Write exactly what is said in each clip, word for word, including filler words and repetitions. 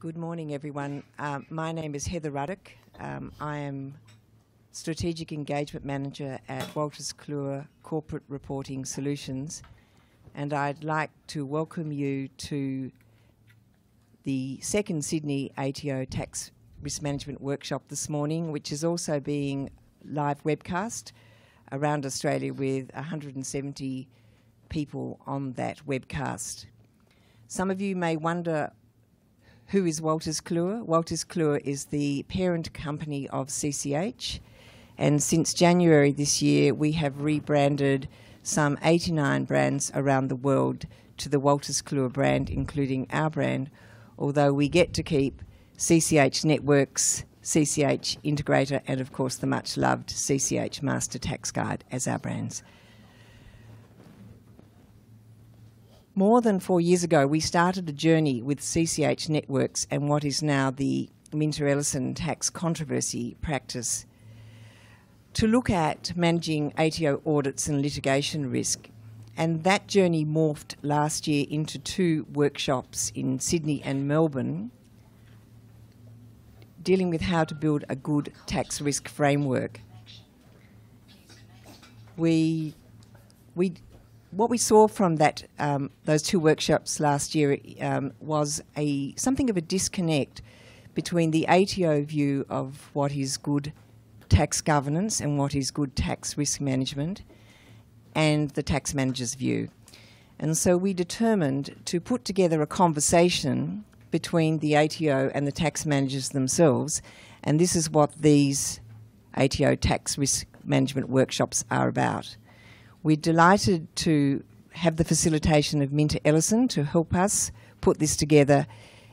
Good morning, everyone. Um, my name is Heather Ruddock. Um, I am Strategic Engagement Manager at Wolters Kluwer Corporate Reporting Solutions, and I'd like to welcome you to the second Sydney A T O Tax Risk Management Workshop this morning, which is also being live webcast around Australia with one hundred and seventy people on that webcast. Some of you may wonder, who is Wolters Kluwer? Wolters Kluwer is the parent company of C C H, and since January this year we have rebranded some eighty-nine brands around the world to the Wolters Kluwer brand, including our brand, although we get to keep C C H Networks, C C H Integrator, and of course the much loved C C H Master Tax Guide as our brands. More than four years ago, we started a journey with C C H Networks and what is now the Minter Ellison tax controversy practice to look at managing A T O audits and litigation risk. And that journey morphed last year into two workshops in Sydney and Melbourne dealing with how to build a good tax risk framework. We, we, what we saw from that, um, those two workshops last year um, was a, something of a disconnect between the A T O view of what is good tax governance and what is good tax risk management and the tax manager's view. And so we determined to put together a conversation between the A T O and the tax managers themselves, and this is what these A T O tax risk management workshops are about. We're delighted to have the facilitation of Minter Ellison to help us put this together.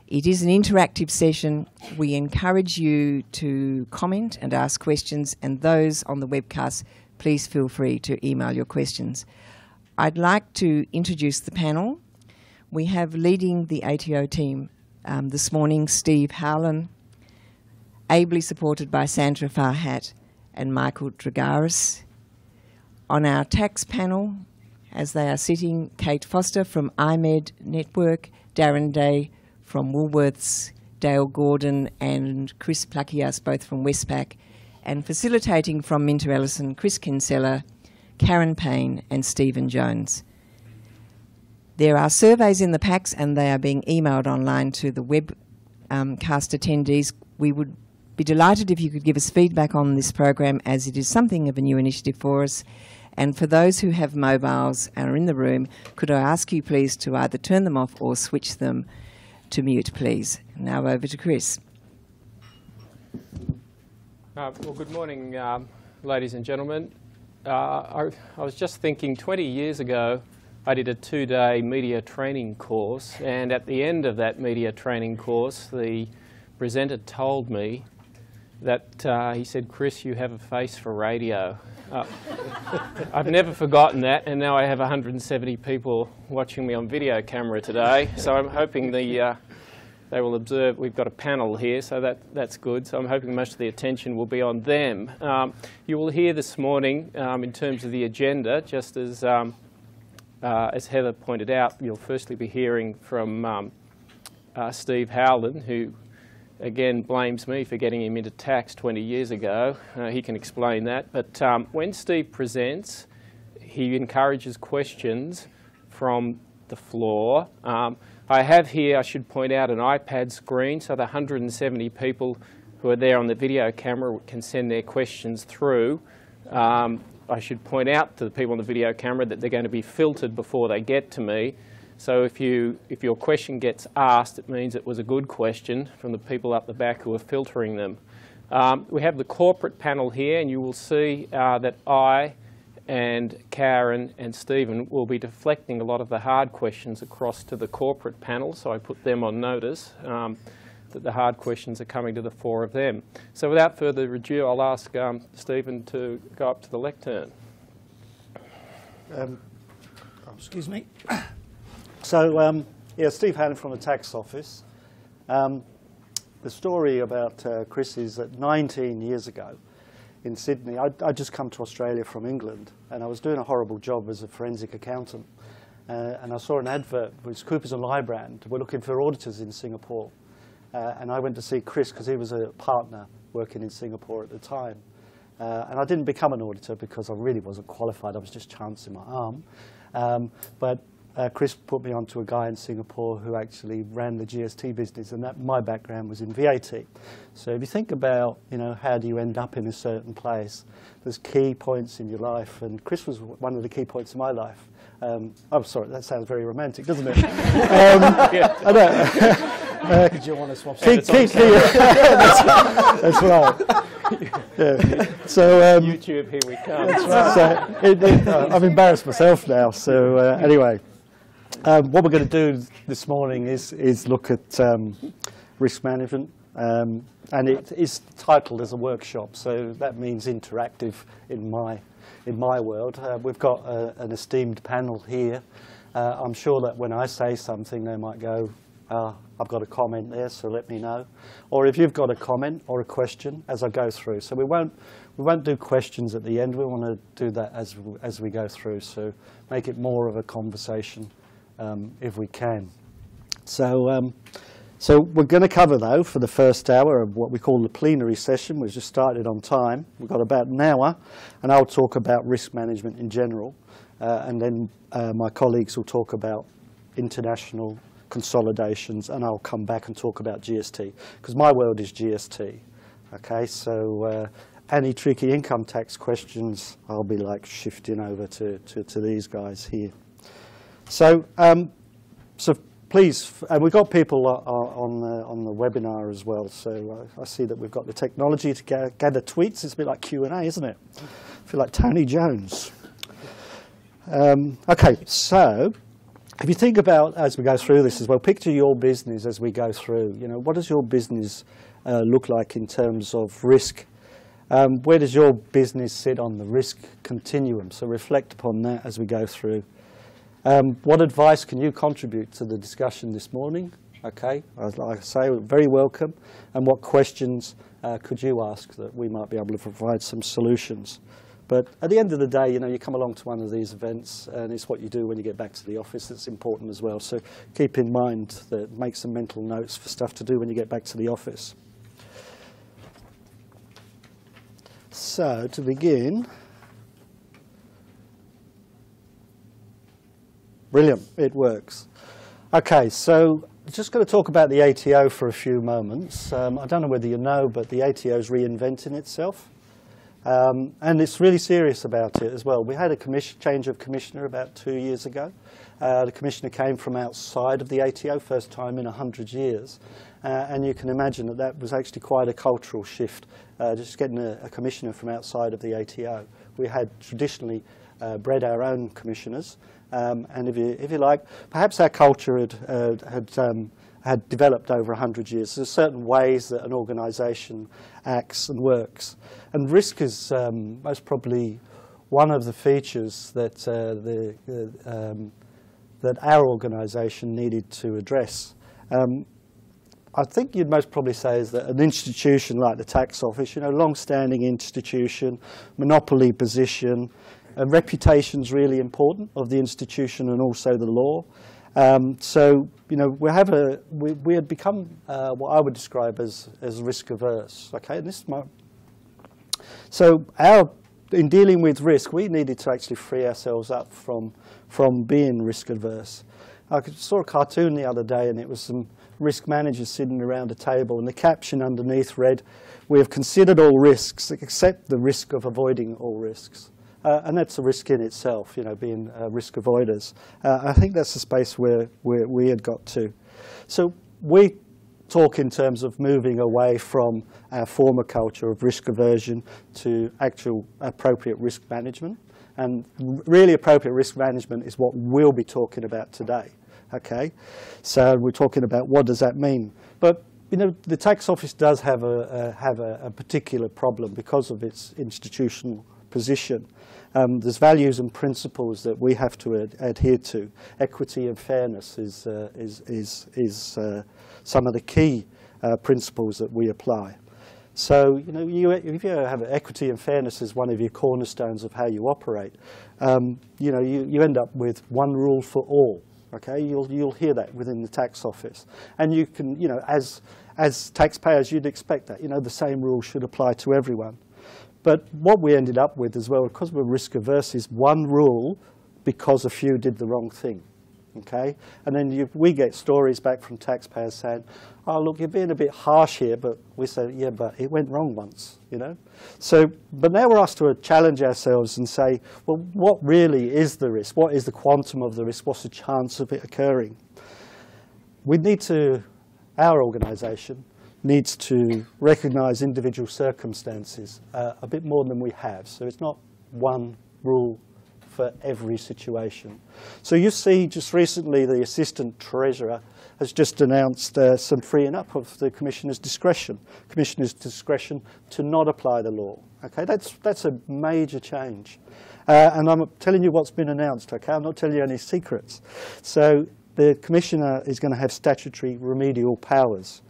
It is an interactive session. We encourage you to comment and ask questions, and those on the webcast, please feel free to email your questions. I'd like to introduce the panel. We have leading the A T O team Um, this morning, Steve Howland, ably supported by Sandra Farhat and Michael Dragaris. On our tax panel, as they are sitting, Kate Foster from I M E D Network, Darren Day from Woolworths, Dale Gordon and Chris Plakias, both from Westpac, and facilitating from Minter Ellison, Chris Kinsella, Karen Payne and Stephen Jones. There are surveys in the packs and they are being emailed online to the webcast um, attendees. We would be delighted if you could give us feedback on this program, as it is something of a new initiative for us. And for those who have mobiles and are in the room, could I ask you please to either turn them off or switch them to mute, please. Now over to Chris. Uh, well, good morning, um, ladies and gentlemen. Uh, I, I was just thinking twenty years ago, I did a two-day media training course, and at the end of that media training course, the presenter told me that uh, he said, "Chris, you have a face for radio." Uh, I've never forgotten that, and now I have one hundred and seventy people watching me on video camera today. So I'm hoping the uh, they will observe. We've got a panel here, so that that's good. So I'm hoping most of the attention will be on them. Um, you will hear this morning um, in terms of the agenda, just as. Um, Uh, as Heather pointed out, you'll firstly be hearing from um, uh, Steve Howland, who again blames me for getting him into tax twenty years ago. Uh, he can explain that. But um, when Steve presents, he encourages questions from the floor. Um, I have here, I should point out, an iPad screen, so the one hundred and seventy people who are there on the video camera can send their questions through. Um, I should point out to the people on the video camera that they're going to be filtered before they get to me. So if, you, if your question gets asked, it means it was a good question from the people up the back who are filtering them. Um, we have the corporate panel here, and you will see uh, that I and Karen and Stephen will be deflecting a lot of the hard questions across to the corporate panel, so I put them on notice. Um, that the hard questions are coming to the four of them. So without further ado, I'll ask um, Stephen to go up to the lectern. Um, oh, excuse me. So, um, yeah, Steve Howland from the tax office. Um, the story about uh, Chris is that nineteen years ago in Sydney, I'd, I'd just come to Australia from England, and I was doing a horrible job as a forensic accountant. Uh, and I saw an advert, it was Coopers and Lybrand, we're looking for auditors in Singapore. Uh, and I went to see Chris because he was a partner working in Singapore at the time. Uh, and I didn't become an auditor because I really wasn't qualified. I was just chancing my arm. Um, but uh, Chris put me onto a guy in Singapore who actually ran the G S T business, and that my background was in V A T. So if you think about, you know, how do you end up in a certain place, there's key points in your life, and Chris was one of the key points in my life. Um, I'm sorry, that sounds very romantic, doesn't it? um, yeah. I know. Uh, Did you want to swap some? That's right. Yeah. So um, YouTube, here we come. That's right. So it, it, uh, I've embarrassed myself now. So uh, anyway, um, what we're going to do this morning is is look at um, risk management, um, and it is titled as a workshop. So that means interactive in my in my world. Uh, we've got uh, an esteemed panel here. Uh, I'm sure that when I say something, they might go, Uh, I've got a comment there, so let me know. Or if you've got a comment or a question as I go through. So we won't, we won't do questions at the end. We want to do that as, as we go through, so make it more of a conversation um, if we can. So, um, so we're going to cover, though, for the first hour of what we call the plenary session. We've just started on time. We've got about an hour, and I'll talk about risk management in general. Uh, and then uh, my colleagues will talk about international consolidations, and I'll come back and talk about G S T, because my world is G S T. Okay, so uh, any tricky income tax questions, I'll be like shifting over to, to, to these guys here. So, um, so please, and we've got people uh, on, the, on the webinar as well, so I, I see that we've got the technology to ga gather tweets. It's a bit like Q and A, isn't it? I feel like Tony Jones. Um, okay, so if you think about, as we go through this as well, picture your business as we go through. You know, what does your business uh, look like in terms of risk? Um, where does your business sit on the risk continuum? So reflect upon that as we go through. Um, what advice can you contribute to the discussion this morning? Okay, as like I say, very welcome. And what questions uh, could you ask that we might be able to provide some solutions? But at the end of the day, you know, you come along to one of these events, and it's what you do when you get back to the office that's important as well. So keep in mind that, make some mental notes for stuff to do when you get back to the office. So to begin, brilliant, it works. Okay, so just going to talk about the A T O for a few moments. Um, I don't know whether you know, but the A T O is reinventing itself. Um, and it's really serious about it as well. We had a commission, change of commissioner about two years ago. Uh, the commissioner came from outside of the A T O, first time in a hundred years. Uh, and you can imagine that that was actually quite a cultural shift, uh, just getting a, a commissioner from outside of the A T O. We had traditionally uh, bred our own commissioners. Um, and if you, if you like, perhaps our culture had, uh, had um, had developed over a hundred years. There's certain ways that an organisation acts and works. And risk is um, most probably one of the features that, uh, the, uh, um, that our organisation needed to address. Um, I think you'd most probably say is that an institution like the tax office, you know, long-standing institution, monopoly position, and reputation's really important of the institution and also the law. Um, so, you know, we have a we, we had become uh, what I would describe as as risk averse. Okay, and this might, so our in dealing with risk, we needed to actually free ourselves up from from being risk averse. I saw a cartoon the other day, and it was some risk managers sitting around a table, and the caption underneath read, "We have considered all risks except the risk of avoiding all risks." Uh, and that's a risk in itself, you know, being uh, risk avoiders. Uh, I think that's the space where, where we had got to. So we talk in terms of moving away from our former culture of risk aversion to actual appropriate risk management. And really appropriate risk management is what we'll be talking about today, okay? So we're talking about what does that mean. But you know, the tax office does have a, uh, have a, a particular problem because of its institutional position. Um, there's values and principles that we have to ad adhere to. Equity and fairness is, uh, is, is, is uh, some of the key uh, principles that we apply. So, you know, you, if you have equity and fairness as one of your cornerstones of how you operate, um, you know, you, you end up with one rule for all. Okay, you'll you'll hear that within the tax office, and you can, you know, as as taxpayers, you'd expect that, you know, the same rule should apply to everyone. But what we ended up with as well, because we're risk averse, is one rule because a few did the wrong thing. Okay, and then you, we get stories back from taxpayers saying, "Oh, look, you're being a bit harsh here," but we say, "Yeah, but it went wrong once, you know." So, but now we're asked to challenge ourselves and say, "Well, what really is the risk? What is the quantum of the risk? What's the chance of it occurring?" We need to, our organisation needs to recognise individual circumstances uh, a bit more than we have. So it's not one rule for every situation. So you see just recently the Assistant Treasurer has just announced uh, some freeing up of the Commissioner's discretion, Commissioner's discretion to not apply the law. Okay, that's, that's a major change. Uh, and I'm telling you what's been announced, okay? I'm not telling you any secrets. So the Commissioner is going to have statutory remedial powers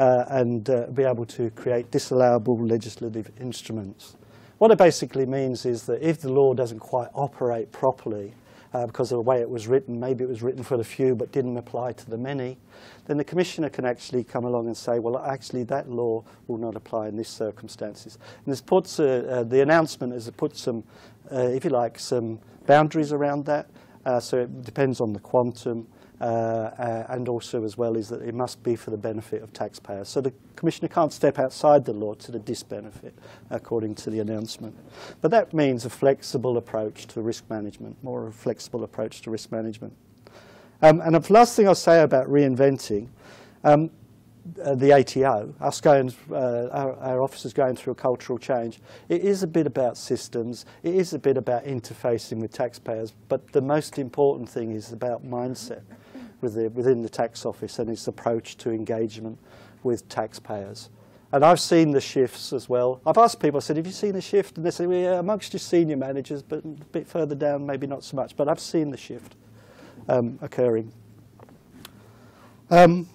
uh, and uh, be able to create disallowable legislative instruments. What it basically means is that if the law doesn't quite operate properly uh, because of the way it was written, maybe it was written for the few but didn't apply to the many, then the Commissioner can actually come along and say, well, actually that law will not apply in these circumstances. And this puts, uh, uh, the announcement is it puts some, uh, if you like, some boundaries around that. Uh, so it depends on the quantum. Uh, uh, and also as well is that it must be for the benefit of taxpayers. So the Commissioner can't step outside the law to the disbenefit, according to the announcement. But that means a flexible approach to risk management, more a flexible approach to risk management. Um, and the last thing I'll say about reinventing, um, uh, the A T O, us going, uh, our, our office is going through a cultural change. It is a bit about systems, it is a bit about interfacing with taxpayers, but the most important thing is about mindset within the tax office and its approach to engagement with taxpayers. And I've seen the shifts as well. I've asked people, I said, have you seen the shift? And they say, well, yeah, amongst your senior managers, but a bit further down, maybe not so much. But I've seen the shift um, occurring. Um,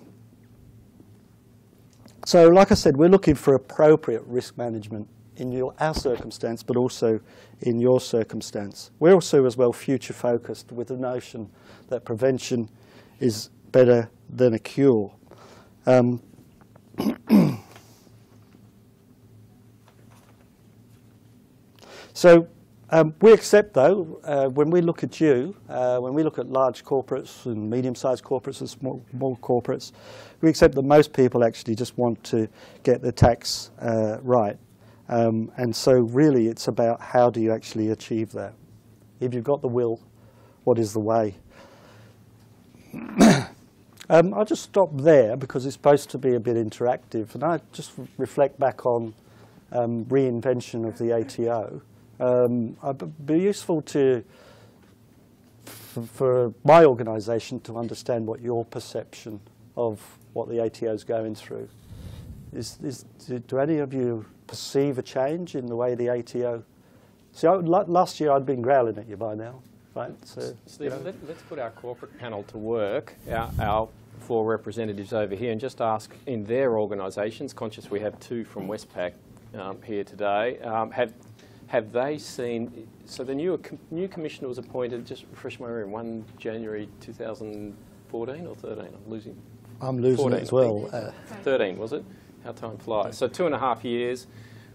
so like I said, we're looking for appropriate risk management in your, our circumstance, but also in your circumstance. We're also as well future-focused with the notion that prevention is better than a cure. Um, so um, we accept, though, uh, when we look at you, uh, when we look at large corporates and medium-sized corporates and small, small corporates, we accept that most people actually just want to get the tax uh, right. Um, and so really it's about how do you actually achieve that. If you've got the will, what is the way? um, I'll just stop there because it's supposed to be a bit interactive, and I just reflect back on um, reinvention of the A T O. Um, it'd be useful to, for my organisation to understand what your perception of what the A T O is going through. Is, is, do any of you perceive a change in the way the A T O... See, I, last year I'd been growling at you by now. Right, so, Stephen, you know. let, let's put our corporate panel to work, our, our four representatives over here, and just ask in their organisations, conscious we have two from Westpac um, here today, um, have, have they seen, so the new, new commissioner was appointed, just refresh my memory, first of January two thousand fourteen or thirteen, I'm losing. I'm losing fourteen, it as well. Uh, thirteen, was it? How time flies. So two and a half years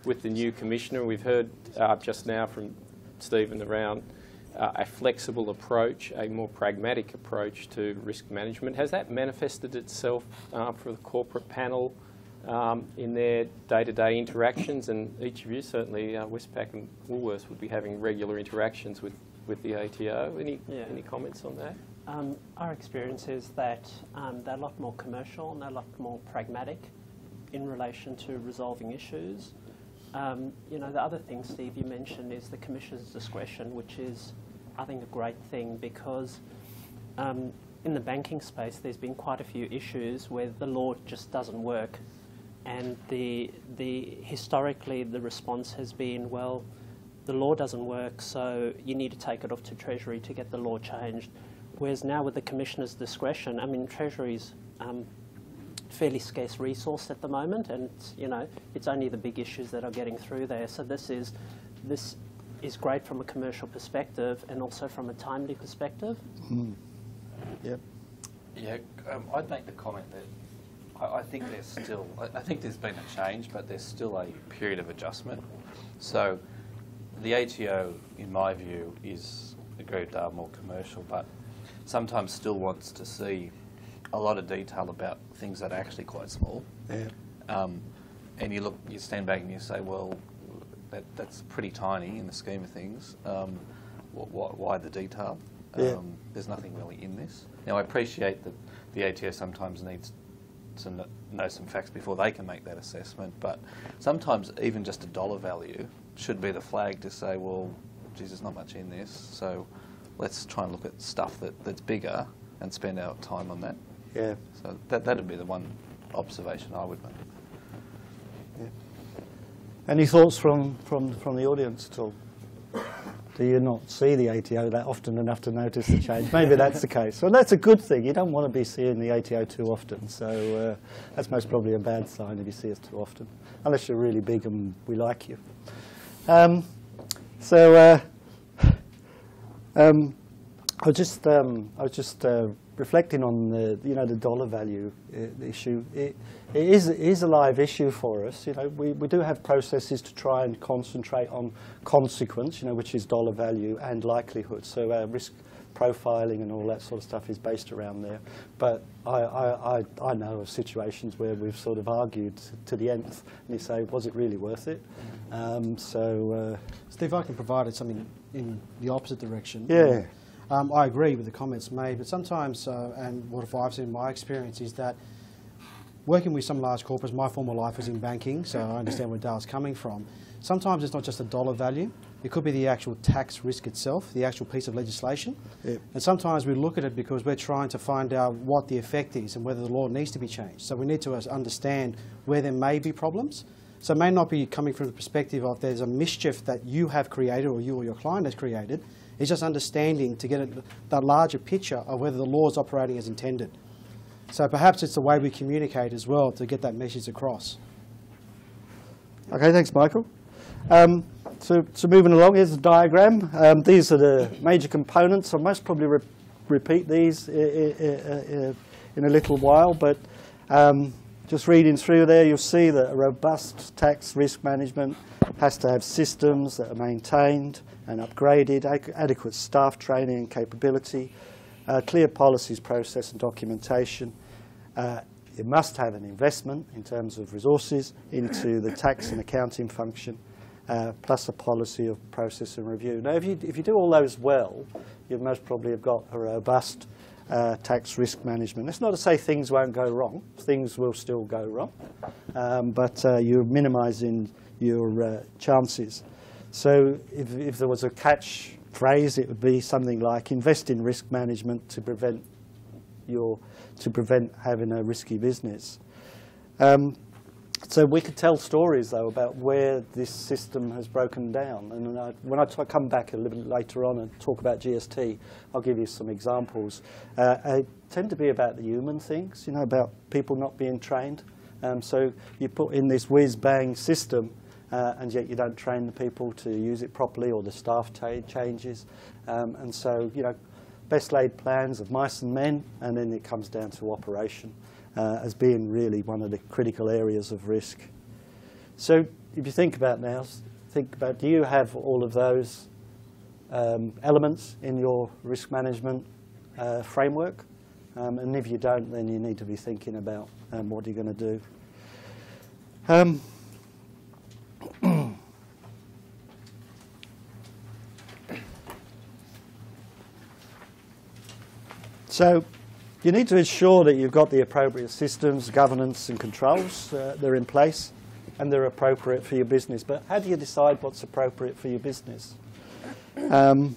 with the new commissioner. We've heard uh, just now from Stephen around Uh, a flexible approach, a more pragmatic approach to risk management. Has that manifested itself uh, for the corporate panel um, in their day-to-day interactions? And each of you, certainly uh, Westpac and Woolworths, would be having regular interactions with, with the A T O. Any, yeah. any comments on that? Um, our experience is that um, they're a lot more commercial and they're a lot more pragmatic in relation to resolving issues. Um, you know, the other thing, Steve, you mentioned is the Commissioner's discretion, which is, I think, a great thing because um, in the banking space there's been quite a few issues where the law just doesn't work, and the, the, historically the response has been, well, the law doesn't work, so you need to take it off to Treasury to get the law changed. Whereas now with the Commissioner's discretion, I mean, Treasury's um, fairly scarce resource at the moment, and you know it's only the big issues that are getting through there. So this is this is great from a commercial perspective and also from a timely perspective. Mm. Yep. Yeah, um, I'd make the comment that I, I think there's still, I, I think there's been a change, but there's still a period of adjustment. So the A T O, in my view, is a great deal more commercial, but sometimes still wants to see a lot of detail about things that are actually quite small. Yeah. Um, and you look, you stand back and you say, well, that, that's pretty tiny in the scheme of things. Um, why, why the detail? Yeah. Um, there's nothing really in this. Now, I appreciate that the A T O sometimes needs to know some facts before they can make that assessment, but sometimes even just a dollar value should be the flag to say, well, geez, there's not much in this, so let's try and look at stuff that, that's bigger and spend our time on that. Yeah. So that that'd be the one observation I would make. Yeah. Any thoughts from, from, from the audience at all? Do you not see the A T O that often enough to notice the change? Maybe that's the case. Well, that's a good thing. You don't want to be seeing the A T O too often. So uh, that's most probably a bad sign if you see us too often, unless you're really big and we like you. Um, so uh, um, I was just, um, I was just uh, reflecting on the, you know, the dollar value uh, issue. It, it, is, it is a live issue for us. You know, we, we do have processes to try and concentrate on consequence, you know, which is dollar value and likelihood. So our risk profiling and all that sort of stuff is based around there. But I, I, I, I know of situations where we've sort of argued to the nth, and you say, was it really worth it? Um, so, uh, Steve, I can provide something in the opposite direction. Yeah. Um, I agree with the comments made, but sometimes, uh, and what I've seen in my experience is that working with some large corporates, my former life was in banking, so I understand where Dale's coming from. Sometimes it's not just a dollar value. It could be the actual tax risk itself, the actual piece of legislation. Yep. And sometimes we look at it because we're trying to find out what the effect is and whether the law needs to be changed. So we need to understand where there may be problems. So it may not be coming from the perspective of there's a mischief that you have created or you or your client has created. It's just understanding to get a, the larger picture of whether the law is operating as intended. So perhaps it's the way we communicate as well to get that message across. Okay, thanks, Michael. Um, so, so moving along, here's the diagram. Um, these are the major components. I must probably re repeat these I I I in a little while, but um, just reading through there, you'll see that a robust tax risk management has to have systems that are maintained and upgraded, adequate staff training and capability, uh, clear policies, process and documentation. Uh, it must have an investment in terms of resources into the tax and accounting function, uh, plus a policy of process and review. Now, if you, if you do all those well, you most probably have got a robust Uh, tax risk management. That's not to say things won't go wrong. Things will still go wrong, um, but uh, you're minimising your uh, chances. So if, if there was a catch phrase, it would be something like invest in risk management to prevent your to prevent having a risky business. Um, so we could tell stories though about where this system has broken down, and I, when I t come back a little bit later on and talk about G S T, I'll give you some examples. Uh, they tend to be about the human things, you know, about people not being trained. Um, so you put in this whiz-bang system, uh, and yet you don't train the people to use it properly, or the staff changes, um, and so, you know, best laid plans of mice and men, and then it comes down to operation. Uh, as being really one of the critical areas of risk. So if you think about now, think about, do you have all of those um, elements in your risk management uh, framework? Um, and if you don't, then you need to be thinking about um, what you're going to do. Um, so you need to ensure that you've got the appropriate systems, governance and controls. Uh, they're in place and they're appropriate for your business. But how do you decide what's appropriate for your business? Um,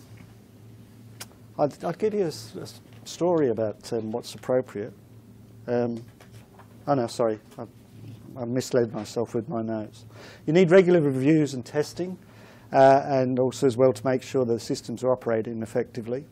I'd, I'd give you a, a story about um, what's appropriate. Um, oh no, sorry, I, I misled myself with my notes. You need regular reviews and testing, uh, and also as well to make sure that the systems are operating effectively.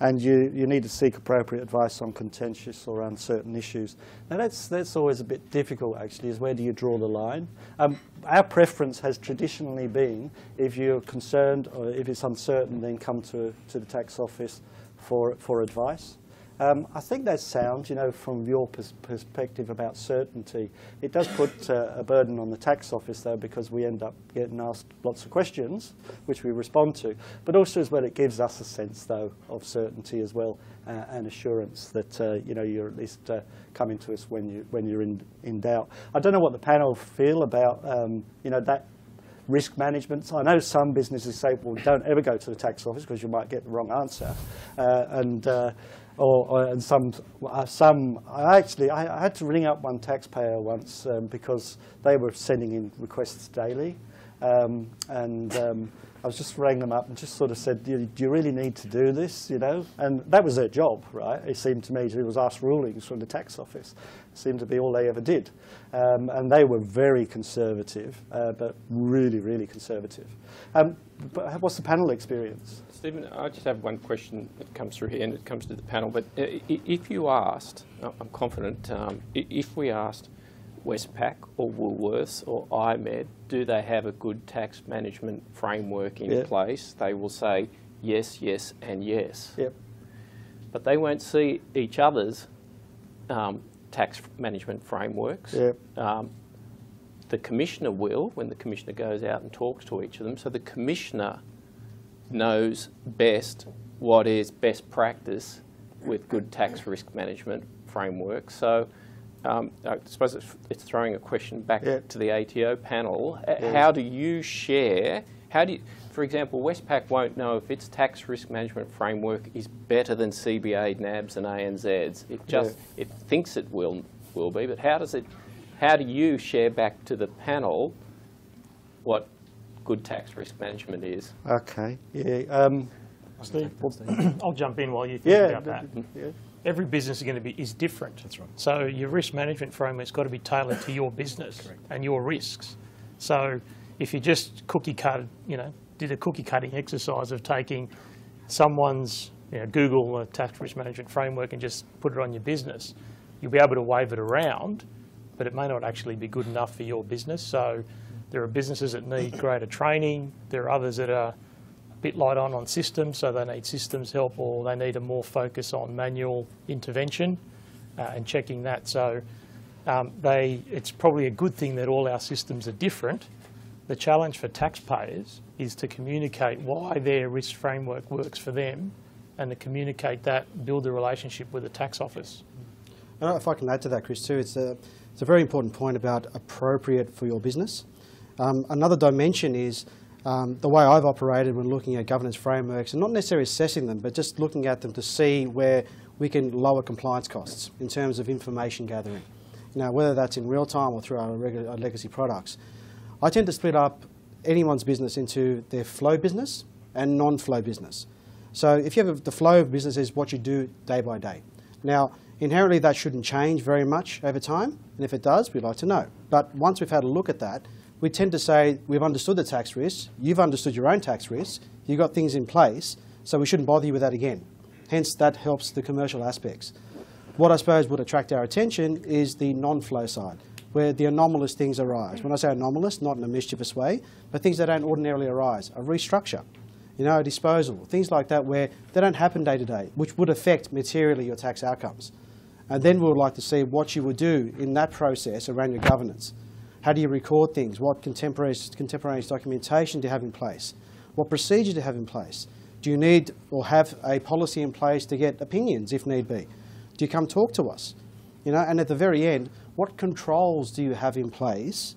And you, you need to seek appropriate advice on contentious or uncertain issues. Now, that's, that's always a bit difficult, actually, is where do you draw the line? Um, our preference has traditionally been, if you're concerned or if it's uncertain, then come to, to the tax office for, for advice. Um, I think that's sound, you know, from your pers perspective about certainty. It does put uh, a burden on the tax office, though, because we end up getting asked lots of questions, which we respond to. But also, as well, it gives us a sense, though, of certainty as well, uh, and assurance that, uh, you know, you're at least uh, coming to us when, you, when you're in, in doubt. I don't know what the panel feel about, um, you know, that risk management. I know some businesses say, well, don't ever go to the tax office because you might get the wrong answer. Uh, and... Uh, Or, or and some, uh, some. I actually, I, I had to ring up one taxpayer once um, because they were sending in requests daily, um, and um, I was just rang them up and just sort of said, do you, "Do you really need to do this?" You know, and that was their job, right? It seemed to me it was asked rulings from the tax office. It seemed to be all they ever did, um, and they were very conservative, uh, but really, really conservative. Um, but what's the panel experience? Stephen, I just have one question that comes through here, and it comes to the panel. But if you asked, I'm confident, um, if we asked Westpac or Woolworths or I MED, do they have a good tax management framework in yep. place, they will say yes, yes, and yes. Yep. But they won't see each other's um, tax management frameworks. Yep. Um, the Commissioner will, when the Commissioner goes out and talks to each of them. So the Commissioner knows best what is best practice with good tax risk management framework. So um, I suppose it's throwing a question back yeah. to the A T O panel. Yeah. How do you share, how do you, for example, Westpac won't know if its tax risk management framework is better than C B A, NABs and A N Zs. It just, yeah. it thinks it will, will be, but how does it, how do you share back to the panel what good tax risk management is? Okay. Yeah. Um, Steve, well, I'll jump in while you think yeah, about that. Yeah. Every business is going to be is different. That's right. So your risk management framework's got to be tailored to your business Correct. and your risks. So if you just cookie cut, you know, did a cookie cutting exercise of taking someone's, you know, Google uh, tax risk management framework and just put it on your business, you'll be able to wave it around, but it may not actually be good enough for your business. So there are businesses that need greater training. There are others that are a bit light on on systems, so they need systems help, or they need a more focus on manual intervention uh, and checking that. So um, they, it's probably a good thing that all our systems are different. The challenge for taxpayers is to communicate why their risk framework works for them and to communicate that, build a relationship with the tax office. I don't know if I can add to that, Chris, too. It's a, it's a very important point about appropriate for your business. Um, another dimension is um, the way I've operated when looking at governance frameworks, and not necessarily assessing them, but just looking at them to see where we can lower compliance costs in terms of information gathering. Now, whether that's in real time or through our, regular, our legacy products. I tend to split up anyone's business into their flow business and non-flow business. So if you have the flow of business is what you do day by day. Now, inherently that shouldn't change very much over time, and if it does, we'd like to know. But once we've had a look at that, we tend to say, we've understood the tax risks, you've understood your own tax risks, you've got things in place, so we shouldn't bother you with that again. Hence, that helps the commercial aspects. What I suppose would attract our attention is the non-flow side, where the anomalous things arise. When I say anomalous, not in a mischievous way, but things that don't ordinarily arise, a restructure, you know, a disposal, things like that where they don't happen day to day, which would affect materially your tax outcomes. And then we would like to see what you would do in that process around your governance. How do you record things? What contemporaneous documentation do you have in place? What procedure do you have in place? Do you need or have a policy in place to get opinions, if need be? Do you come talk to us? You know, and at the very end, what controls do you have in place,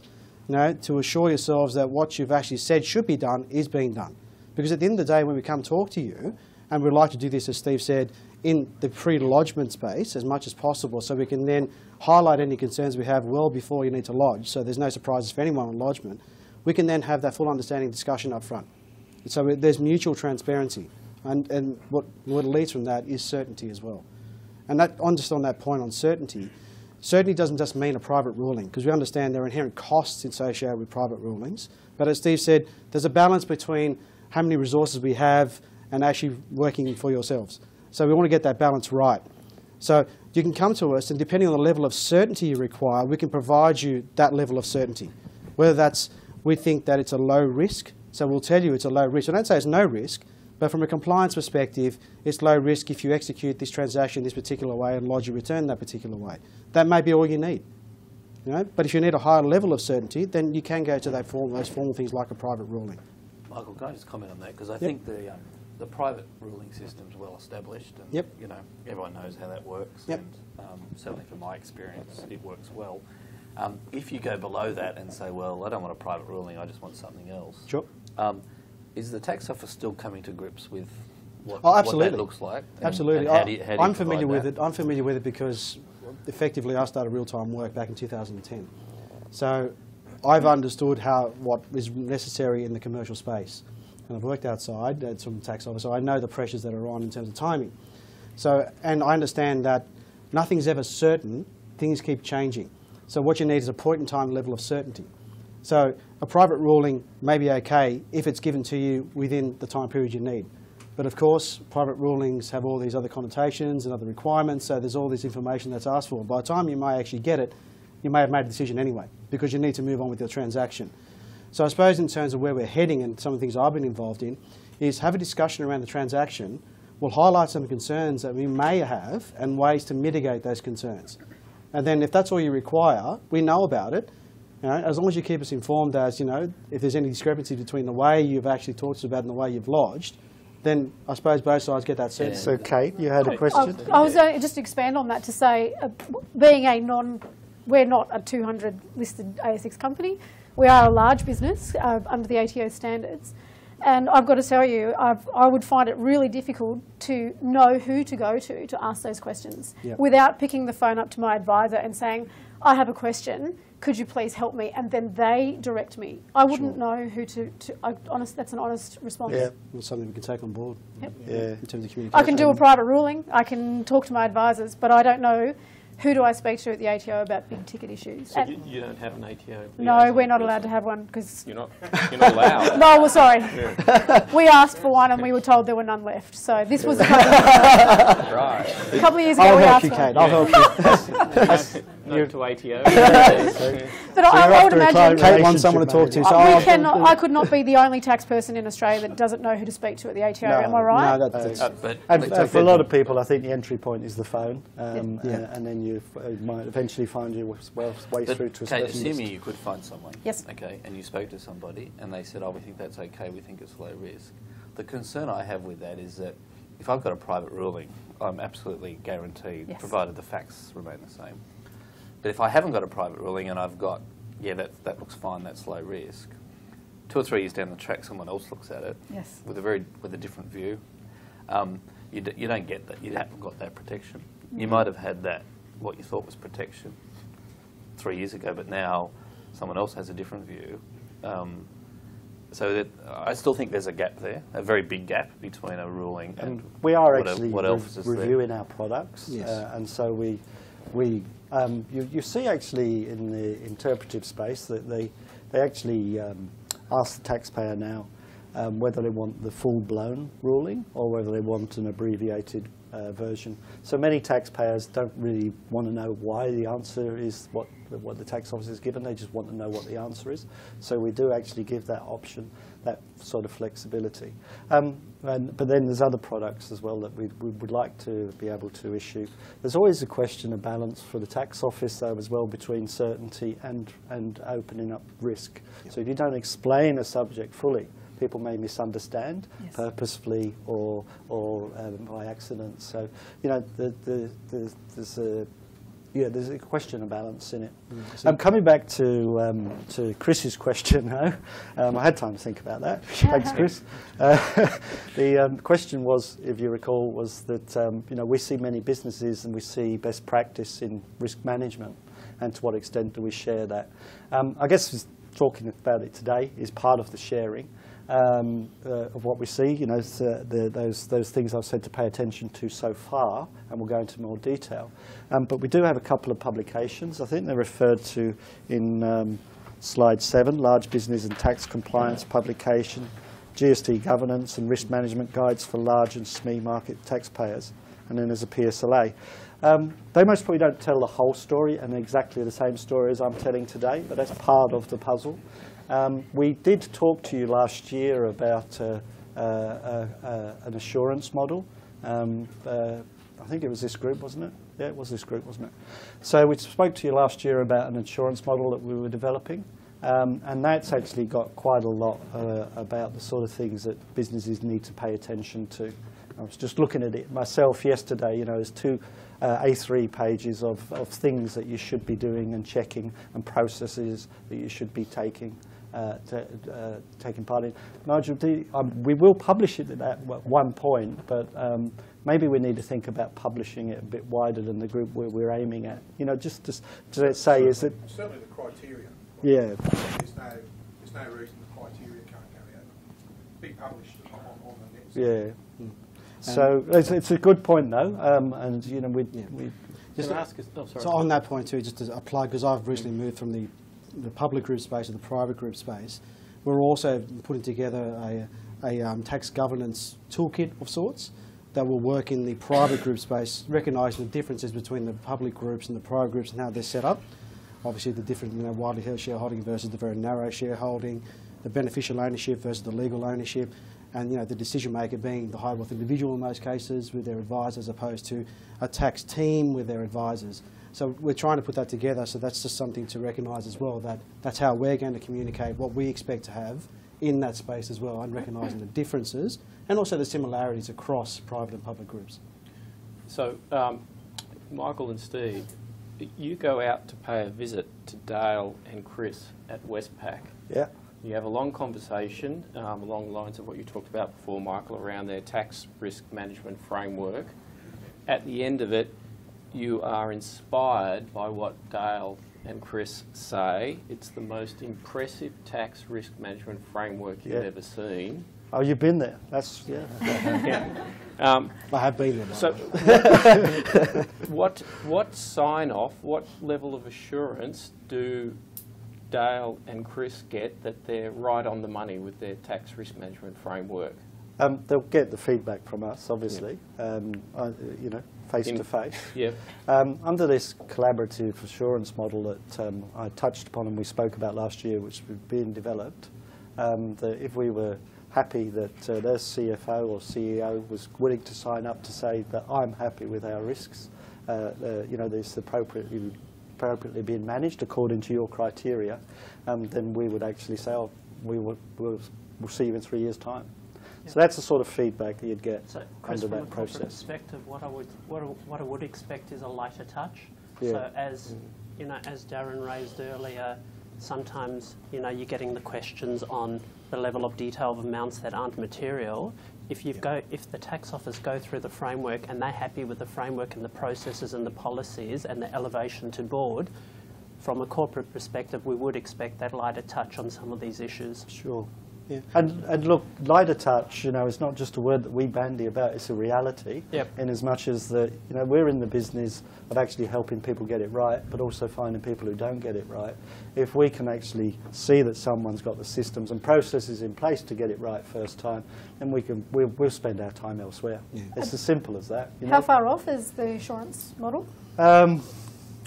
you know, to assure yourselves that what you've actually said should be done is being done? Because at the end of the day, when we come talk to you, and we'd like to do this, as Steve said, in the pre-lodgement space as much as possible, so we can then highlight any concerns we have well before you need to lodge, so there's no surprises for anyone on lodgement. We can then have that full understanding discussion up front. So there's mutual transparency, and, and what, what leads from that is certainty as well. And that, on, just on that point on certainty, certainty doesn't just mean a private ruling, because we understand there are inherent costs associated with private rulings. But as Steve said, there's a balance between how many resources we have and actually working for yourselves. So we want to get that balance right. So you can come to us, and depending on the level of certainty you require, we can provide you that level of certainty. Whether that's, we think that it's a low risk, so we'll tell you it's a low risk. I don't say it's no risk, But from a compliance perspective, it's low risk if you execute this transaction this particular way and lodge your return that particular way. That may be all you need. You know? But if you need a higher level of certainty, then you can go to that form, those formal things like a private ruling. Michael, can I just comment on that? Because I yep. think the, um, the private ruling system's well established. And, yep. you know, everyone knows how that works. Yep. And um, certainly from my experience, it works well. Um, if you go below that and say, well, I don't want a private ruling, I just want something else. Sure. Um, Is the tax office still coming to grips with what, oh, absolutely. what that looks like? And, absolutely. And how do you, how do you I'm familiar with it. I'm familiar with it because effectively I started real-time work back in two thousand ten. So I've understood how what is necessary in the commercial space. And I've worked outside at some tax office, so I know the pressures that are on in terms of timing. So, and I understand that nothing's ever certain. Things keep changing. So what you need is a point-in-time level of certainty. So a private ruling may be okay if it's given to you within the time period you need. But of course, private rulings have all these other connotations and other requirements, so there's all this information that's asked for. By the time you may actually get it, you may have made a decision anyway, because you need to move on with your transaction. So I suppose in terms of where we're heading and some of the things I've been involved in, is have a discussion around the transaction. We'll highlight some concerns that we may have and ways to mitigate those concerns. And then if that's all you require, we know about it. You know, as long as you keep us informed as, you know, if there's any discrepancy between the way you've actually talked about and the way you've lodged, then I suppose both sides get that sense. Yeah. So, Kate, you had a question? I, I was going to just expand on that to say, uh, being a non, we're not a two hundred listed A S X company. We are a large business uh, under the A T O standards. And I've got to tell you, I've, I would find it really difficult to know who to go to to ask those questions yep. without picking the phone up to my advisor and saying, I have a question. Could you please help me? And then they direct me. I wouldn't sure. know who to. to I, honest, that's an honest response. Yeah, it's something we can take on board. Yep. Yeah, in terms of communication. I can do a private ruling. I can talk to my advisors, but I don't know who do I speak to at the A T O about big ticket issues. So you, you don't have an A T O? No, we're not allowed to have one because you're not. You're not allowed. No, well, sorry. Yeah. We asked for one and we were told there were none left. So this was a couple of, right. a couple of years ago. I'll we help asked you, Kate. I'll help you. You're to A T O. But so I, I would imagine Kate wants someone to talk to. So we cannot, I could not be the only tax person in Australia that doesn't know who to speak to at the A T O. No, am I right? No, that's uh, but and, uh, for, for a lot of people, I think the entry point is the phone, um, yeah. and, and then you might eventually find your way but through to a Kate, assuming you could find someone. Yes. Okay, and you spoke to somebody, and they said, "Oh, we think that's okay. We think it's low risk." The concern I have with that is that if I've got a private ruling, I'm absolutely guaranteed, yes. provided the facts remain the same. But if I haven't got a private ruling and I've got, yeah, that, that looks fine, that's low risk, two or three years down the track someone else looks at it yes. with a very with a different view, um, you, d you don't get that. You haven't got that protection. Mm-hmm. You might have had that, what you thought was protection three years ago, but now someone else has a different view. Um, so that, I still think there's a gap there, a very big gap between a ruling and, and we are what actually a, what re else is reviewing there. Our products, yes. uh, and so we we. Um, you, you see actually in the interpretive space that they, they actually um, ask the taxpayer now um, whether they want the full-blown ruling or whether they want an abbreviated uh, version. So many taxpayers don't really want to know why the answer is what, what the tax office has given. They just want to know what the answer is. So we do actually give that option, that sort of flexibility. Um, and, but then there's other products as well that we, we would like to be able to issue. There's always a question of balance for the tax office, though, as well, between certainty and, and opening up risk. Yep. So if you don't explain a subject fully, people may misunderstand yes. purposefully or, or um, by accident. So, you know, the, the, the, there's a... Yeah, there's a question of balance in it. Mm, so um, coming back to um, to Chris's question, though, um, I had time to think about that. Thanks, Chris. Uh, the um, question was, if you recall, was that um, you know we see many businesses and we see best practice in risk management, and to what extent do we share that? Um, I guess talking about it today is part of the sharing. Um, uh, of what we see, you know, the, the, those, those things I've said to pay attention to so far, and we'll go into more detail. Um, but we do have a couple of publications. I think they're referred to in um, slide seven, Large Business and Tax Compliance Publication, G S T Governance and Risk Management Guides for Large and S M E Market Taxpayers, and then there's a P S L A. Um, they most probably don't tell the whole story and exactly the same story as I'm telling today, but that's part of the puzzle. Um, we did talk to you last year about uh, uh, uh, uh, an assurance model. Um, uh, I think it was this group, wasn't it? Yeah, it was this group, wasn't it? So we spoke to you last year about an insurance model that we were developing, um, and that's actually got quite a lot uh, about the sort of things that businesses need to pay attention to. I was just looking at it myself yesterday. You know, there's two uh, A three pages of, of things that you should be doing and checking, and processes that you should be taking uh, to, uh, taking part in. Nigel, do you, um, we will publish it at one point, but um, maybe we need to think about publishing it a bit wider than the group where we're aiming at. You know, just to, to let's say certainly, is that certainly the criteria. Yeah. There's no there's no reason the criteria can't carry out be published on, on the next. Yeah. Mm. So it's, it's a good point, though, um, and you know we. Yeah. we just Can I ask us, oh, sorry. So on that point too, just to apply, because I've recently moved from the, the public group space to the private group space. We're also putting together a, a um, tax governance toolkit of sorts that will work in the private group space, recognising the differences between the public groups and the private groups and how they're set up. Obviously, the different, you know, widely held shareholding versus the very narrow shareholding, the beneficial ownership versus the legal ownership. And you know, the decision maker being the high wealth individual in most cases with their advisors, opposed to a tax team with their advisors. So we're trying to put that together. So that's just something to recognise as well, that that's how we're going to communicate what we expect to have in that space as well, and recognising the differences and also the similarities across private and public groups. So um, Michael and Steve, you go out to pay a visit to Dale and Chris at Westpac. Yeah. You have a long conversation um, along the lines of what you talked about before, Michael, around their tax risk management framework. At the end of it, you are inspired by what Dale and Chris say. It's the most impressive tax risk management framework you've yeah. ever seen. Oh, you've been there. That's, yeah. yeah. Um, I have been there. So what, what, what sign-off, what level of assurance do Dale and Chris get that they're right on the money with their tax risk management framework? Um, they'll get the feedback from us, obviously, yep. um, uh, you know, face In, to face. Yep. Um, under this collaborative assurance model that um, I touched upon and we spoke about last year, which we've been developed, um, that if we were happy that uh, their C F O or C E O was willing to sign up to say that I'm happy with our risks, uh, uh, you know, there's the appropriate... appropriately being managed according to your criteria, um, then we would actually say, oh, we will we'll, we'll see you in three years' time. Yep. So that's the sort of feedback that you'd get so, Chris, under that process. From a perspective, what I would what I, what I would expect is a lighter touch. Yeah. So as mm. you know, as Darren raised earlier, sometimes you know you're getting the questions on the level of detail of amounts that aren't material. If you yeah. go, if the tax office go through the framework and they're happy with the framework and the processes and the policies and the elevation to board, from a corporate perspective, we would expect that lighter touch on some of these issues. Sure. Yeah. And, and look, lighter touch, you know, it's not just a word that we bandy about, it's a reality. Yep. In as much as the, you know, we're in the business of actually helping people get it right, but also finding people who don't get it right. If we can actually see that someone's got the systems and processes in place to get it right first time, then we can, we'll, we'll spend our time elsewhere. Yeah. It's as simple as that. You know? How far off is the insurance model? Um,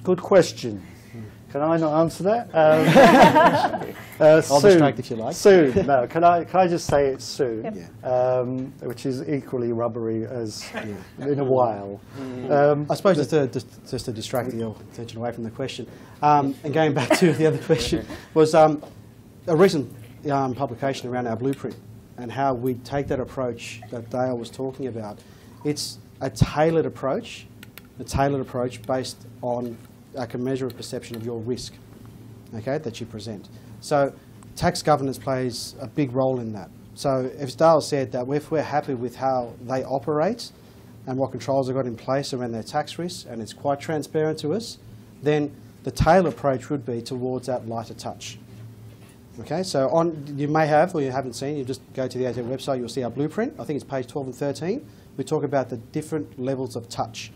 good question. Can I not answer that? Um, uh, I'll soon, distract if you like. Soon, no. Can I? Can I just say it's soon, yep. yeah. um, which is equally rubbery as yeah. in a while. Mm. Um, I suppose just to, just, just to distract your attention away from the question, um, and going back to the other question was um, a recent um, publication around our blueprint and how we take that approach that Dale was talking about. It's a tailored approach, a tailored approach based on. Like a measure of perception of your risk, okay, that you present. So tax governance plays a big role in that. So if Dale said that if we're happy with how they operate and what controls they've got in place around their tax risks, and it's quite transparent to us, then the tailored approach would be towards that lighter touch. Okay, so on, you may have, or you haven't seen, you just go to the A T O website, you'll see our blueprint. I think it's page twelve and thirteen. We talk about the different levels of touch.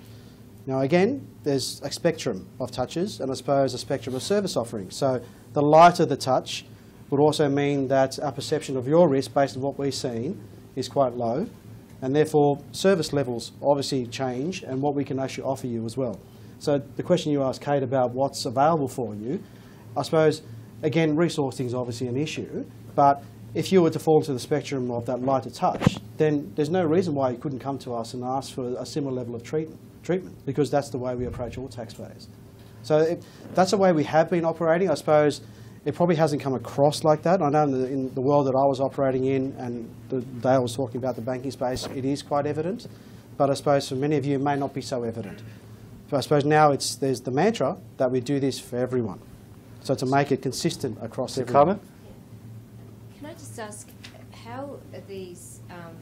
Now again, there's a spectrum of touches and I suppose a spectrum of service offerings. So the lighter the touch would also mean that our perception of your risk based on what we've seen is quite low, and therefore service levels obviously change and what we can actually offer you as well. So the question you asked, Kate, about what's available for you, I suppose, again, resourcing is obviously an issue, but if you were to fall into the spectrum of that lighter touch, then there's no reason why you couldn't come to us and ask for a similar level of treatment, treatment because that's the way we approach all taxpayers. So it, that's the way we have been operating. I suppose it probably hasn't come across like that. I know in the, in the world that I was operating in, and the, Dale was talking about the banking space, it is quite evident. But I suppose for many of you, it may not be so evident. But I suppose now it's, there's the mantra that we do this for everyone. So to make it consistent across everyone. Comment? Can I just ask, how are these, um,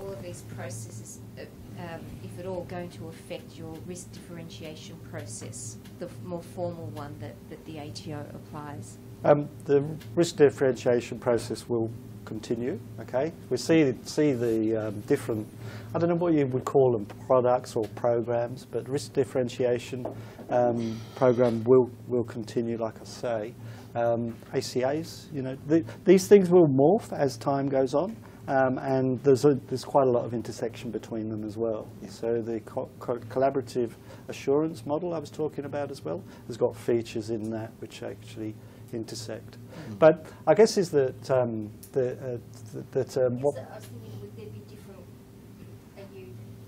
all of these processes, uh, um, if at all, going to affect your risk differentiation process, the more formal one that, that the A T O applies? Um, the risk differentiation process will continue, okay? We see, see the um, different, I don't know what you would call them, products or programs, but risk differentiation um, program will, will continue, like I say. Um, A C As, you know, the, these things will morph as time goes on. Um, and there's, a, there's quite a lot of intersection between them as well. Yeah. So the co co collaborative assurance model I was talking about as well has got features in that which actually intersect. Mm-hmm. But I guess is that um, the, uh, th that um, yes, what I was thinking, would there be different? Are you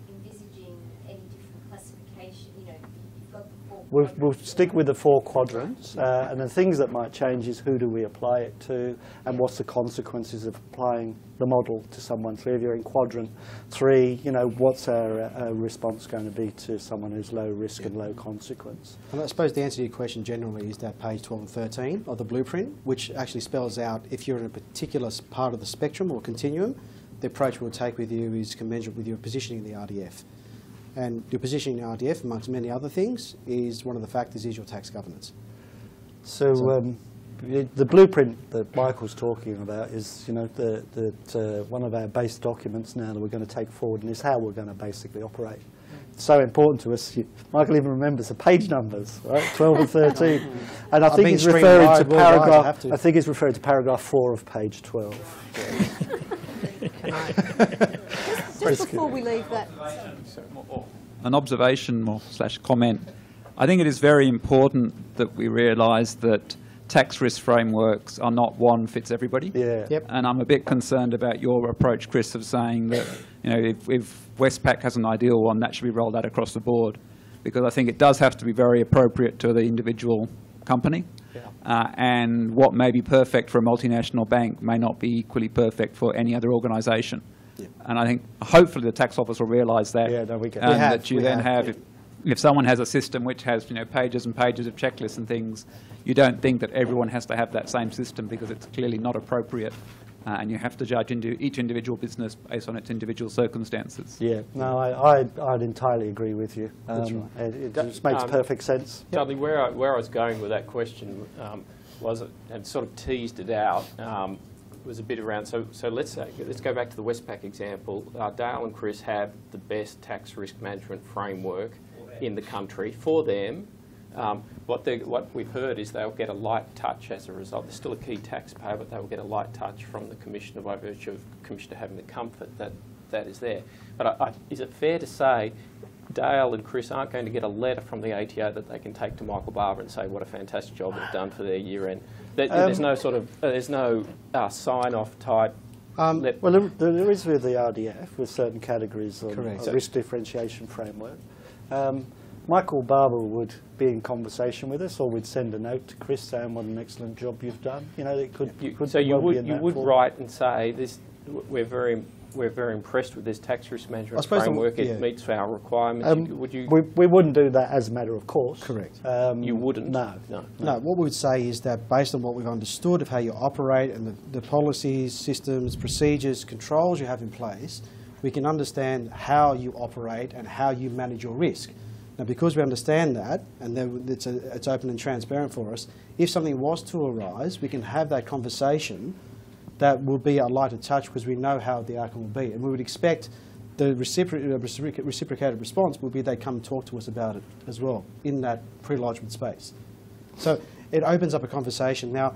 envisaging any different classification? You know, you've got the four. We'll, we'll stick with the four quadrants, uh, and the things that might change is who do we apply it to, and what's the consequences of applying the model to someone. So if you're in quadrant three, you know, what's our, our response going to be to someone who's low risk and low consequence? And I suppose the answer to your question generally is that page twelve and thirteen of the blueprint, which actually spells out if you're in a particular part of the spectrum or continuum, the approach we'll take with you is commensurate with your positioning in the R D F. And your positioning in the R D F, amongst many other things, is one of the factors is your tax governance. So. so um, The blueprint that Michael's talking about is, you know, the, the, uh, one of our base documents now that we're going to take forward, and is how we're going to basically operate. It's so important to us. You, Michael even remembers the page numbers, right? twelve and thirteen. And I think he's referring to paragraph. I think he's referring to paragraph four of page twelve. just just before we leave that, an observation or slash comment. I think it is very important that we realise that tax risk frameworks are not one fits everybody. Yeah. Yep. And I'm a bit concerned about your approach, Chris, of saying that, you know, if, if Westpac has an ideal one, that should be rolled out across the board, because I think it does have to be very appropriate to the individual company. Yeah. Uh, and what may be perfect for a multinational bank may not be equally perfect for any other organisation. Yeah. And I think hopefully the tax office will realise that. Yeah, no, we can. And we have, that you we then have, have yeah. if, If someone has a system which has, you know, pages and pages of checklists and things, you don't think that everyone has to have that same system, because it's clearly not appropriate, uh, and you have to judge into each individual business based on its individual circumstances. Yeah, no, I, I, I'd entirely agree with you. Um, That's right. It, it just makes um, perfect sense. Dudley, where I, where I was going with that question um, was, and sort of teased it out, um, was a bit around. So, so let's say, let's go back to the Westpac example. Uh, Dale and Chris have the best tax risk management framework in the country for them. Um, what, they, what we've heard is they'll get a light touch as a result. They're still a key taxpayer, but they'll get a light touch from the Commissioner by virtue of Commissioner having the comfort that that is there. But I, I, is it fair to say Dale and Chris aren't going to get a letter from the A T O that they can take to Michael Barber and say what a fantastic job they've done for their year end? There, um, there's no sort of, uh, there's no uh, sign-off type. Um, well, there, there is with the R D F, with certain categories of so, risk differentiation framework. Um, Michael Barber would be in conversation with us, or we'd send a note to Chris saying what an excellent job you've done. You know, it could, you, could so you well would you would form. write and say this: we're very we're very impressed with this tax risk management framework. The, yeah. It meets our requirements. Um, you, would you? We, we wouldn't do that as a matter of course. Correct. Um, you wouldn't. No, no, no. No. What we would say is that based on what we've understood of how you operate and the, the policies, systems, procedures, controls you have in place, we can understand how you operate and how you manage your risk. Now, because we understand that, and then it's, a, it's open and transparent for us, if something was to arise, we can have that conversation that will be a lighter touch because we know how the outcome will be. And we would expect the recipro reciprocated response will be they come and talk to us about it as well in that pre-lodgement space. So it opens up a conversation. Now,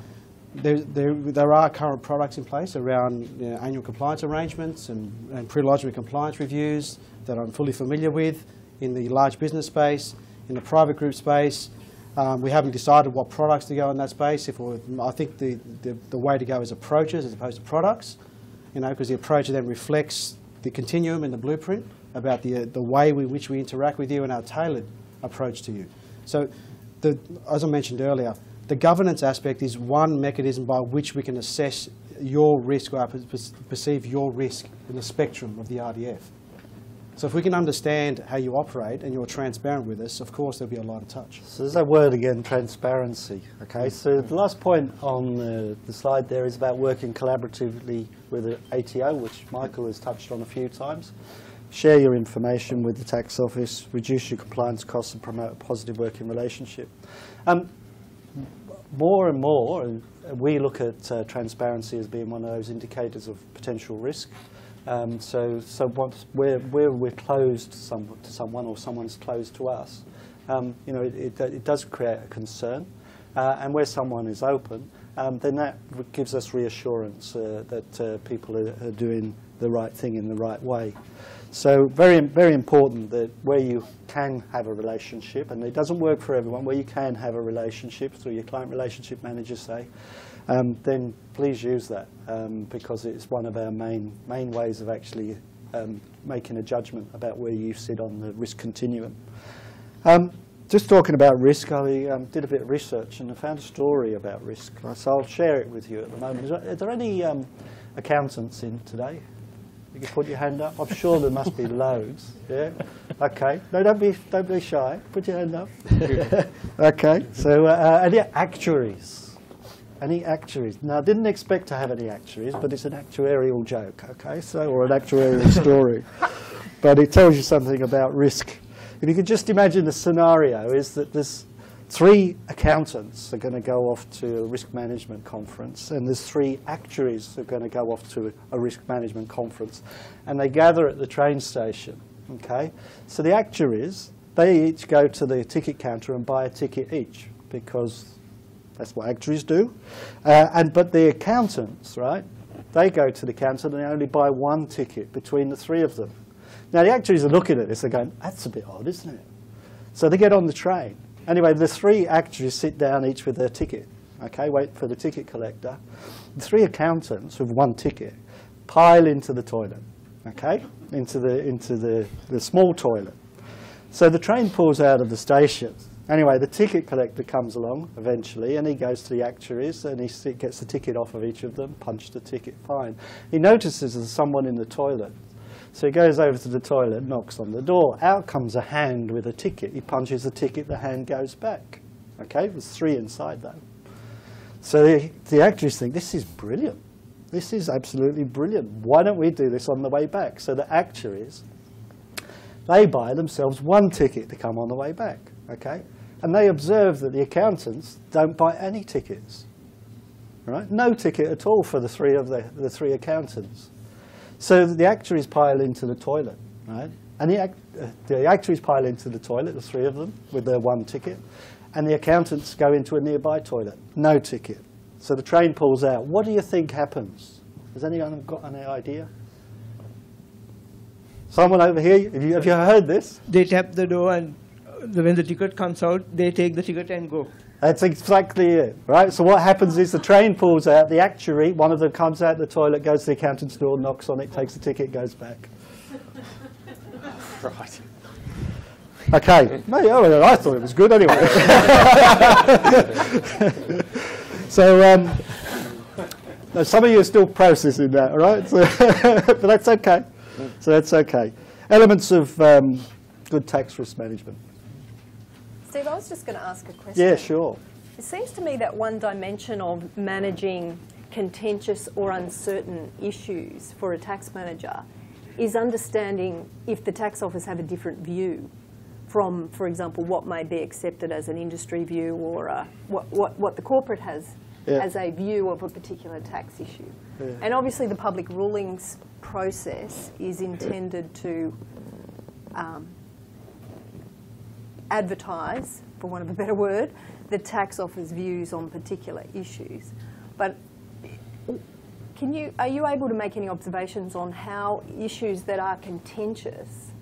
There, there, there are current products in place around, you know, annual compliance arrangements and, and pre-lodgement compliance reviews that I'm fully familiar with in the large business space, in the private group space, Um, we haven't decided what products to go in that space. If we're, I think the, the, the way to go is approaches as opposed to products, you know, because the approach then reflects the continuum in the blueprint about the, uh, the way in which we interact with you and our tailored approach to you. So, the, as I mentioned earlier, the governance aspect is one mechanism by which we can assess your risk or perceive your risk in the spectrum of the R D F. So if we can understand how you operate and you're transparent with us, of course there'll be a lot of touch. So there's that word again, transparency. Okay. So the last point on the, the slide there is about working collaboratively with the A T O, which Michael has touched on a few times. Share your information with the tax office, reduce your compliance costs and promote a positive working relationship. Um, more and more we look at uh, transparency as being one of those indicators of potential risk. Um, so, so once we're, we're, we're closed to, some, to someone or someone's closed to us, um, you know, it, it, it does create a concern. Uh, and where someone is open, um, then that gives us reassurance uh, that uh, people are, are doing the right thing in the right way. So very, very important that where you can have a relationship, and it doesn't work for everyone, where you can have a relationship, so your client relationship manager say, Um, then please use that, um, because it's one of our main, main ways of actually um, making a judgment about where you sit on the risk continuum. Um, just talking about risk, I um, did a bit of research and I found a story about risk, so I'll share it with you at the moment. Are there any um, accountants in today? You can put your hand up. I'm sure there must be loads. Yeah. Okay. No, don't be don't be shy. Put your hand up. Okay. So uh, any actuaries? Any actuaries? Now, I didn't expect to have any actuaries, but it's an actuarial joke, okay? So, or an actuarial story. But it tells you something about risk. If you could just imagine the scenario is that there's three accountants are going to go off to a risk management conference, and there's three actuaries are going to go off to a risk management conference, and they gather at the train station, okay? So the actuaries, they each go to the ticket counter and buy a ticket each, because that's what actuaries do. Uh, and, but the accountants, right, they go to the counter and they only buy one ticket between the three of them. Now, the actuaries are looking at this, they're going, that's a bit odd, isn't it? So they get on the train. Anyway, the three actuaries sit down each with their ticket, okay, wait for the ticket collector. The three accountants with one ticket pile into the toilet, okay, into the, into the, the small toilet. So the train pulls out of the station. Anyway, the ticket collector comes along eventually, and he goes to the actuaries, and he gets the ticket off of each of them, punches the ticket, fine. He notices there's someone in the toilet. So he goes over to the toilet, knocks on the door. Out comes a hand with a ticket. He punches the ticket, the hand goes back. Okay, there's three inside though. So the, the actuaries think, this is brilliant. This is absolutely brilliant. Why don't we do this on the way back? So the actuaries, they buy themselves one ticket to come on the way back. Okay? And they observe that the accountants don't buy any tickets, right? No ticket at all for the three of the, the three accountants. So the actuaries pile into the toilet, right? And the, act, uh, the actuaries pile into the toilet, the three of them, with their one ticket, and the accountants go into a nearby toilet, no ticket. So the train pulls out. What do you think happens? Has anyone got any idea? Someone over here, have you, have you heard this? They tap the door and when the ticket comes out, they take the ticket and go. That's exactly it, right? So what happens is the train pulls out, the actuary, one of them comes out the toilet, goes to the accountant's door, knocks on it, takes the ticket, goes back. Right. Okay. No, I thought it was good anyway. So um, now some of you are still processing that, all right? So but that's okay. So that's okay. Elements of um, good tax risk management. Steve, I was just going to ask a question. Yeah, sure. It seems to me that one dimension of managing contentious or uncertain issues for a tax manager is understanding if the tax office have a different view from, for example, what may be accepted as an industry view or a, what, what, what the corporate has yeah. as a view of a particular tax issue. Yeah. And obviously the public rulings process is intended to um, advertise, for want of a better word, the tax office views on particular issues. But can you, are you able to make any observations on how issues that are contentious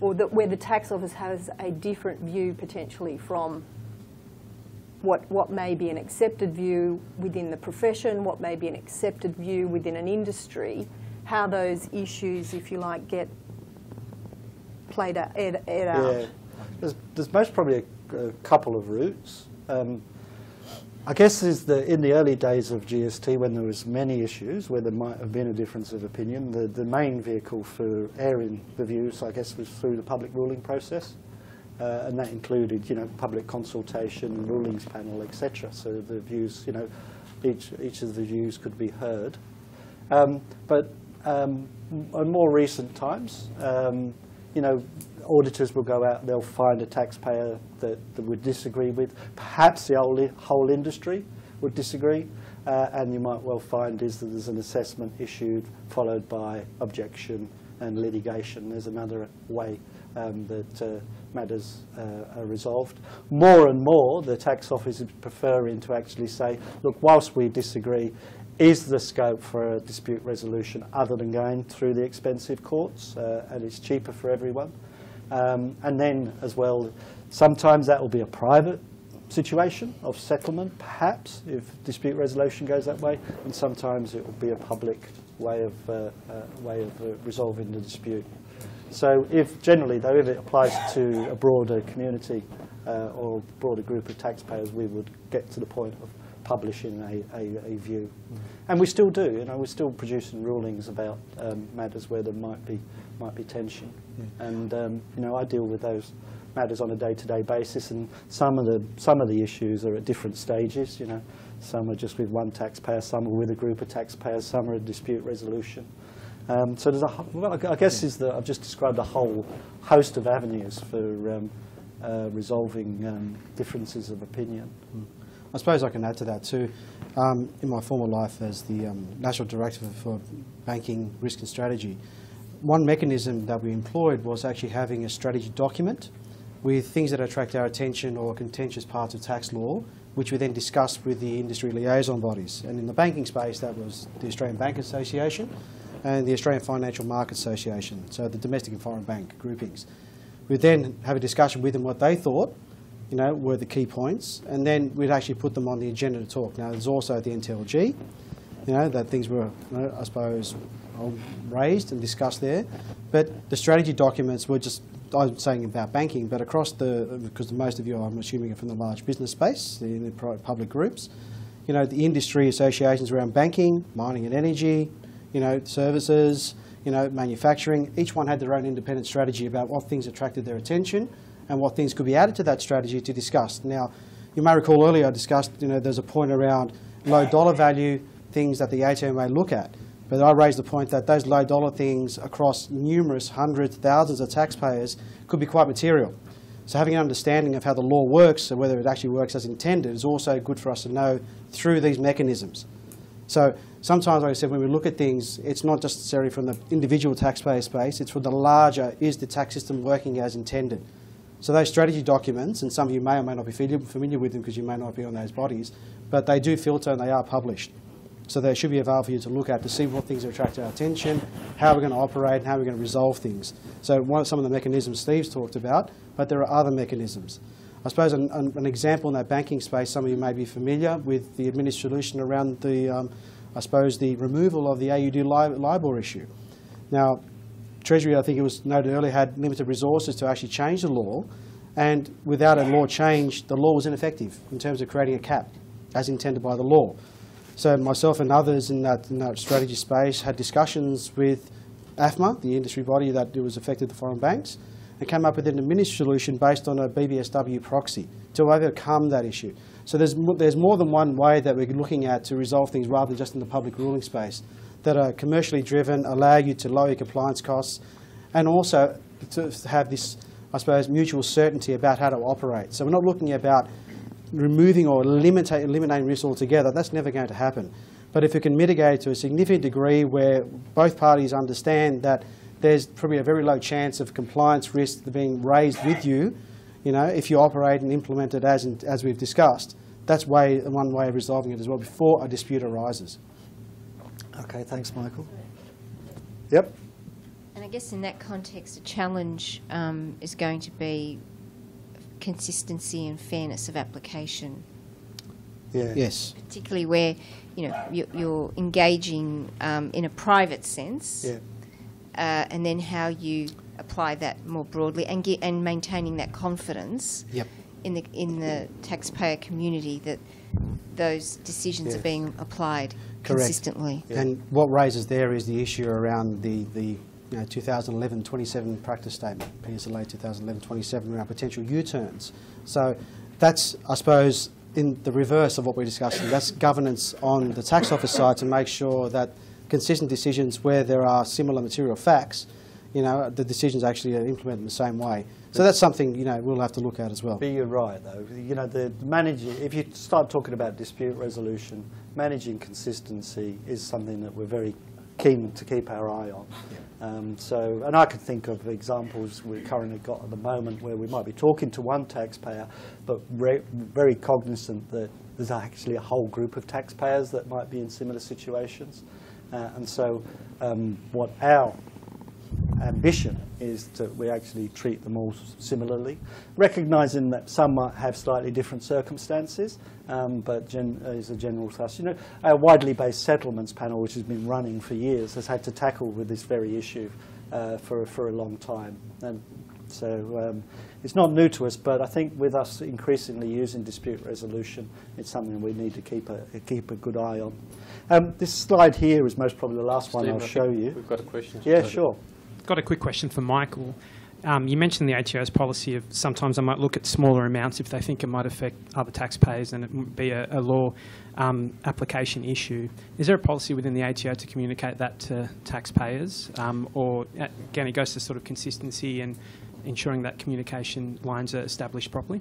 or that where the tax office has a different view potentially from what, what may be an accepted view within the profession, what may be an accepted view within an industry, how those issues, if you like, get played out. Aired, aired yeah. out. There's, there's most probably a, a couple of routes. Um, I guess is the, in the early days of G S T, when there was many issues where there might have been a difference of opinion, the, the main vehicle for airing the views, I guess, was through the public ruling process. Uh, and that included, you know, public consultation, rulings panel, et cetera. So the views, you know, each, each of the views could be heard. Um, but um, in more recent times, um, you know, auditors will go out, they'll find a taxpayer that, that would disagree with. Perhaps the whole, whole industry would disagree, uh, and you might well find is that there's an assessment issued, followed by objection and litigation. There's another way um, that uh, matters uh, are resolved. More and more, the tax office is preferring to actually say, look, whilst we disagree, is the scope for a dispute resolution other than going through the expensive courts, uh, and it's cheaper for everyone. Um, and then, as well, sometimes that will be a private situation of settlement, perhaps, if dispute resolution goes that way, and sometimes it will be a public way of, uh, uh, way of uh, resolving the dispute. So if generally, though, if it applies to a broader community uh, or broader group of taxpayers, we would get to the point of publishing a, a, a view. Mm. And we still do, you know, we're still producing rulings about um, matters where there might be might be tension. Yeah. And um, you know, I deal with those matters on a day-to-day basis, and some of the some of the issues are at different stages, you know. Some are just with one taxpayer, some are with a group of taxpayers, some are a dispute resolution. Um, so there's a, well, I guess yeah. is that I've just described a whole host of avenues for um, uh, resolving um, differences of opinion. Mm. I suppose I can add to that too. Um, in my former life as the um, National Director for Banking Risk and Strategy, one mechanism that we employed was actually having a strategy document with things that attract our attention or contentious parts of tax law, which we then discussed with the industry liaison bodies. And in the banking space, that was the Australian Bank Association and the Australian Financial Market Association, so the domestic and foreign bank groupings. We'd then have a discussion with them what they thought, you know, were the key points, and then we'd actually put them on the agenda to talk. Now, there's also the N T L G, you know, that things were, you know, I suppose, raised and discussed there. But the strategy documents were just, I'm saying about banking, but across the, because most of you, I'm assuming, are from the large business space, the, the public groups, you know, the industry associations around banking, mining and energy, you know, services, you know, manufacturing. Each one had their own independent strategy about what things attracted their attention and what things could be added to that strategy to discuss. Now, you may recall earlier I discussed, you know, there's a point around low dollar value things that the A T O may look at, but I raised the point that those low dollar things across numerous hundreds, thousands of taxpayers could be quite material. So having an understanding of how the law works and whether it actually works as intended is also good for us to know through these mechanisms. So sometimes, like I said, when we look at things, it's not just necessarily from the individual taxpayer space, it's from the larger, is the tax system working as intended? So those strategy documents, and some of you may or may not be familiar with them because you may not be on those bodies, but they do filter and they are published. So they should be available for you to look at to see what things attract our attention, how we're going to operate, and how we're going to resolve things. So one of some of the mechanisms Steve's talked about, but there are other mechanisms. I suppose an, an example in that banking space, some of you may be familiar with the administration around the, um, I suppose, the removal of the A U D LIBOR issue. Now, Treasury, I think it was noted earlier, had limited resources to actually change the law, and without a law change, the law was ineffective in terms of creating a cap as intended by the law. So myself and others in that, in that strategy space had discussions with A F M A, the industry body that was affected the foreign banks, and came up with an administrative solution based on a B B S W proxy to overcome that issue. So there's, there's more than one way that we're looking at to resolve things rather than just in the public ruling space, that are commercially driven, allow you to lower your compliance costs, and also to have this, I suppose, mutual certainty about how to operate. So we're not looking about removing or eliminate, eliminating risk altogether. That's never going to happen. But if we can mitigate to a significant degree where both parties understand that there's probably a very low chance of compliance risk being raised with you, you know, if you operate and implement it as, in, as we've discussed, that's way, one way of resolving it as well before a dispute arises. Okay, thanks, Michael. Yep. And I guess in that context, a challenge um, is going to be consistency and fairness of application Yeah. Yes. Particularly where, you know, you're, you're engaging um, in a private sense, yeah. uh, and then how you apply that more broadly, and get, and maintaining that confidence yep. in the in the taxpayer community that those decisions yeah. are being applied Correct. consistently. Yeah. And what raises there is the issue around the the. You know, two thousand eleven twenty-seven practice statement, P S L A two thousand eleven twenty-seven, around potential U-turns. So that's, I suppose, in the reverse of what we're discussing. That's governance on the tax office side to make sure that consistent decisions where there are similar material facts, you know, the decisions actually are implemented in the same way. So that's something, you know, we'll have to look at as well. But you're right, though. You know, the manager, if you start talking about dispute resolution, managing consistency is something that we're very keen to keep our eye on. Yeah. Um, so, and I can think of examples we've currently got at the moment where we might be talking to one taxpayer, but re very cognizant that there's actually a whole group of taxpayers that might be in similar situations. Uh, and so um, what our ambition is that we actually treat them all similarly, recognising that some might have slightly different circumstances, um, but gen as a general thrust. You know, our widely based settlements panel, which has been running for years, has had to tackle with this very issue uh, for, for a long time. And so um, it's not new to us, but I think with us increasingly using dispute resolution, it's something we need to keep a, keep a good eye on. Um, this slide here is most probably the last Steve, one I'll I show you. We've got a question. Yeah, sure. Got a quick question for Michael. Um, you mentioned the A T O's policy of sometimes I might look at smaller amounts if they think it might affect other taxpayers and it would be a, a law um, application issue. Is there a policy within the A T O to communicate that to taxpayers? Um, or, again, it goes to sort of consistency and ensuring that communication lines are established properly?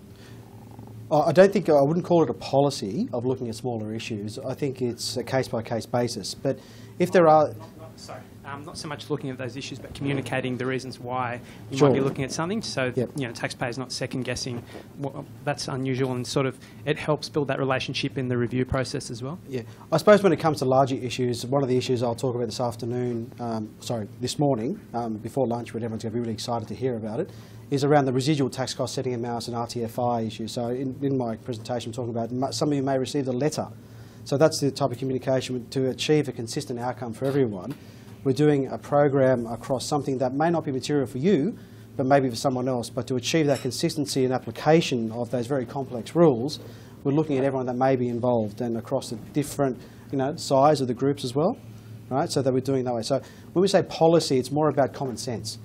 I don't think, I wouldn't call it a policy of looking at smaller issues. I think it's a case-by-case basis. But if there are... Not, not, sorry. Um, not so much looking at those issues, but communicating the reasons why you sure. might be looking at something. So, yep. you know, taxpayers not second guessing. Well, that's unusual, and sort of it helps build that relationship in the review process as well. Yeah, I suppose when it comes to larger issues, one of the issues I'll talk about this afternoon, um, sorry, this morning um, before lunch, when everyone's going to be really excited to hear about it, is around the residual tax cost setting amounts and R T F I issue. So, in, in my presentation, I'm talking about some of you may receive the letter. So that's the type of communication to achieve a consistent outcome for everyone. We're doing a program across something that may not be material for you, but maybe for someone else. But to achieve that consistency and application of those very complex rules, we're looking at everyone that may be involved and across the different, you know, size of the groups as well, right? So that we're doing that way. So when we say policy, it's more about common sense.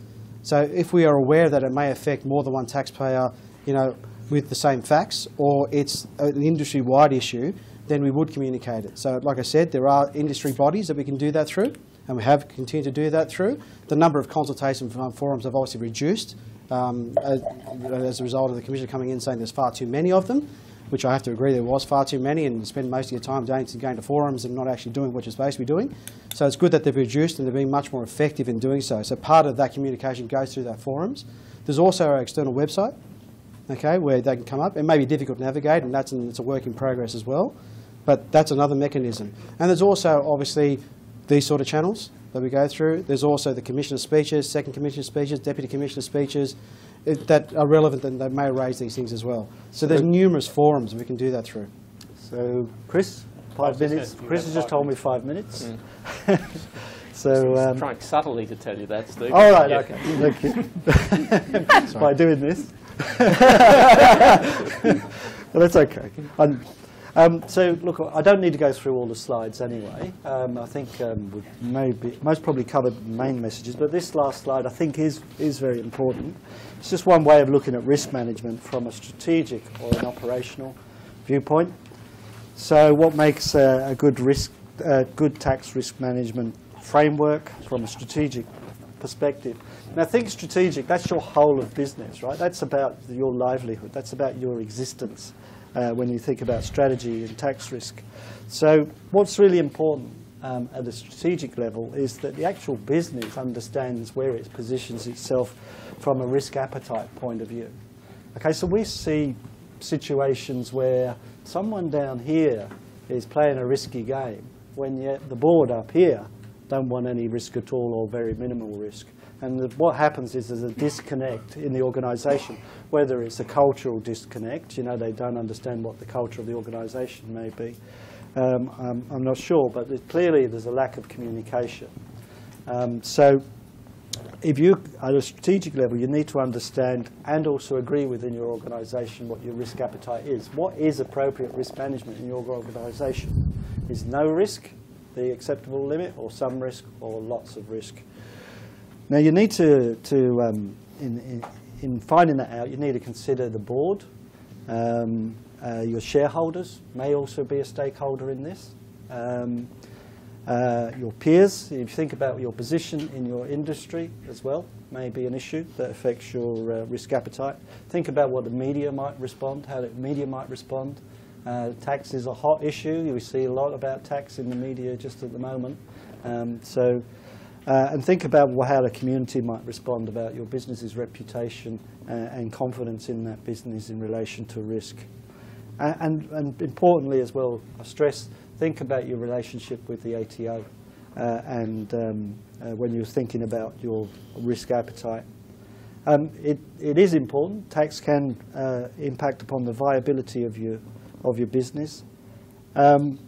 So if we are aware that it may affect more than one taxpayer, you know, with the same facts, or it's an industry-wide issue, then we would communicate it. So like I said, there are industry bodies that we can do that through. And we have continued to do that through. The number of consultation forums have obviously reduced um, as, as a result of the Commissioner coming in saying there's far too many of them, which I have to agree there was far too many, and you spend most of your time going to, going to forums and not actually doing what you're supposed to be doing. So it's good that they've reduced and they're being much more effective in doing so. So part of that communication goes through that forums. There's also our external website, okay, where they can come up. It may be difficult to navigate, and that's an, it's a work in progress as well, but that's another mechanism. And there's also obviously these sort of channels that we go through. There's also the Commissioner speeches, Second Commissioner speeches, Deputy Commissioner speeches it, that are relevant, and they may raise these things as well. So there's numerous forums we can do that through. So Chris, five oh, minutes. Chris has just told minutes. me five minutes. Mm. so um, I'm trying subtly to tell you that, Steve. All right, yeah. okay. Thank you. By doing this. Well, that's okay. I'm, Um, so, look, I don't need to go through all the slides anyway. Um, I think um, we've maybe, most probably covered the main messages, but this last slide I think is, is very important. It's just one way of looking at risk management from a strategic or an operational viewpoint. So what makes uh, a good, risk, uh, good tax risk management framework from a strategic perspective? Now, think strategic, that's your whole of business, right? That's about your livelihood, that's about your existence. Uh, when you think about strategy and tax risk. So what's really important um, at a strategic level is that the actual business understands where it positions itself from a risk appetite point of view. Okay, so we see situations where someone down here is playing a risky game when yet the board up here don't want any risk at all or very minimal risk. And the, what happens is there's a disconnect in the organisation, whether it's a cultural disconnect, you know, they don't understand what the culture of the organisation may be. Um, I'm, I'm not sure, but it, clearly there's a lack of communication. Um, so if you, at a strategic level, you need to understand and also agree within your organisation what your risk appetite is. What is appropriate risk management in your organisation? Is no risk the acceptable limit, or some risk, or lots of risk? Now you need to, to um, in, in, in finding that out, you need to consider the board. Um, uh, your shareholders may also be a stakeholder in this. Um, uh, your peers, if you think about your position in your industry as well, may be an issue that affects your uh, risk appetite. Think about what the media might respond, how the media might respond. Uh, tax is a hot issue. We see a lot about tax in the media just at the moment. Um, so. Uh, and think about how the community might respond about your business's reputation uh, and confidence in that business in relation to risk. Uh, and, and importantly as well, I stress, think about your relationship with the A T O uh, and um, uh, when you're thinking about your risk appetite. Um, it, it is important. Tax can uh, impact upon the viability of your, of your business. Um,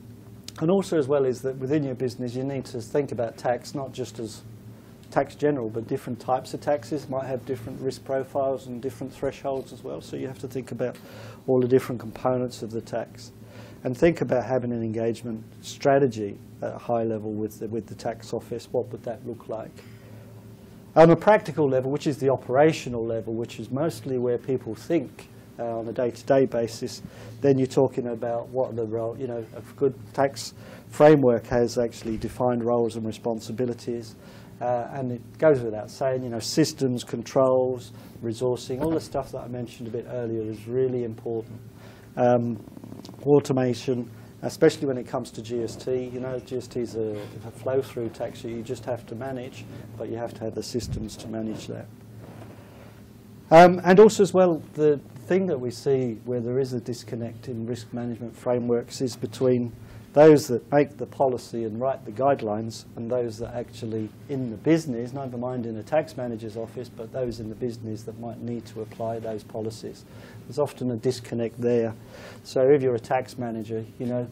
And also as well is that within your business you need to think about tax not just as tax general, but different types of taxes might have different risk profiles and different thresholds as well. So you have to think about all the different components of the tax. And think about having an engagement strategy at a high level with the, with the tax office. What would that look like? On a practical level, which is the operational level, which is mostly where people think Uh, on a day-to-day basis, then you're talking about what the role, you know, a good tax framework has actually defined roles and responsibilities. Uh, and it goes without saying, you know, systems, controls, resourcing, all the stuff that I mentioned a bit earlier is really important. Um, automation, especially when it comes to G S T, you know, G S T is a, a flow-through tax that you just have to manage, but you have to have the systems to manage that. Um, and also as well, the thing that we see where there is a disconnect in risk management frameworks is between those that make the policy and write the guidelines and those that actually in the business, never mind in a tax manager's office, but those in the business that might need to apply those policies. There's often a disconnect there. So if you're a tax manager, you know,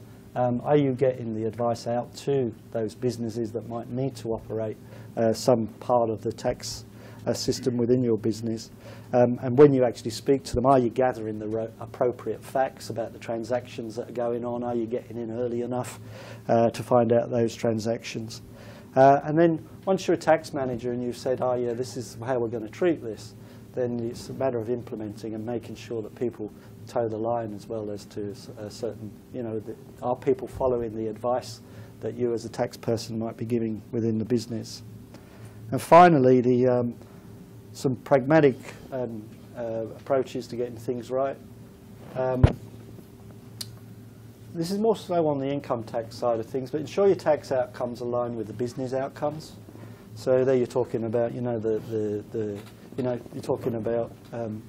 um, are you getting the advice out to those businesses that might need to operate uh, some part of the tax uh, system within your business? Um, and when you actually speak to them, are you gathering the appropriate facts about the transactions that are going on? Are you getting in early enough uh, to find out those transactions? Uh, and then once you're a tax manager and you've said, oh yeah, this is how we're going to treat this, then it's a matter of implementing and making sure that people toe the line as well as to a certain, you know, the, are people following the advice that you as a tax person might be giving within the business? And finally, the... Um, some pragmatic um, uh, approaches to getting things right. Um, this is more so on the income tax side of things, but ensure your tax outcomes align with the business outcomes. So there you're talking about, you know, the, the, the you know, you're talking about, um,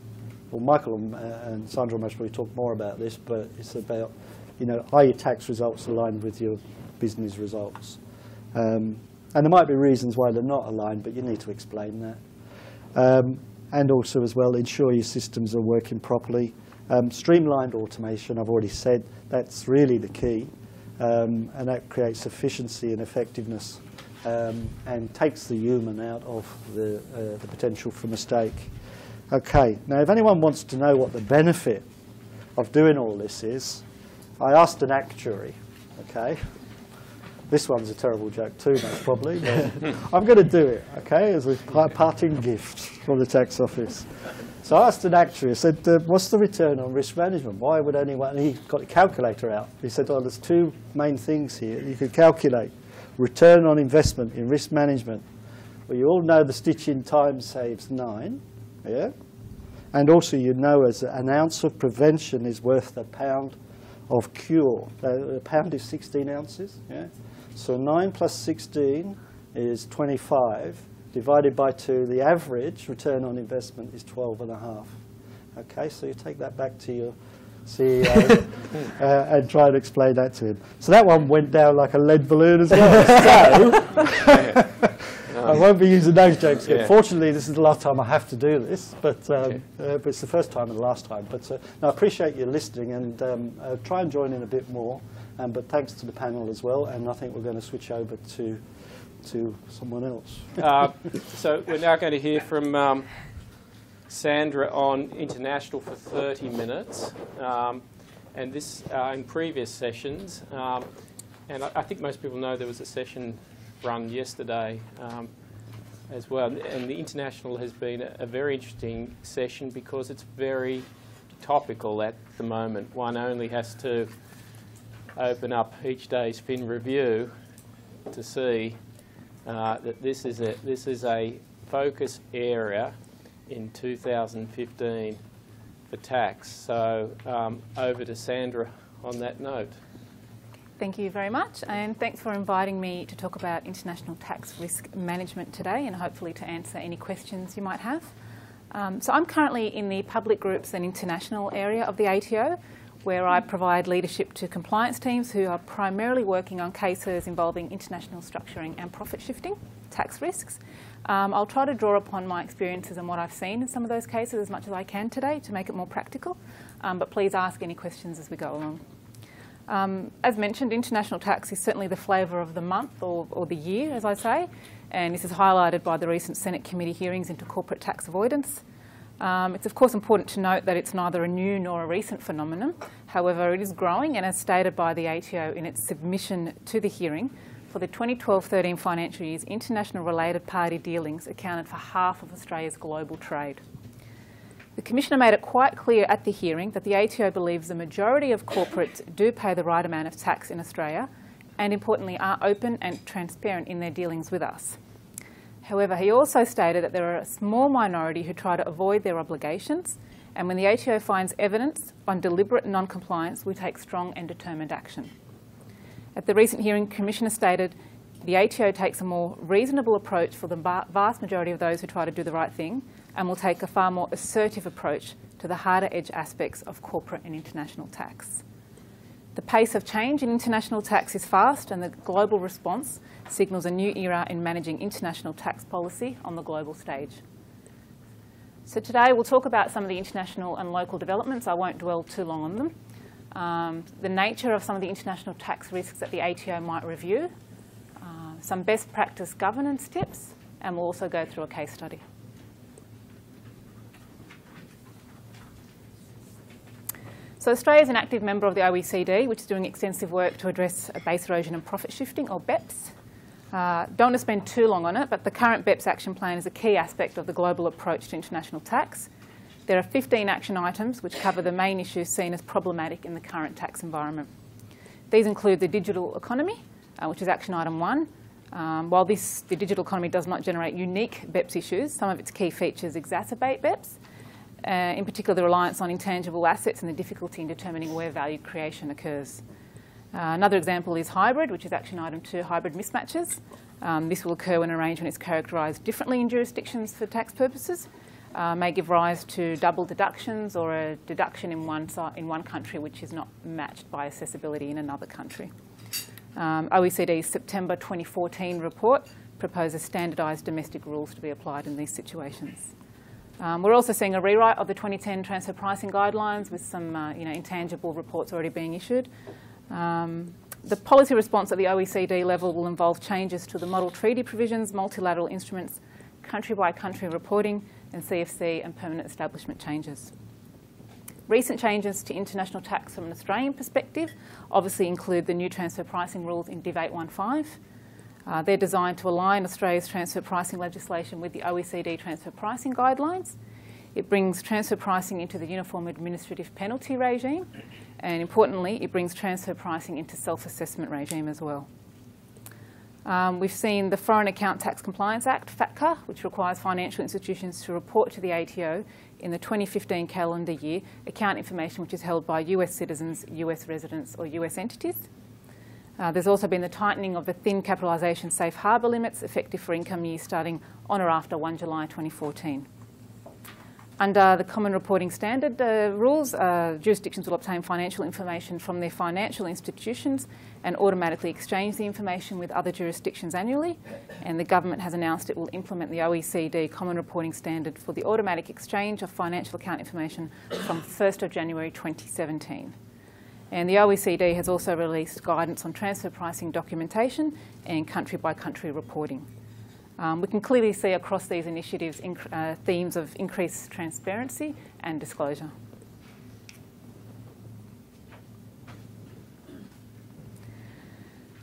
well, Michael and, uh, and Sandra will most probably talk more about this, but it's about, you know, are your tax results aligned with your business results? Um, and there might be reasons why they're not aligned, but you need to explain that. Um, and also as well, ensure your systems are working properly. Um, streamlined automation, I've already said, that's really the key. Um, and that creates efficiency and effectiveness um, and takes the human out of the, uh, the potential for mistake. Okay, now if anyone wants to know what the benefit of doing all this is, I asked an actuary, okay? This one's a terrible joke too, most probably, but I'm going to do it, okay, as a parting gift from the tax office. So I asked an actuary, I said, uh, what's the return on risk management? Why would anyone, and he got a calculator out. He said, oh, there's two main things here. You could calculate return on investment in risk management. Well, you all know the stitch-in time saves nine, yeah? And also you know as an ounce of prevention is worth a pound of cure. Uh, a pound is sixteen ounces, yeah? So nine plus sixteen is twenty-five, divided by two, the average return on investment is twelve and a half. Okay, so you take that back to your C E O uh, and try and explain that to him. So that one went down like a lead balloon as well. So, I won't be using those jokes again. Yeah. Fortunately, this is the last time I have to do this, but, um, okay. uh, but it's the first time and the last time. But uh, no, I appreciate your listening, and um, uh, try and join in a bit more. Um, but thanks to the panel as well, and I think we're going to switch over to to someone else. uh, so we're now going to hear from um, Sandra on international for thirty minutes. Um, and this, uh, in previous sessions, um, and I, I think most people know there was a session run yesterday um, as well. And the international has been a, a very interesting session because it's very topical at the moment. One only has to open up each day's Fin Review to see uh, that this is a, this is a focus area in two thousand fifteen for tax. So um, over to Sandra on that note. Thank you very much, and thanks for inviting me to talk about international tax risk management today, and hopefully to answer any questions you might have. Um, so I'm currently in the public groups and international area of the A T O, where I provide leadership to compliance teams who are primarily working on cases involving international structuring and profit shifting tax risks. Um, I'll try to draw upon my experiences and what I've seen in some of those cases as much as I can today to make it more practical, um, but please ask any questions as we go along. Um, as mentioned, international tax is certainly the flavour of the month, or, or the year, as I say, and this is highlighted by the recent Senate committee hearings into corporate tax avoidance. Um, it's of course important to note that it's neither a new nor a recent phenomenon. However, it is growing, and as stated by the A T O in its submission to the hearing, for the twenty twelve thirteen financial years, international related party dealings accounted for half of Australia's global trade. The Commissioner made it quite clear at the hearing that the A T O believes the majority of corporates do pay the right amount of tax in Australia, and importantly are open and transparent in their dealings with us. However, he also stated that there are a small minority who try to avoid their obligations, and when the A T O finds evidence on deliberate non-compliance, we take strong and determined action. At the recent hearing, Commissioner stated, the A T O takes a more reasonable approach for the vast majority of those who try to do the right thing, and will take a far more assertive approach to the harder edge aspects of corporate and international tax. The pace of change in international tax is fast, and the global response signals a new era in managing international tax policy on the global stage. So today we'll talk about some of the international and local developments. I won't dwell too long on them. Um, the nature of some of the international tax risks that the A T O might review, uh, some best practice governance tips, and we'll also go through a case study. So Australia is an active member of the O E C D, which is doing extensive work to address base erosion and profit shifting, or BEPS. Uh, don't want to spend too long on it, but the current BEPS action plan is a key aspect of the global approach to international tax. There are fifteen action items which cover the main issues seen as problematic in the current tax environment. These include the digital economy, uh, which is action item one. Um, while this, the digital economy does not generate unique BEPS issues, some of its key features exacerbate BEPS. Uh, in particular, the reliance on intangible assets and the difficulty in determining where value creation occurs. Uh, another example is hybrid, which is action item two, hybrid mismatches. Um, this will occur when an arrangement is characterised differently in jurisdictions for tax purposes, uh, may give rise to double deductions or a deduction in one, in one country which is not matched by accessibility in another country. Um, O E C D's September twenty fourteen report proposes standardised domestic rules to be applied in these situations. Um, we're also seeing a rewrite of the twenty ten transfer pricing guidelines, with some uh, you know, intangible reports already being issued. Um, the policy response at the O E C D level will involve changes to the model treaty provisions, multilateral instruments, country-by-country reporting, and C F C and permanent establishment changes. Recent changes to international tax from an Australian perspective obviously include the new transfer pricing rules in Div eight fifteen. Uh, they're designed to align Australia's transfer pricing legislation with the O E C D transfer pricing guidelines. It brings transfer pricing into the uniform administrative penalty regime, and importantly, it brings transfer pricing into self-assessment regime as well. Um, we've seen the Foreign Account Tax Compliance Act, FATCA, which requires financial institutions to report to the A T O in the twenty fifteen calendar year account information which is held by U S citizens, U S residents, or U S entities. Uh, there's also been the tightening of the thin capitalisation safe harbour limits effective for income years starting on or after First July twenty fourteen. Under the Common Reporting Standard uh, rules, uh, jurisdictions will obtain financial information from their financial institutions and automatically exchange the information with other jurisdictions annually. And the government has announced it will implement the O E C D Common Reporting Standard for the automatic exchange of financial account information from first of January twenty seventeen. And the O E C D has also released guidance on transfer pricing documentation and country-by-country reporting. Um, we can clearly see across these initiatives in, uh, themes of increased transparency and disclosure.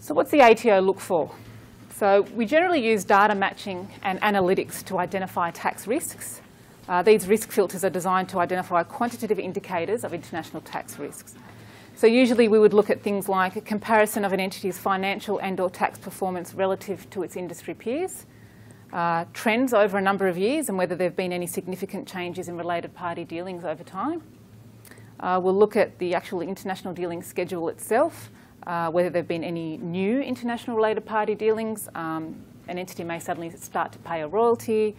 So what's the A T O look for? So we generally use data matching and analytics to identify tax risks. Uh, these risk filters are designed to identify quantitative indicators of international tax risks. So usually we would look at things like a comparison of an entity's financial and or tax performance relative to its industry peers, Uh, trends over a number of years and whether there have been any significant changes in related party dealings over time. Uh, we'll look at the actual international dealing schedule itself, uh, whether there have been any new international related party dealings. Um, an entity may suddenly start to pay a royalty,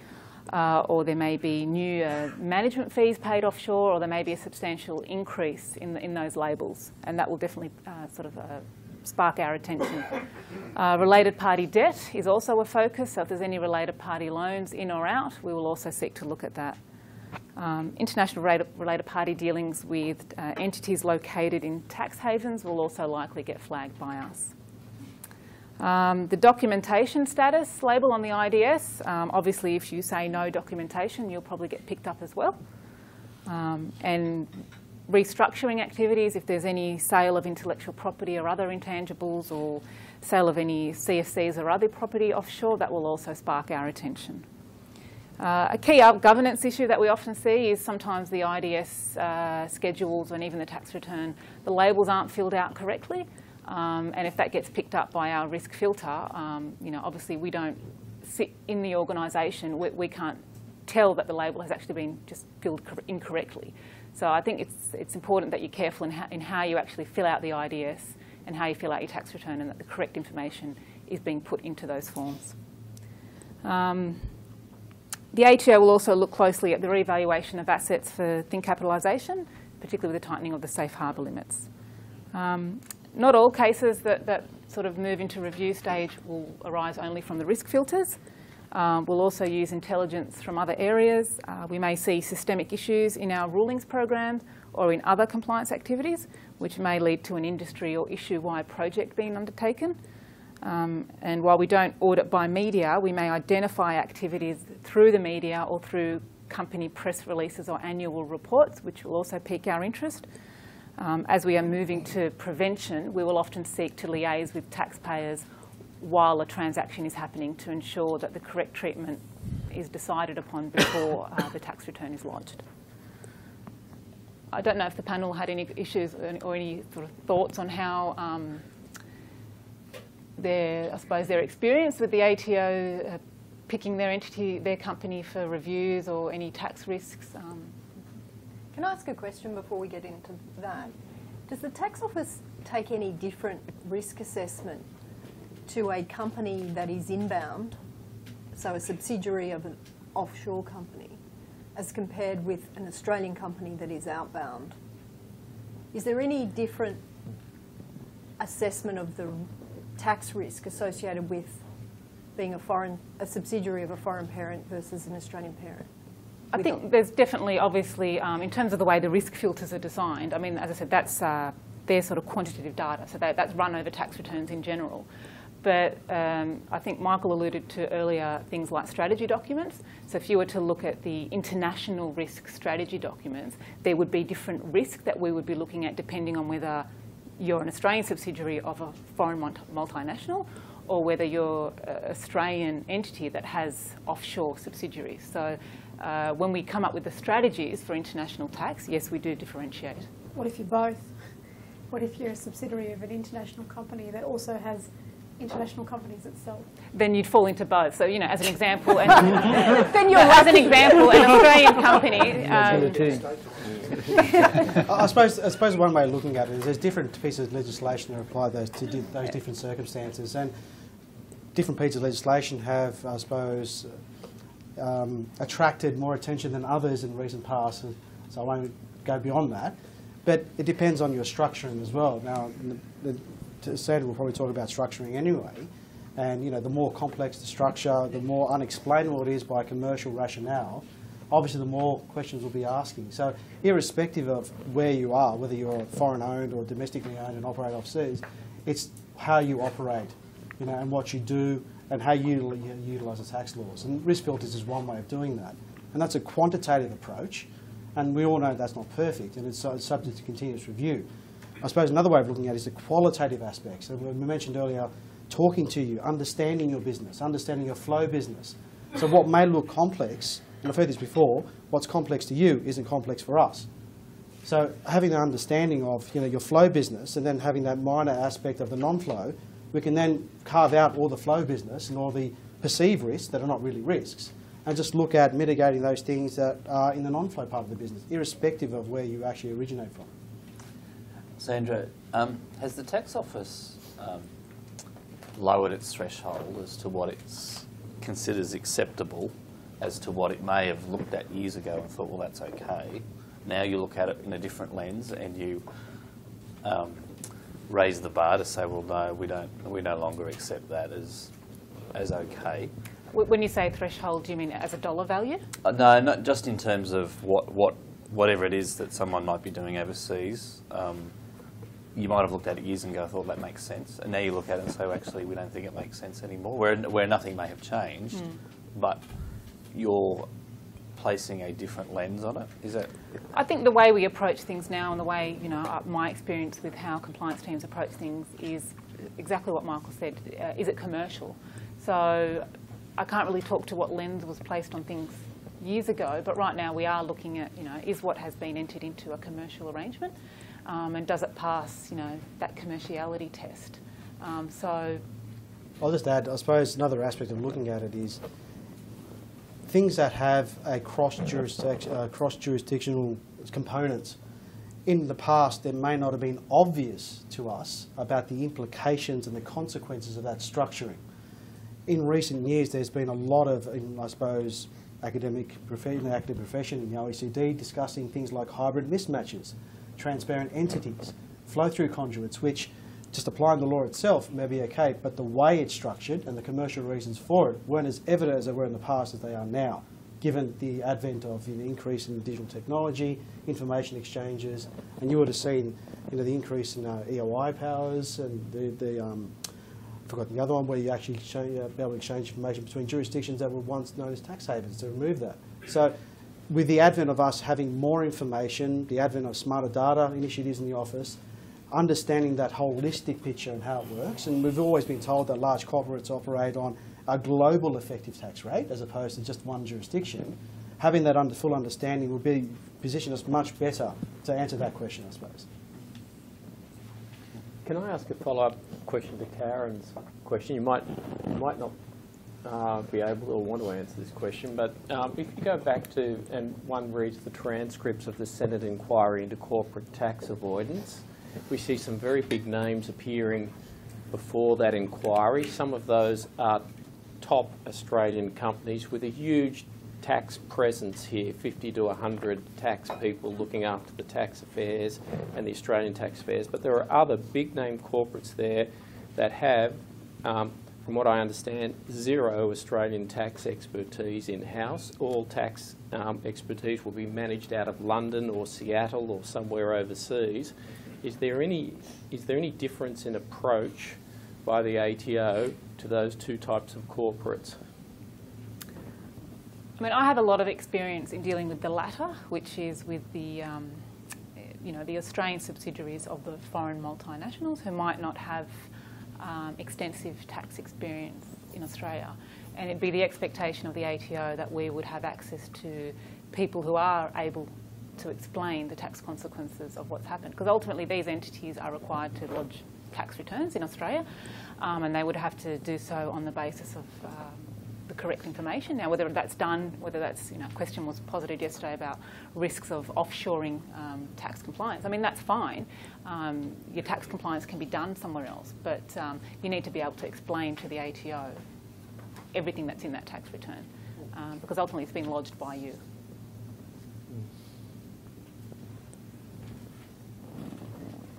uh, or there may be new uh, management fees paid offshore, or there may be a substantial increase in, the, in those labels, and that will definitely uh, sort of uh, spark our attention. Uh, related party debt is also a focus, so if there's any related party loans in or out, we will also seek to look at that. Um, international related party dealings with uh, entities located in tax havens will also likely get flagged by us. Um, the documentation status label on the I D S, um, obviously if you say no documentation, you'll probably get picked up as well. Um, and restructuring activities, if there's any sale of intellectual property or other intangibles or sale of any C F Cs or other property offshore, that will also spark our attention. Uh, a key governance issue that we often see is sometimes the I D S uh, schedules and even the tax return, the labels aren't filled out correctly, um, and if that gets picked up by our risk filter, um, you know, obviously we don't sit in the organisation, we, we can't tell that the label has actually been just filled incorrectly. So I think it's, it's important that you're careful in, ha in how you actually fill out the I D S and how you fill out your tax return and that the correct information is being put into those forms. Um, the A T O will also look closely at the revaluation of assets for thin capitalisation, particularly with the tightening of the safe harbour limits. Um, not all cases that, that sort of move into review stage will arise only from the risk filters. Um, we'll also use intelligence from other areas. Uh, we may see systemic issues in our rulings programs or in other compliance activities, which may lead to an industry or issue-wide project being undertaken. Um, and while we don't audit by media, we may identify activities through the media or through company press releases or annual reports, which will also pique our interest. Um, as we are moving to prevention, we will often seek to liaise with taxpayers while a transaction is happening to ensure that the correct treatment is decided upon before uh, the tax return is lodged. I don't know if the panel had any issues or any sort of thoughts on how um, their, I suppose, their experience with the A T O uh, picking their entity, their company for reviews or any tax risks. Um. Can I ask a question before we get into that? Does the tax office take any different risk assessment to a company that is inbound, so a subsidiary of an offshore company, as compared with an Australian company that is outbound? Is there any different assessment of the tax risk associated with being a foreign, a subsidiary of a foreign parent versus an Australian parent? I think there's definitely, obviously, um, in terms of the way the risk filters are designed, I mean, as I said, that's uh, their sort of quantitative data, so that, that's run over tax returns in general. But um, I think Michael alluded to earlier things like strategy documents. So if you were to look at the international risk strategy documents, there would be different risk that we would be looking at depending on whether you're an Australian subsidiary of a foreign multinational or whether you're an Australian entity that has offshore subsidiaries. So uh, when we come up with the strategies for international tax, yes, we do differentiate. What if you're both? What if you're a subsidiary of an international company that also has international companies itself? Then you'd fall into both. So, you know, as an example, and then you're as an example, an Australian company. Um, I suppose I suppose one way of looking at it is there's different pieces of legislation that apply those to di those different circumstances, and different pieces of legislation have, I suppose, um, attracted more attention than others in recent past, so I won't go beyond that. But it depends on your structuring as well. Now, the, the Sandra will probably talk about structuring anyway, and you know, the more complex the structure, the more unexplainable it is by commercial rationale, obviously the more questions we'll be asking. So irrespective of where you are, whether you're foreign-owned or domestically owned and operate overseas, it's how you operate, you know, and what you do and how you utilise the tax laws. And risk filters is one way of doing that. And that's a quantitative approach, and we all know that's not perfect, and it's subject to continuous review. I suppose another way of looking at it is the qualitative aspects. And we mentioned earlier, talking to you, understanding your business, understanding your flow business. So what may look complex, and I've heard this before, what's complex to you isn't complex for us. So having an understanding of, you know, your flow business and then having that minor aspect of the non-flow, we can then carve out all the flow business and all the perceived risks that are not really risks and just look at mitigating those things that are in the non-flow part of the business, irrespective of where you actually originate from. Sandra, um, has the tax office um, lowered its threshold as to what it considers acceptable, as to what it may have looked at years ago and thought, well, that's okay? Now you look at it in a different lens and you um, raise the bar to say, well, no, we don't, we no longer accept that as as okay. When you say threshold, do you mean as a dollar value? Uh, no, not just in terms of what what whatever it is that someone might be doing overseas. Um, you might have looked at it years ago and thought that makes sense, and now you look at it and say, well, actually, we don't think it makes sense anymore. Where where nothing may have changed, mm. but you're placing a different lens on it? Is that? I think the way we approach things now and the way, you know, my experience with how compliance teams approach things is exactly what Michael said. Uh, is it commercial? So I can't really talk to what lens was placed on things years ago, but right now we are looking at, you know, is what has been entered into a commercial arrangement, um, and does it pass, you know, that commerciality test? Um, so I'll just add, I suppose another aspect of looking at it is things that have a cross-jurisdiction, uh, cross-jurisdictional components. In the past, there may not have been obvious to us about the implications and the consequences of that structuring. In recent years, there's been a lot of, in, I suppose, academic profession, the academic profession in the O E C D discussing things like hybrid mismatches, transparent entities, flow-through conduits, which just applying the law itself may be okay, but the way it's structured and the commercial reasons for it weren't as evident as they were in the past as they are now, given the advent of the increase in digital technology, information exchanges, and you would have seen, you know, the increase in uh, E O I powers and the, the um, I forgot the other one where you actually show, uh, be able to exchange information between jurisdictions that were once known as tax havens to remove that. So with the advent of us having more information, the advent of smarter data initiatives in the office, understanding that holistic picture and how it works, and we've always been told that large corporates operate on a global effective tax rate as opposed to just one jurisdiction. Having that under full understanding will be position us much better to answer that question, I suppose. Can I ask a follow-up question to Karen's question? You might you might not uh, be able or want to answer this question, but um, if you go back to and one reads the transcripts of the Senate inquiry into corporate tax avoidance, we see some very big names appearing before that inquiry. Some of those are top Australian companies with a huge tax presence here, fifty to one hundred tax people looking after the tax affairs and the Australian tax affairs. But there are other big-name corporates there that have, um, from what I understand, zero Australian tax expertise in-house. All tax um, expertise will be managed out of London or Seattle or somewhere overseas. Is there any is there any difference in approach by the A T O to those two types of corporates? I mean, I have a lot of experience in dealing with the latter, which is with the um, you know, the Australian subsidiaries of the foreign multinationals who might not have um, extensive tax experience in Australia, and it'd be the expectation of the A T O that we would have access to people who are able to explain the tax consequences of what's happened. Because ultimately these entities are required to lodge tax returns in Australia, um, and they would have to do so on the basis of um, the correct information. Now whether that's done, whether that's, you know, a question was posited yesterday about risks of offshoring um, tax compliance. I mean, that's fine. Um, your tax compliance can be done somewhere else, but um, you need to be able to explain to the A T O everything that's in that tax return. um, because ultimately it's been lodged by you.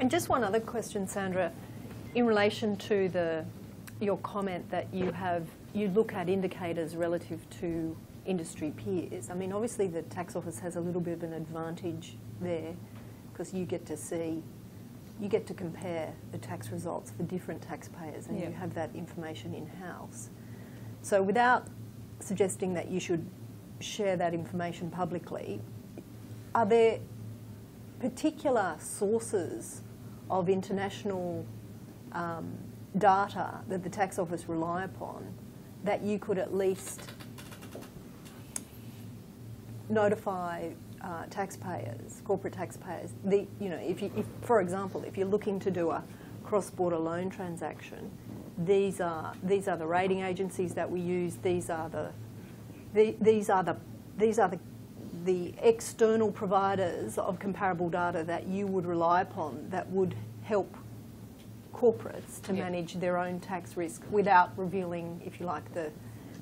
And just one other question, Sandra, in relation to the your comment that you have you look at indicators relative to industry peers. I mean, obviously the tax office has a little bit of an advantage there because you get to see, you get to compare the tax results for different taxpayers, and yep. you have that information in-house. So without suggesting that you should share that information publicly, are there particular sources of international um, data that the tax office rely upon that you could at least notify uh, taxpayers, corporate taxpayers? The, you know, if you, if, for example, if you're looking to do a cross-border loan transaction, these are these are the rating agencies that we use. These are the, the these are the these are the. the external providers of comparable data that you would rely upon that would help corporates to yeah. manage their own tax risk without revealing, if you like, the,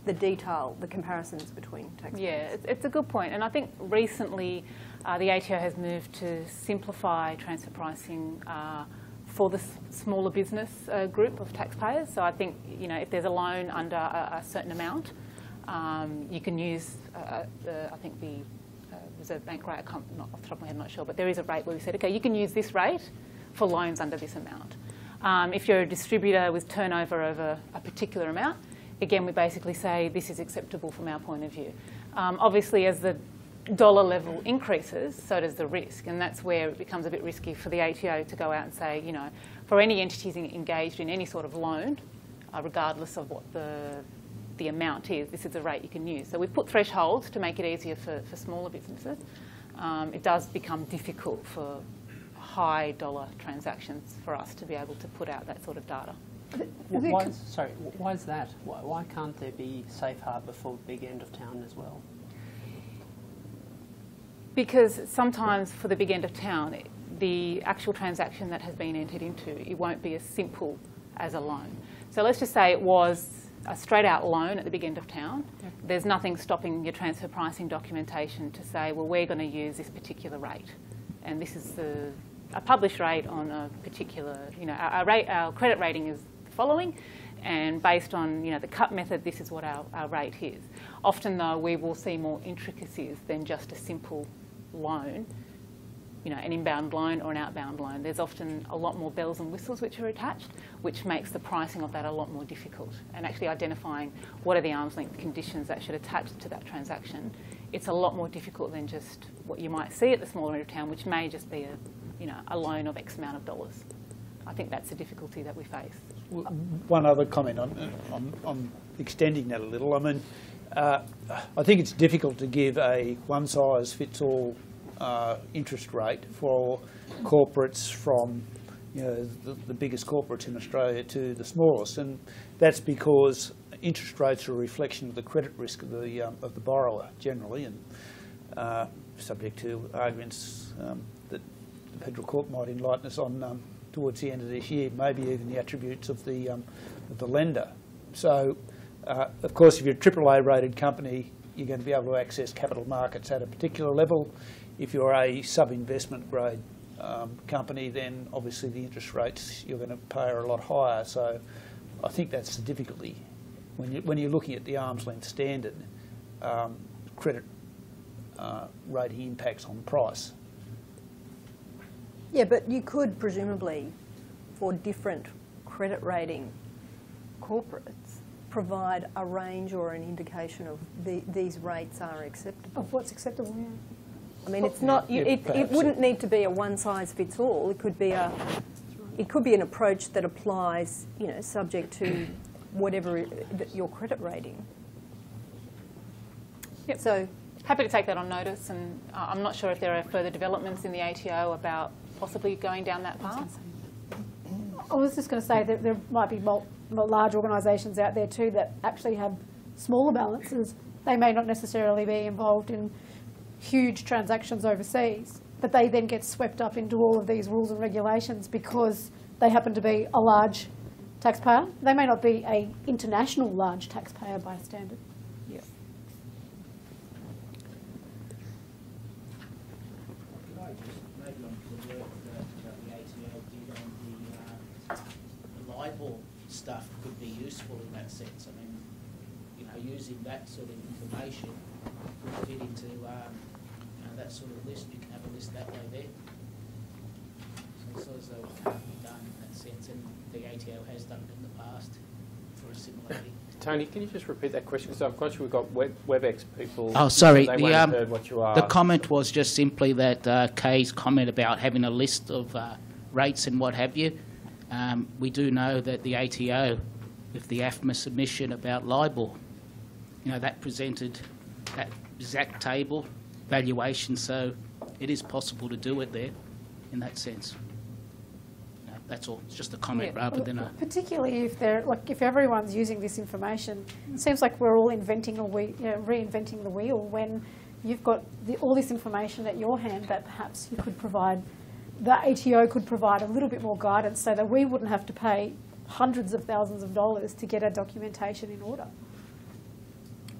the detail, the comparisons between taxpayers. Yeah, it's, it's a good point. And I think recently uh, the A T O has moved to simplify transfer pricing uh, for the s smaller business uh, group of taxpayers. So I think, you know, if there's a loan under a, a certain amount, um, you can use, uh, the, I think, the Reserve Bank rate, I can't, not off the top of my head, I'm not sure, but there is a rate where we said, okay, you can use this rate for loans under this amount. Um, if you're a distributor with turnover over a particular amount, again, we basically say this is acceptable from our point of view. Um, obviously, as the dollar level increases, so does the risk, and that's where it becomes a bit risky for the A T O to go out and say, you know, for any entities engaged in any sort of loan, uh, regardless of what the the amount is, this is the rate you can use. So we've put thresholds to make it easier for, for smaller businesses. Um, it does become difficult for high dollar transactions for us to be able to put out that sort of data. Why is, sorry, why is that? Why, why can't there be safe harbour for big end of town as well? Because sometimes for the big end of town, it, the actual transaction that has been entered into, it won't be as simple as a loan. So let's just say it was a straight-out loan at the big end of town. Yep. There's nothing stopping your transfer pricing documentation to say, well, we're going to use this particular rate, and this is the, a published rate on a particular, you know, our, our, rate, our credit rating is the following, and based on, you know, the cut method, this is what our, our rate is. Often, though, we will see more intricacies than just a simple loan, you know, an inbound loan or an outbound loan. There's often a lot more bells and whistles which are attached, which makes the pricing of that a lot more difficult. And actually identifying what are the arm's length conditions that should attach to that transaction, it's a lot more difficult than just what you might see at the smaller end of town, which may just be a, you know, a loan of X amount of dollars. I think that's the difficulty that we face. Well, one other comment, I'm, I'm, I'm extending that a little. I mean, uh, I think it's difficult to give a one-size-fits-all Uh, interest rate for corporates from, you know, the, the biggest corporates in Australia to the smallest, and that's because interest rates are a reflection of the credit risk of the um, of the borrower generally, and uh, subject to arguments um, that the Federal Court might enlighten us on um, towards the end of this year, maybe even the attributes of the um, of the lender. So, uh, of course, if you're a triple A rated company, you're going to be able to access capital markets at a particular level. If you're a sub-investment grade um, company, then obviously the interest rates you're going to pay are a lot higher. So I think that's the difficulty. When, you, when you're looking at the arm's length standard, um, credit uh, rating impacts on price. Yeah, but you could presumably, for different credit rating corporates, provide a range or an indication of the, these rates are acceptable. Of what's acceptable, yeah. I mean, it's not. You, it, it wouldn't need to be a one-size-fits-all. It could be a. It could be an approach that applies, you know, subject to whatever it, your credit rating. Yep. So, happy to take that on notice, and uh, I'm not sure if there are further developments in the A T O about possibly going down that path. I was just going to say that there might be more, more large organisations out there too that actually have smaller balances. They may not necessarily be involved in huge transactions overseas, but they then get swept up into all of these rules and regulations because they happen to be a large taxpayer. They may not be an international large taxpayer by standard. Yes. LIBOR stuff could be useful in that sense. I mean, you know, using that sort of information could fit into um, you know, that sort of list. You can have a list that way there. So it's not as though it can't be done in that sense, and the A T O has done it in the past for a similar thing. Tony, can you just repeat that question? Because I'm conscious we've got web, WebEx people. Oh, sorry. They the, um, heard what you are. The comment was just simply that uh, Kay's comment about having a list of uh, rates and what have you. Um, we do know that the A T O, with the AFMA submission about LIBOR, you know, that presented that exact table, valuation, so it is possible to do it there in that sense. No, that's all. It's just a comment yeah. rather well, than a... Particularly if they're, like, if everyone's using this information, it seems like we're all inventing or we, you know, reinventing the wheel when you've got the, all this information at your hand that perhaps you could provide. The A T O could provide a little bit more guidance so that we wouldn't have to pay hundreds of thousands of dollars to get our documentation in order.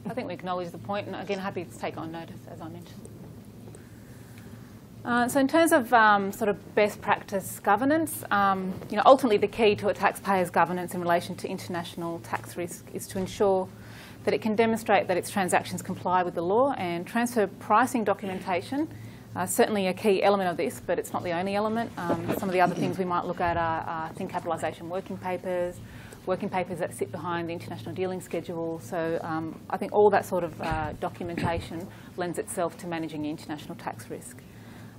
I think we acknowledge the point, and again, happy to take on notice, as I mentioned. Uh, so in terms of um, sort of best practice governance, um, you know, ultimately the key to a taxpayer's governance in relation to international tax risk is to ensure that it can demonstrate that its transactions comply with the law, and transfer pricing documentation Uh, certainly a key element of this, but it's not the only element. Um, some of the other things we might look at are, are thin capitalisation working papers, working papers that sit behind the international dealing schedule. So um, I think all that sort of uh, documentation lends itself to managing the international tax risk.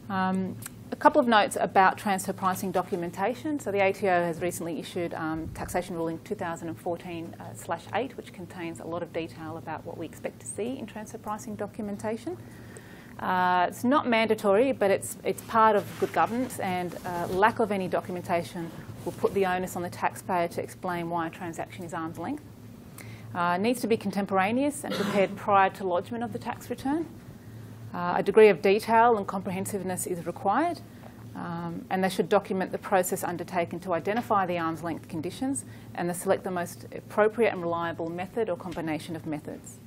Um, a couple of notes about transfer pricing documentation. So the A T O has recently issued um, Taxation Ruling two thousand fourteen slash eight, which contains a lot of detail about what we expect to see in transfer pricing documentation. Uh, it's not mandatory, but it's, it's part of good governance, and uh, lack of any documentation will put the onus on the taxpayer to explain why a transaction is arm's length. Uh, it needs to be contemporaneous and prepared prior to lodgement of the tax return. Uh, a degree of detail and comprehensiveness is required, um, and they should document the process undertaken to identify the arm's length conditions, and they select the most appropriate and reliable method or combination of methods.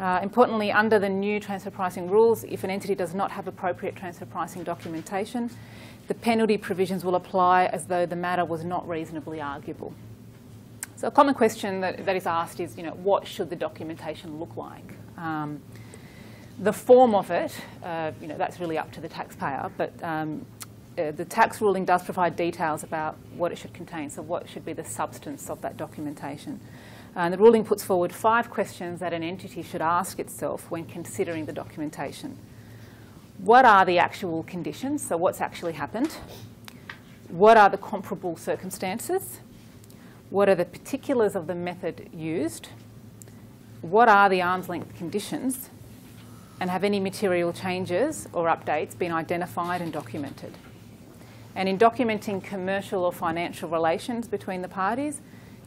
Uh, importantly, under the new transfer pricing rules, if an entity does not have appropriate transfer pricing documentation, the penalty provisions will apply as though the matter was not reasonably arguable. So a common question that, that is asked is, you know, what should the documentation look like? Um, the form of it, uh, you know, that's really up to the taxpayer, but um, uh, the tax ruling does provide details about what it should contain, so what should be the substance of that documentation. And the ruling puts forward five questions that an entity should ask itself when considering the documentation. What are the actual conditions? So what's actually happened? What are the comparable circumstances? What are the particulars of the method used? What are the arm's length conditions? And have any material changes or updates been identified and documented? And in documenting commercial or financial relations between the parties,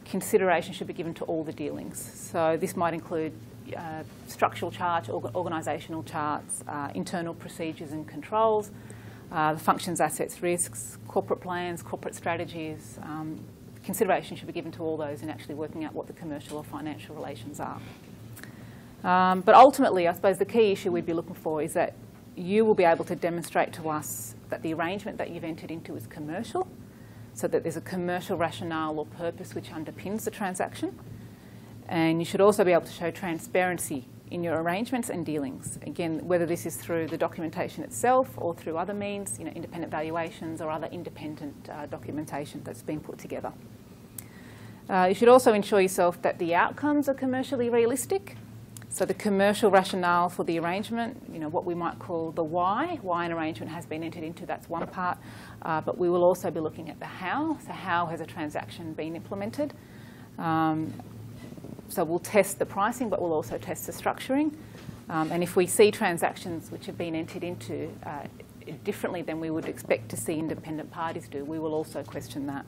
consideration should be given to all the dealings. So this might include uh, structural charts, org organisational charts, uh, internal procedures and controls, uh, the functions, assets, risks, corporate plans, corporate strategies. Um, consideration should be given to all those in actually working out what the commercial or financial relations are. Um, but ultimately, I suppose the key issue we'd be looking for is that you will be able to demonstrate to us that the arrangement that you've entered into is commercial, so that there's a commercial rationale or purpose which underpins the transaction. And you should also be able to show transparency in your arrangements and dealings. Again, whether this is through the documentation itself or through other means, you know, independent valuations or other independent uh, documentation that's been put together. Uh, you should also ensure yourself that the outcomes are commercially realistic. So the commercial rationale for the arrangement, you know, what we might call the why, why an arrangement has been entered into, that's one part. Uh, but we will also be looking at the how. So how has a transaction been implemented? Um, so we'll test the pricing, but we'll also test the structuring. Um, and if we see transactions which have been entered into uh, differently than we would expect to see independent parties do, we will also question that.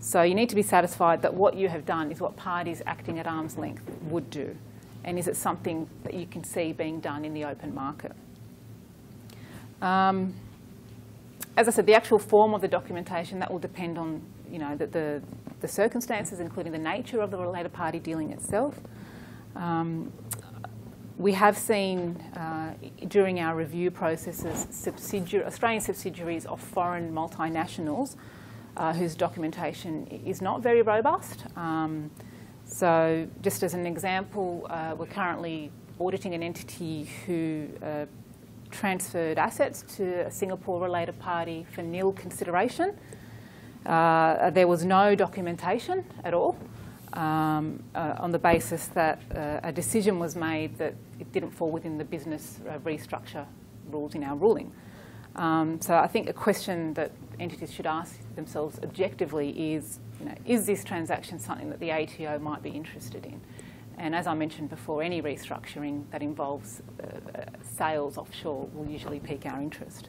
So you need to be satisfied that what you have done is what parties acting at arm's length would do. And is it something that you can see being done in the open market? Um, as I said, the actual form of the documentation, that will depend on, you know, the, the, the circumstances, including the nature of the related party dealing itself. Um, we have seen uh, during our review processes subsidiary, Australian subsidiaries of foreign multinationals uh, whose documentation is not very robust. Um, so just as an example, uh, we're currently auditing an entity who uh, transferred assets to a Singapore-related party for nil consideration. Uh, there was no documentation at all um, uh, on the basis that uh, a decision was made that it didn't fall within the business uh, restructure rules in our ruling. Um, so I think a question that entities should ask themselves objectively is, you know, is this transaction something that the A T O might be interested in? And as I mentioned before, any restructuring that involves uh, uh, sales offshore will usually pique our interest.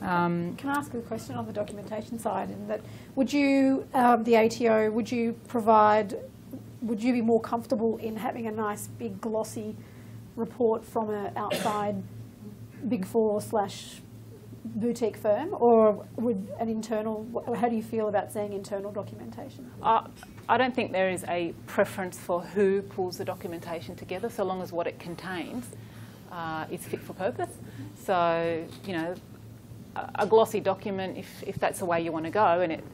Um, Can I ask a question on the documentation side? In that, would you, um, the A T O, would you provide, would you be more comfortable in having a nice big glossy report from an outside Big Four slash boutique firm, or would an internal? How do you feel about saying internal documentation? Uh, I don't think there is a preference for who pulls the documentation together, so long as what it contains uh, is fit for purpose. So, you know, a, a glossy document, if, if that's the way you want to go, and it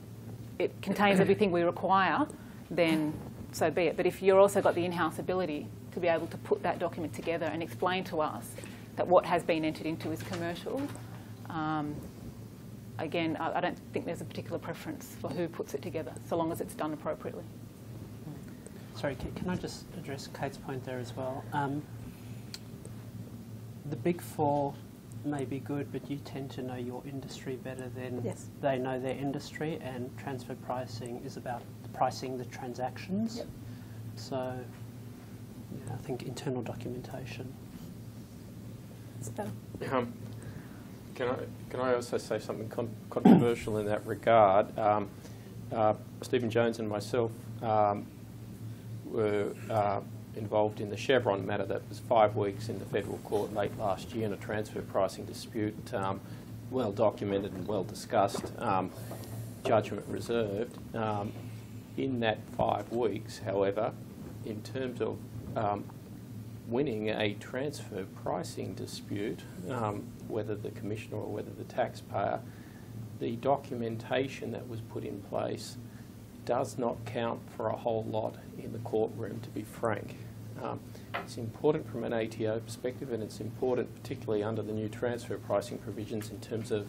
it contains everything we require, then so be it. But if you're also got the in-house ability to be able to put that document together and explain to us that what has been entered into is commercial. Um, again, I, I don't think there's a particular preference for who puts it together, so long as it's done appropriately. Sorry, can, can I just address Kate's point there as well? Um, the Big Four may be good, but you tend to know your industry better than yes. they know their industry, and transfer pricing is about pricing the transactions. Yep. So yeah, I think internal documentation is better. Um, Can I, can I also say something con controversial in that regard? Um, uh, Stephen Jones and myself um, were uh, involved in the Chevron matter that was five weeks in the Federal Court late last year in a transfer pricing dispute, um, well documented and well discussed, um, judgment reserved. Um, in that five weeks, however, in terms of um, winning a transfer pricing dispute, um, whether the commissioner or whether the taxpayer, the documentation that was put in place does not count for a whole lot in the courtroom, to be frank. Um, it's important from an A T O perspective, and it's important particularly under the new transfer pricing provisions in terms of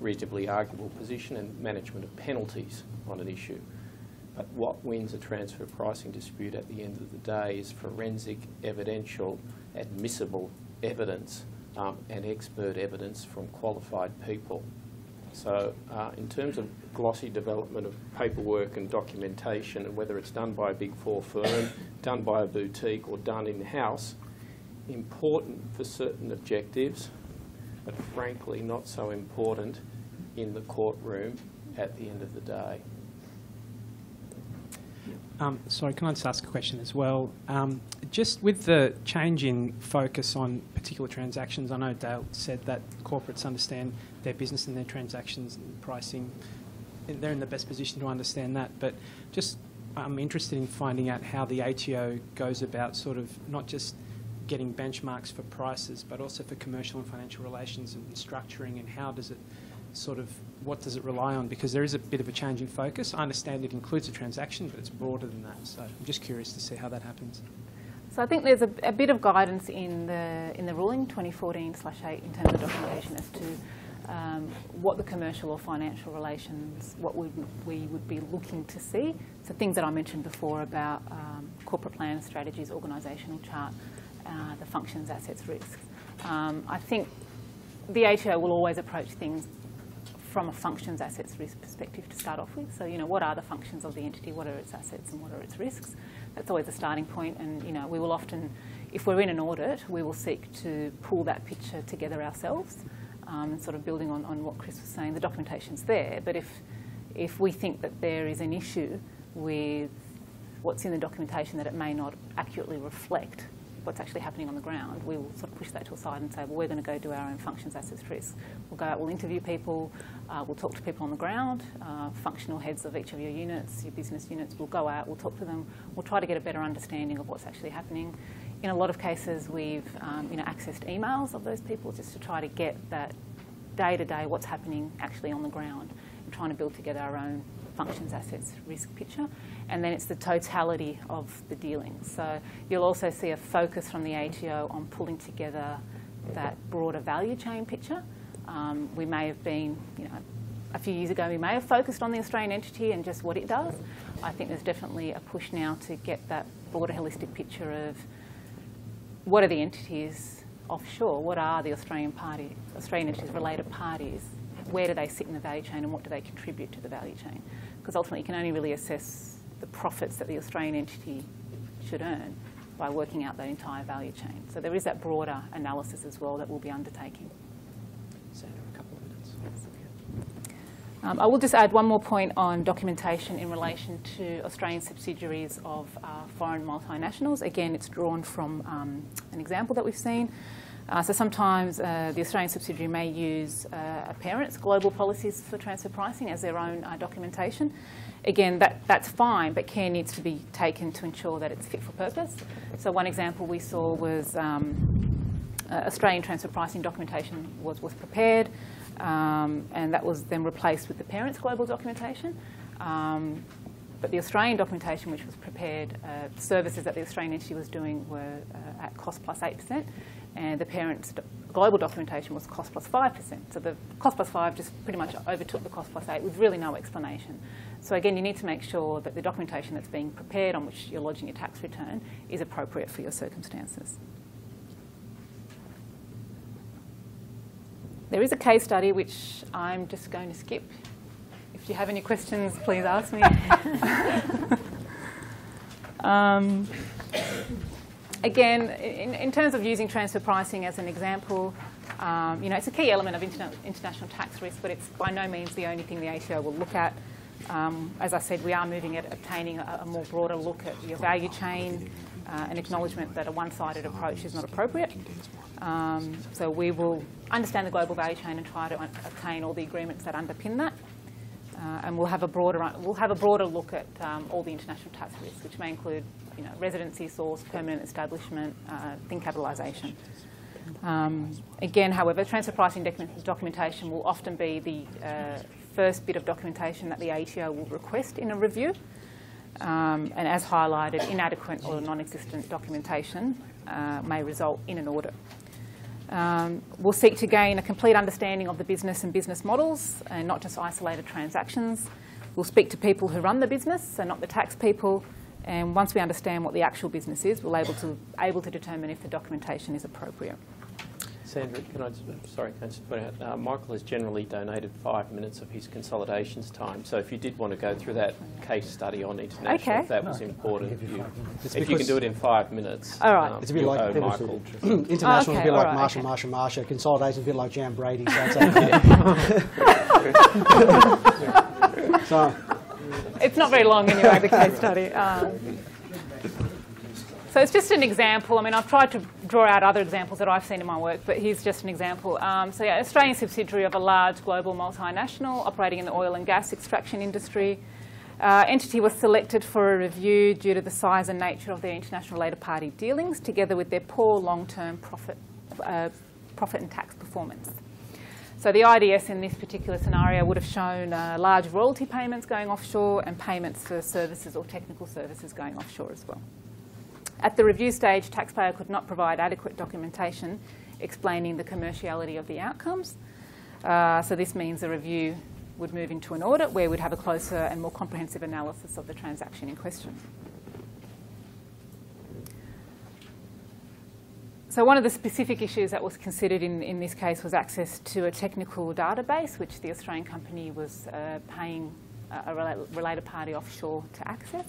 reasonably arguable position and management of penalties on an issue. But what wins a transfer pricing dispute at the end of the day is forensic, evidential, admissible evidence um, and expert evidence from qualified people. So uh, in terms of glossy development of paperwork and documentation, and whether it's done by a Big Four firm, done by a boutique or done in-house, important for certain objectives, but frankly not so important in the courtroom at the end of the day. Um, sorry, can I just ask a question as well? Um, just with the change in focus on particular transactions, I know Dale said that corporates understand their business and their transactions and pricing, and they're in the best position to understand that, but just I'm interested in finding out how the A T O goes about sort of not just getting benchmarks for prices, but also for commercial and financial relations and structuring, and how does it sort of, what does it rely on? Because there is a bit of a change in focus. I understand it includes a transaction, but it's broader than that. So I'm just curious to see how that happens. So I think there's a, a bit of guidance in the in the ruling twenty fourteen slash eight in terms of documentation as to um, what the commercial or financial relations, what we, we would be looking to see. So things that I mentioned before about um, corporate plan, strategies, organisational chart, uh, the functions, assets, risks. Um, I think the A T O will always approach things from a functions, assets, risk perspective to start off with. So, you know, what are the functions of the entity? What are its assets and what are its risks? That's always a starting point. And, you know, we will often, if we're in an audit, we will seek to pull that picture together ourselves, um, sort of building on, on what Chris was saying. The documentation's there, but if, if we think that there is an issue with what's in the documentation, that it may not accurately reflect what's actually happening on the ground, we will sort of push that to a side and say, well, we're going to go do our own functions, assets, risks. We'll go out, we'll interview people, uh, we'll talk to people on the ground, uh, functional heads of each of your units, your business units, we'll go out, we'll talk to them, we'll try to get a better understanding of what's actually happening. In a lot of cases, we've um, you know, accessed emails of those people just to try to get that day-to-day what's happening actually on the ground. trying to build together our own functions, assets, risk picture, and then it's the totality of the dealings. So you'll also see a focus from the A T O on pulling together that broader value chain picture. Um, we may have been, you know, a few years ago we may have focused on the Australian entity and just what it does. I think there's definitely a push now to get that broader holistic picture of what are the entities offshore, what are the Australian party, Australian entities, related parties, where do they sit in the value chain and what do they contribute to the value chain? Because ultimately you can only really assess the profits that the Australian entity should earn by working out that entire value chain. So there is that broader analysis as well that we'll be undertaking. Sandra, a couple of minutes. Um, I will just add one more point on documentation in relation to Australian subsidiaries of uh, foreign multinationals. Again, it's drawn from um, an example that we've seen. Uh, so sometimes uh, the Australian subsidiary may use uh, a parent's global policies for transfer pricing as their own uh, documentation. Again, that, that's fine, but care needs to be taken to ensure that it's fit for purpose. So one example we saw was um, uh, Australian transfer pricing documentation was, was prepared, um, and that was then replaced with the parent's global documentation. Um, But the Australian documentation, which was prepared, uh, services that the Australian entity was doing were uh, at cost plus eight percent, and the parent's do global documentation was cost plus five percent. So the cost plus five just pretty much overtook the cost plus eight with really no explanation. So again, you need to make sure that the documentation that's being prepared on which you're lodging your tax return is appropriate for your circumstances. There is a case study which I'm just going to skip. If you have any questions, please ask me. um, again, in, in terms of using transfer pricing as an example, um, you know, it's a key element of interna international tax risk, but it's by no means the only thing the A T O will look at. Um, as I said, we are moving at obtaining a, a more broader look at your value chain, uh, an acknowledgement that a one-sided approach is not appropriate. Um, so we will understand the global value chain and try to obtain all the agreements that underpin that. Uh, and we'll have a broader we'll have a broader look at um, all the international tax risks, which may include, you know, residency source, permanent establishment, uh, thin capitalisation. Um, again, however, transfer pricing document documentation will often be the uh, first bit of documentation that the A T O will request in a review. Um, and as highlighted, inadequate or non-existent documentation uh, may result in an audit. Um, we'll seek to gain a complete understanding of the business and business models and not just isolated transactions. We'll speak to people who run the business, so not the tax people, and once we understand what the actual business is, we'll be able to, able to determine if the documentation is appropriate. Sandra, can I just, sorry, can I just point out, uh, Michael has generally donated five minutes of his consolidations time, so if you did want to go through that case study on international, okay. if that no, was important, you you, if you can do it in five minutes, all right. Um, it's a bit like Michael. International oh, okay, is a bit like right, Marshall, okay. Marshall, Marshall. Consolidation is a bit like Jan Brady. So, it's okay. So it's not very long anyway, the case study. Um, So it's just an example. I mean, I've tried to draw out other examples that I've seen in my work, but here's just an example. Um, so yeah, Australian subsidiary of a large global multinational operating in the oil and gas extraction industry. Uh, entity was selected for a review due to the size and nature of their international related party dealings, together with their poor long-term profit, uh, profit and tax performance. So the I D S in this particular scenario would have shown uh, large royalty payments going offshore and payments for services or technical services going offshore as well. At the review stage, taxpayer could not provide adequate documentation explaining the commerciality of the outcomes. Uh, so this means the review would move into an audit where we'd have a closer and more comprehensive analysis of the transaction in question. So one of the specific issues that was considered in, in this case was access to a technical database, which the Australian company was uh, paying a rela- related party offshore to access.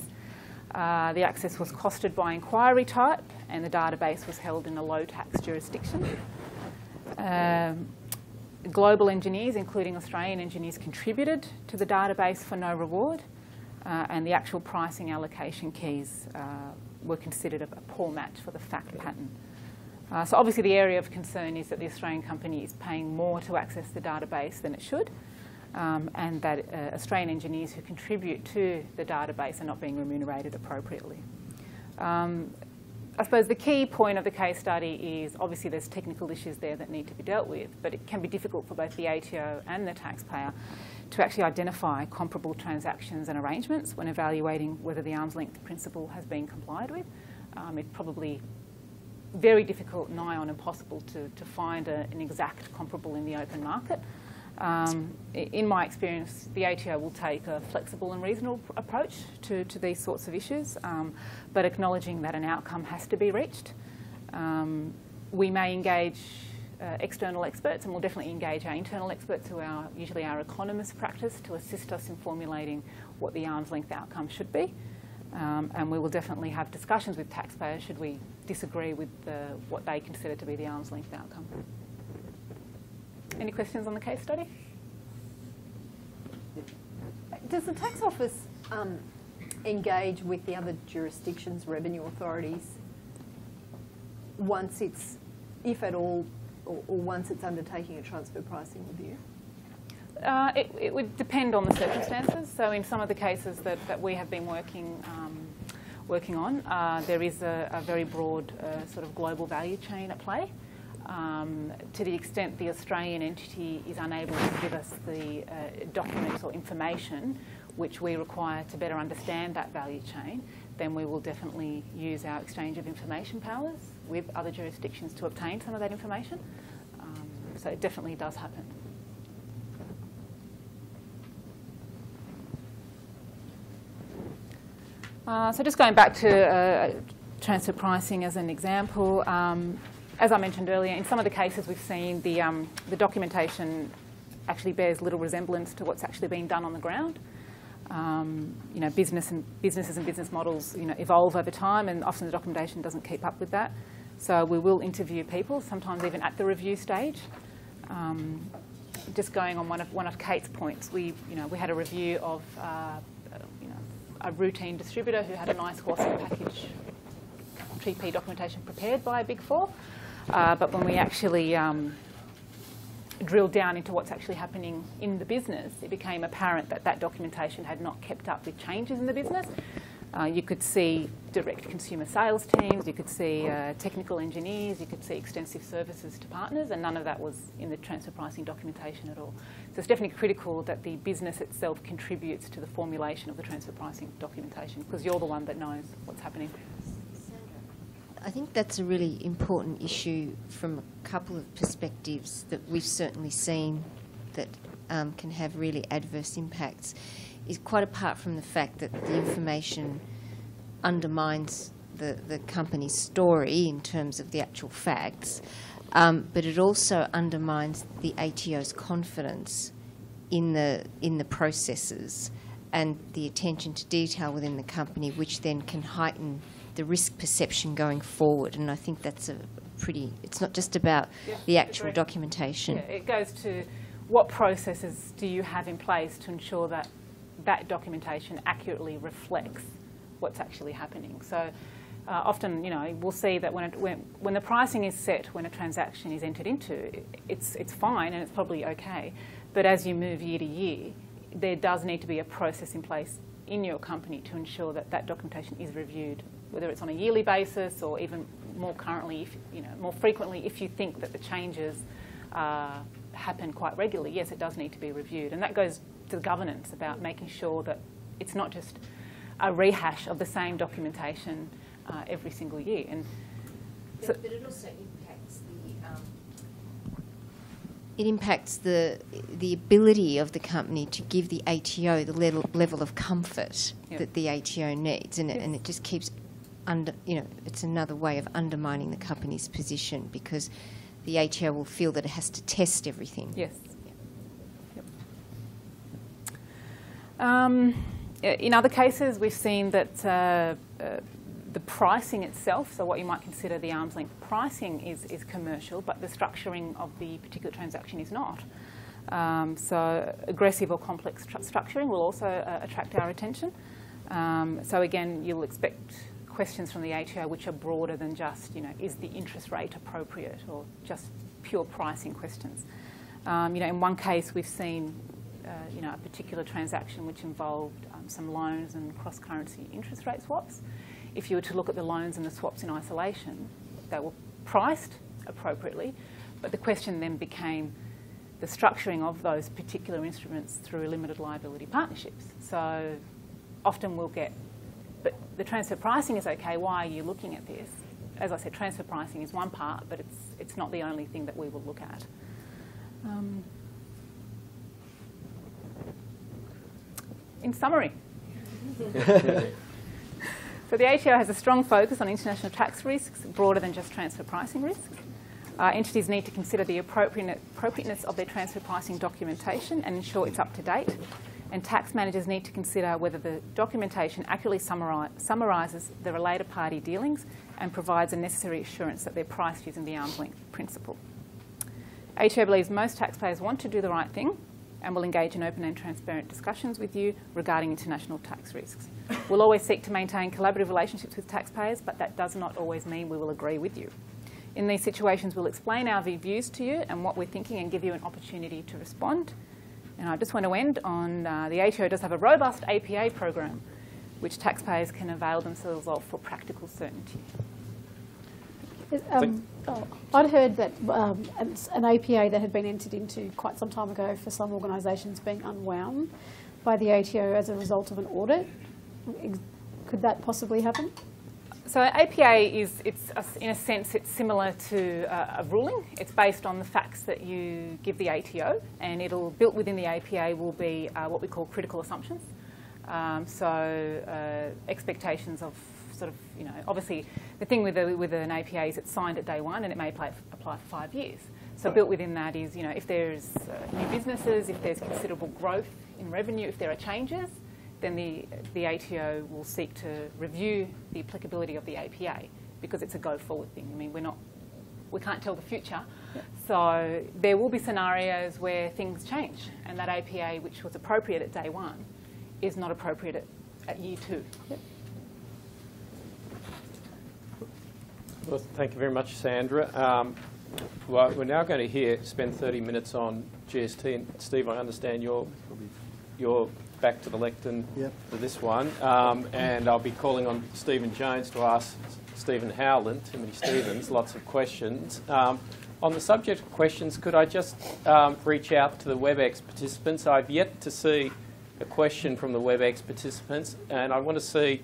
Uh, the access was costed by inquiry type, and the database was held in a low-tax jurisdiction. Um, global engineers, including Australian engineers, contributed to the database for no reward, uh, and the actual pricing allocation keys uh, were considered a, a poor match for the fact pattern. Uh, so obviously the area of concern is that the Australian company is paying more to access the database than it should. Um, and that uh, Australian engineers who contribute to the database are not being remunerated appropriately. Um, I suppose the key point of the case study is obviously there's technical issues there that need to be dealt with, but it can be difficult for both the A T O and the taxpayer to actually identify comparable transactions and arrangements when evaluating whether the arm's length principle has been complied with. Um, it's probably very difficult, nigh on impossible, to, to find a, an exact comparable in the open market. Um, in my experience, the A T O will take a flexible and reasonable approach to, to these sorts of issues, um, but acknowledging that an outcome has to be reached. Um, we may engage uh, external experts, and we'll definitely engage our internal experts, who are usually our economists practice, to assist us in formulating what the arm's length outcome should be. Um, and we will definitely have discussions with taxpayers should we disagree with the, what they consider to be the arm's length outcome. Any questions on the case study? Does the tax office um, engage with the other jurisdictions, revenue authorities, once it's, if at all, or, or once it's undertaking a transfer pricing review? Uh, it, it would depend on the circumstances. So in some of the cases that, that we have been working um, working on, uh, there is a, a very broad uh, sort of global value chain at play. Um, to the extent the Australian entity is unable to give us the uh, documents or information which we require to better understand that value chain, then we will definitely use our exchange of information powers with other jurisdictions to obtain some of that information. Um, so it definitely does happen. Uh, so just going back to uh, transfer pricing as an example, um, as I mentioned earlier, in some of the cases we've seen the, um, the documentation actually bears little resemblance to what's actually being done on the ground. Um, you know, business and businesses and business models, you know, evolve over time, and often the documentation doesn't keep up with that. So we will interview people, sometimes even at the review stage. Um, just going on one of one of Kate's points, we you know we had a review of uh, you know a routine distributor who had a nice horse and package T P documentation prepared by a Big Four. Uh, but when we actually um, drilled down into what's actually happening in the business, it became apparent that that documentation had not kept up with changes in the business. Uh, you could see direct consumer sales teams, you could see uh, technical engineers, you could see extensive services to partners, and none of that was in the transfer pricing documentation at all. So it's definitely critical that the business itself contributes to the formulation of the transfer pricing documentation, because you're the one that knows what's happening. I think that's a really important issue from a couple of perspectives that we've certainly seen that um, can have really adverse impacts, is quite apart from the fact that the information undermines the, the company's story in terms of the actual facts, um, but it also undermines the A T O's confidence in the, in the processes and the attention to detail within the company, which then can heighten the risk perception going forward. And I think that's a pretty, it's not just about yeah, the actual correct. documentation. Yeah, it goes to what processes do you have in place to ensure that that documentation accurately reflects what's actually happening. So uh, often, you know, we'll see that when, it, when, when the pricing is set, when a transaction is entered into, it's, it's fine and it's probably okay. But as you move year to year, there does need to be a process in place in your company to ensure that that documentation is reviewed, whether it's on a yearly basis or even more currently, if, you know, more frequently, if you think that the changes uh, happen quite regularly. Yes, it does need to be reviewed. And that goes to the governance about making sure that it's not just a rehash of the same documentation uh, every single year. And so but, but it also impacts the... Um, it impacts the, the ability of the company to give the A T O the level, level of comfort yep. that the A T O needs. And, yes. it, and it just keeps... Under, you know, it's another way of undermining the company's position, because the A T O will feel that it has to test everything. Yes. Yep. Yep. Um, in other cases, we've seen that uh, uh, the pricing itself, so what you might consider the arm's length pricing, is, is commercial, but the structuring of the particular transaction is not. Um, so aggressive or complex structuring will also uh, attract our attention. Um, so again, you'll expect questions from the A T O which are broader than just, you know, is the interest rate appropriate, or just pure pricing questions. Um, you know, in one case we've seen, uh, you know, a particular transaction which involved um, some loans and cross-currency interest rate swaps. If you were to look at the loans and the swaps in isolation, they were priced appropriately, but the question then became, the structuring of those particular instruments through limited liability partnerships. So often we'll get, but the transfer pricing is okay, why are you looking at this? As I said, transfer pricing is one part, but it's, it's not the only thing that we will look at. Um, in summary. So the A T O has a strong focus on international tax risks, broader than just transfer pricing risk. Uh, entities need to consider the appropriateness of their transfer pricing documentation and ensure it's up to date. And tax managers need to consider whether the documentation accurately summarises the related party dealings and provides a necessary assurance that they're priced using the arm's length principle. A T O believes most taxpayers want to do the right thing and will engage in open and transparent discussions with you regarding international tax risks. We'll always seek to maintain collaborative relationships with taxpayers, but that does not always mean we will agree with you. In these situations, we'll explain our views to you and what we're thinking and give you an opportunity to respond. And I just want to end on uh, the A T O does have a robust A P A program which taxpayers can avail themselves of for practical certainty. Um, oh, I'd heard that um, an A P A that had been entered into quite some time ago for some organisations being unwound by the A T O as a result of an audit. Could that possibly happen? So A P A is, it's a, in a sense, it's similar to a, a ruling. It's based on the facts that you give the A T O, and it'll built within the A P A will be uh, what we call critical assumptions. Um, so uh, expectations of sort of, you know, obviously the thing with, a, with an A P A is it's signed at day one and it may apply, apply for five years. So built within that is, you know, if there's uh, new businesses, if there's considerable growth in revenue, if there are changes, then the, the A T O will seek to review the applicability of the A P A because it's a go-forward thing. I mean, we're not, we can't tell the future. Yep. So there will be scenarios where things change and that A P A, which was appropriate at day one, is not appropriate at, at year two. Yep. Well, thank you very much, Sandra. Um, well, we're now going to hear, spend thirty minutes on G S T. And Steve, I understand your your back to the lectern yep. for this one, um, and I'll be calling on Stephen Jones to ask Stephen Howland, too many Stephens, lots of questions. Um, on the subject of questions, could I just um, reach out to the WebEx participants? I've yet to see a question from the WebEx participants, and I want to see,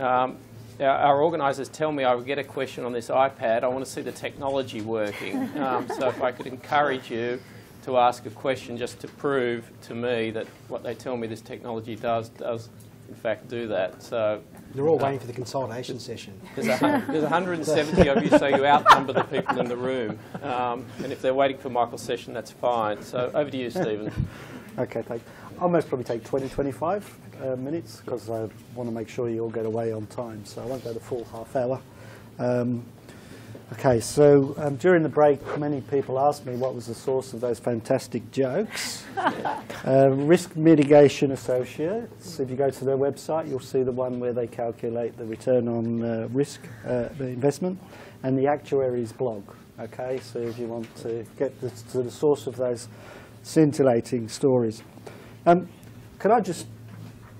um, our, our organisers tell me I will get a question on this iPad. I want to see the technology working, um, so if I could encourage you to ask a question just to prove to me that what they tell me this technology does, does in fact do that. So you're all uh, waiting for the consolidation session. There's, a, there's one hundred seventy of you, so you outnumber the people in the room. Um, and if they're waiting for Michael's session, that's fine. So over to you, Stephen. Okay, thanks. I'll most probably take twenty, twenty-five uh, minutes because I want to make sure you all get away on time. So I won't go the full half hour. Um, Okay, so um, during the break, many people asked me what was the source of those fantastic jokes. uh, risk Mitigation Associates, if you go to their website, you'll see the one where they calculate the return on uh, risk uh, the investment, and the actuaries blog. Okay, so if you want to get the, to the source of those scintillating stories. Um, can I just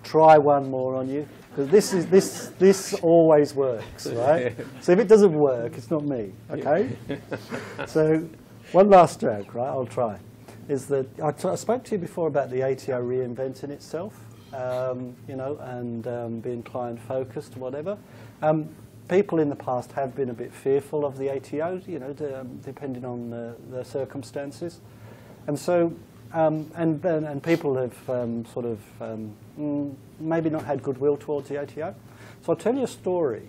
try one more on you? Because this is this this always works, right? So if it doesn't work, it's not me, okay? So one last joke, right? I'll try. Is that I, t I spoke to you before about the A T O reinventing itself, um, you know, and um, being client-focused, whatever. Um, people in the past have been a bit fearful of the A T O, you know, de depending on the, the circumstances, and so. Um, and, and, and people have um, sort of um, maybe not had goodwill towards the A T O. So I'll tell you a story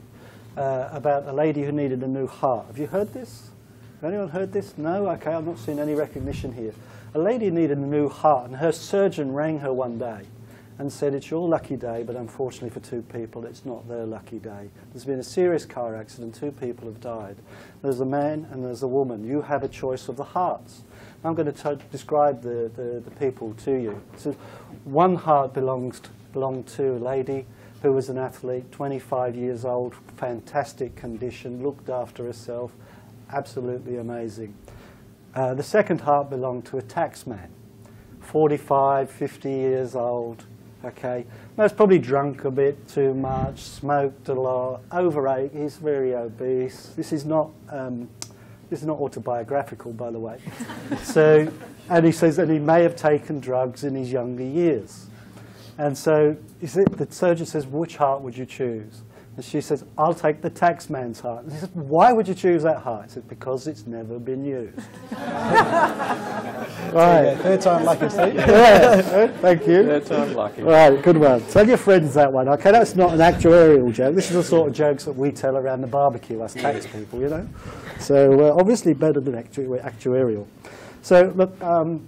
uh, about a lady who needed a new heart. Have you heard this? Has anyone heard this? No? Okay, I've not seen any recognition here. A lady needed a new heart, and her surgeon rang her one day and said, "It's your lucky day, but unfortunately for two people, it's not their lucky day. There's been a serious car accident. Two people have died. There's a man and there's a woman. You have a choice of the hearts." I'm going to describe the, the, the people to you. So one heart belongs to, belonged to a lady who was an athlete, twenty-five years old, fantastic condition, looked after herself, absolutely amazing. Uh, the second heart belonged to a tax man, forty-five, fifty years old, okay. Most probably drunk a bit too much, smoked a lot, overweight, he's very obese. This is not um, This is not autobiographical, by the way. So, and he says that he may have taken drugs in his younger years. And so is it, the surgeon says, which heart would you choose? And she says, I'll take the tax man's heart. And he says, why would you choose that heart? He says, because it's never been used. Right. Third time lucky, Steve. Yeah. Thank you. Third time lucky. Right, good one. Tell your friends that one. Okay, that's not an actuarial joke. This is the sort of jokes that we tell around the barbecue, us tax people, you know. So uh, obviously better than actu actuarial. So look, um,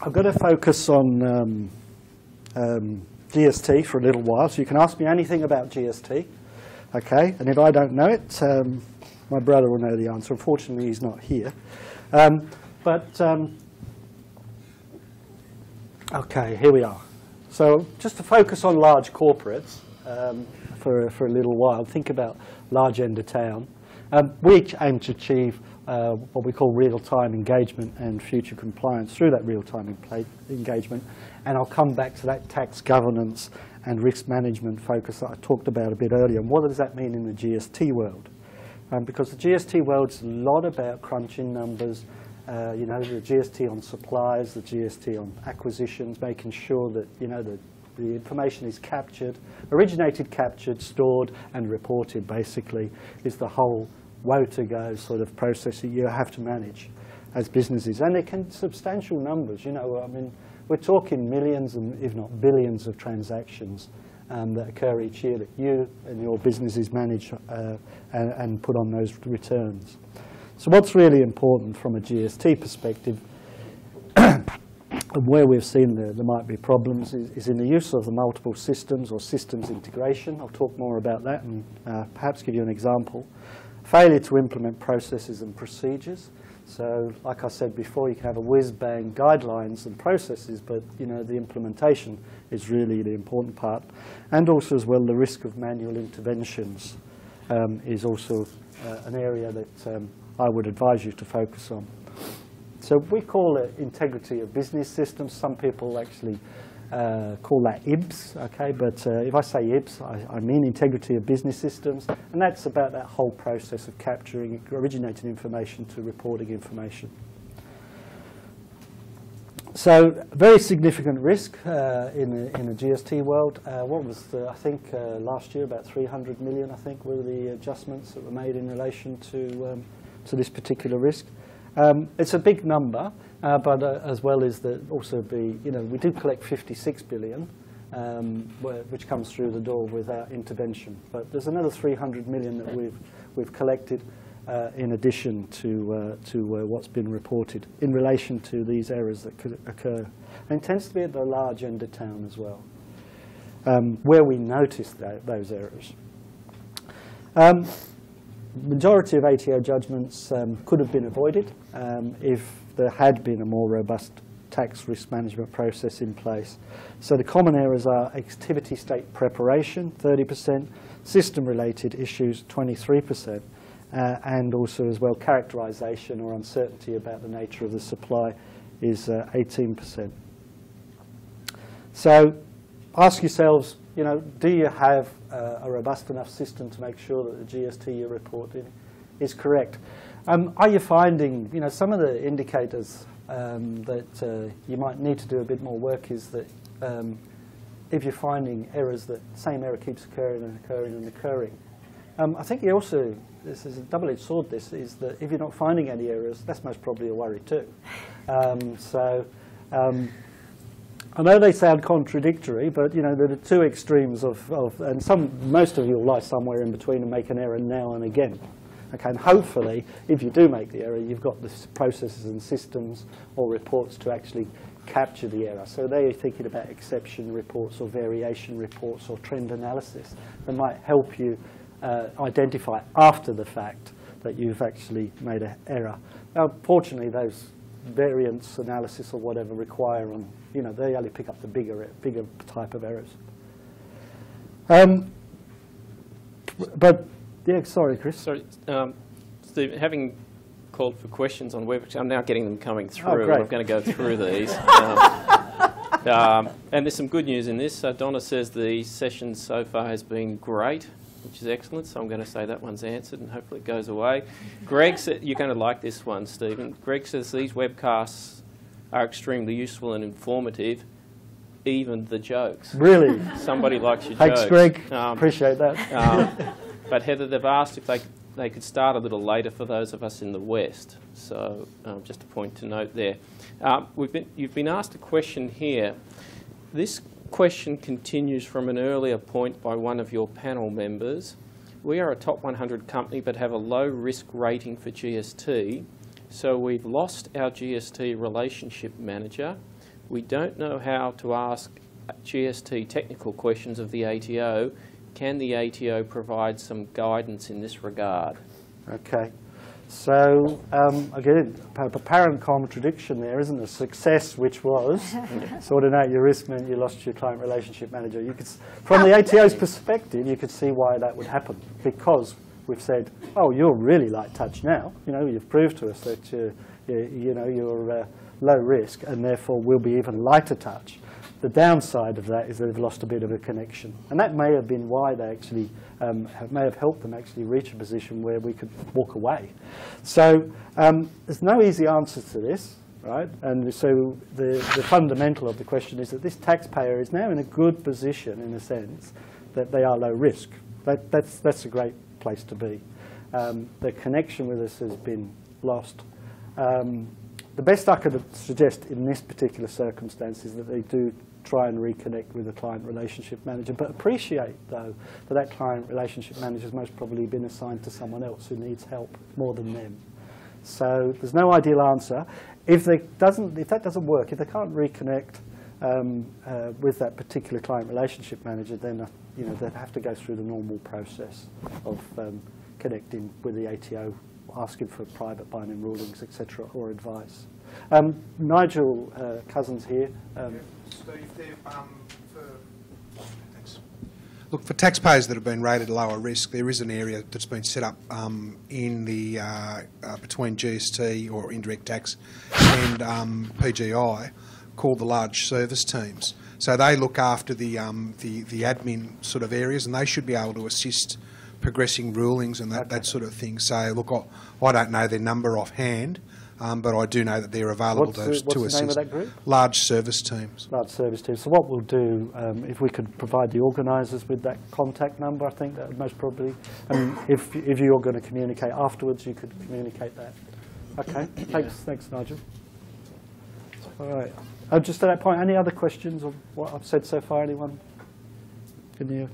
I've got to focus on um, um, G S T for a little while. So you can ask me anything about G S T. Okay, and if I don't know it, um, my brother will know the answer. Unfortunately, he's not here. Um, but, um, okay, here we are. So just to focus on large corporates um, for, for a little while, think about large end of town. Um, we aim to achieve uh, what we call real-time engagement and future compliance through that real-time engagement. And I'll come back to that tax governance and risk management focus that I talked about a bit earlier. And what does that mean in the G S T world? Um, because the G S T world's a lot about crunching numbers, uh, you know, the G S T on supplies, the G S T on acquisitions, making sure that, you know, the, the information is captured, originated, captured, stored, and reported, basically, is the whole woe-to-go sort of process that you have to manage as businesses. And it can substantial numbers, you know, I mean, we're talking millions, and if not billions, of transactions um, that occur each year that you and your businesses manage uh, and, and put on those returns. So what's really important from a G S T perspective, and where we've seen the, there might be problems, is, is in the use of the multiple systems or systems integration. I'll talk more about that and uh, perhaps give you an example. Failure to implement processes and procedures. So, like I said before, you can have a whiz-bang guidelines and processes, but you know the implementation is really the important part. And also, as well, the risk of manual interventions um, is also uh, an area that um, I would advise you to focus on. So we call it integrity of business systems. Some people actually uh, call that I B S, okay? But uh, if I say I B S, I, I mean integrity of business systems, and that's about that whole process of capturing originating information to reporting information. So very significant risk uh, in, the, in the G S T world. Uh, what was the, I think uh, last year about three hundred million, I think, were the adjustments that were made in relation to um, to this particular risk. Um, it's a big number, uh, but uh, as well as that also be, you know, we do collect fifty-six billion, um, which comes through the door without intervention. But there's another three hundred million that we've we've collected uh, in addition to uh, to uh, what's been reported in relation to these errors that could occur. And it tends to be at the large end of town as well, um, where we notice that, those errors. Um, Majority of A T O judgments um, could have been avoided um, if there had been a more robust tax risk management process in place. So the common errors are activity state preparation, thirty percent, system-related issues, twenty-three percent, uh, and also as well characterization or uncertainty about the nature of the supply is uh, eighteen percent. So ask yourselves, you know, do you have uh, a robust enough system to make sure that the G S T you're reporting is correct? Um, are you finding, you know, some of the indicators um, that uh, you might need to do a bit more work is that um, if you're finding errors, that same error keeps occurring and occurring and occurring. Um, I think you also, this is a double-edged sword, this, is that if you're not finding any errors, that's most probably a worry too. Um, so. Um, I know they sound contradictory, but you know there are two extremes of, of and some, most of you will lie somewhere in between and make an error now and again. Okay, and hopefully, if you do make the error, you've got the processes and systems or reports to actually capture the error. So there you're thinking about exception reports or variation reports or trend analysis that might help you uh, identify after the fact that you've actually made an error. Now, fortunately, those variance analysis or whatever require on, you know, they only pick up the bigger, bigger type of errors. Um, but, yeah, sorry, Chris. Sorry, um, Steve, having called for questions on Webex, I'm now getting them coming through. Oh, great. I'm going to go through these. um, Um, and there's some good news in this. Uh, Donna says the session so far has been great, which is excellent. So I'm going to say that one's answered and hopefully it goes away. Greg said, you're going to like this one, Stephen. Greg says these webcasts are extremely useful and informative, even the jokes. Really? Somebody likes your Thanks, jokes. Thanks, Greg. Um, Appreciate that. Um, but Heather, they've asked if they, they could start a little later for those of us in the West. So um, just a point to note there. Um, we've been, you've been asked a question here. This question continues from an earlier point by one of your panel members. We are a top one hundred company but have a low risk rating for G S T. So we've lost our G S T relationship manager. We don't know how to ask G S T technical questions of the A T O. Can the A T O provide some guidance in this regard? Okay. So um, again, a apparent contradiction there, isn't it? Success, which was sorting out your risk, meant you lost your client relationship manager. You could, from the A T O's perspective, you could see why that would happen, because we've said, "Oh, you're really light touch now. You know, you've proved to us that you, you, you know you're uh, low risk, and therefore we'll be even lighter touch." The downside of that is that they've lost a bit of a connection, and that may have been why they actually um, have, may have helped them actually reach a position where we could walk away. So um, there's no easy answer to this, right? And so the, the fundamental of the question is that this taxpayer is now in a good position, in a sense, that they are low risk. That, that's that's a great place to be. Um, the connection with us has been lost. Um, the best I could suggest in this particular circumstance is that they do try and reconnect with a client relationship manager, but appreciate, though, that that client relationship manager has most probably been assigned to someone else who needs help more than them. So there's no ideal answer. If they doesn't, if that doesn't work, if they can't reconnect um, uh, with that particular client relationship manager, then uh, you know, they'd have to go through the normal process of um, connecting with the A T O, asking for private binding rulings, et cetera, or advice. Um, Nigel uh, Cousins here. Um, So if they've, um, for, look, for taxpayers that have been rated lower risk, there is an area that's been set up um, in the uh, uh, between G S T or indirect tax and um, P G I called the large service teams. So they look after the, um, the the admin sort of areas, and they should be able to assist progressing rulings and that, okay. that sort of thing. So look, I, I don't know their number offhand. Um, but I do know that they're available to assist. What's the, what's the name of that group? Large service teams. Large service teams. So what we'll do, um, if we could provide the organisers with that contact number, I think that would most probably, I mean, if, if you're going to communicate afterwards, you could communicate that. Okay, yeah. thanks, thanks Nigel. All right. Oh, just at that point, any other questions on what I've said so far, anyone? Can you?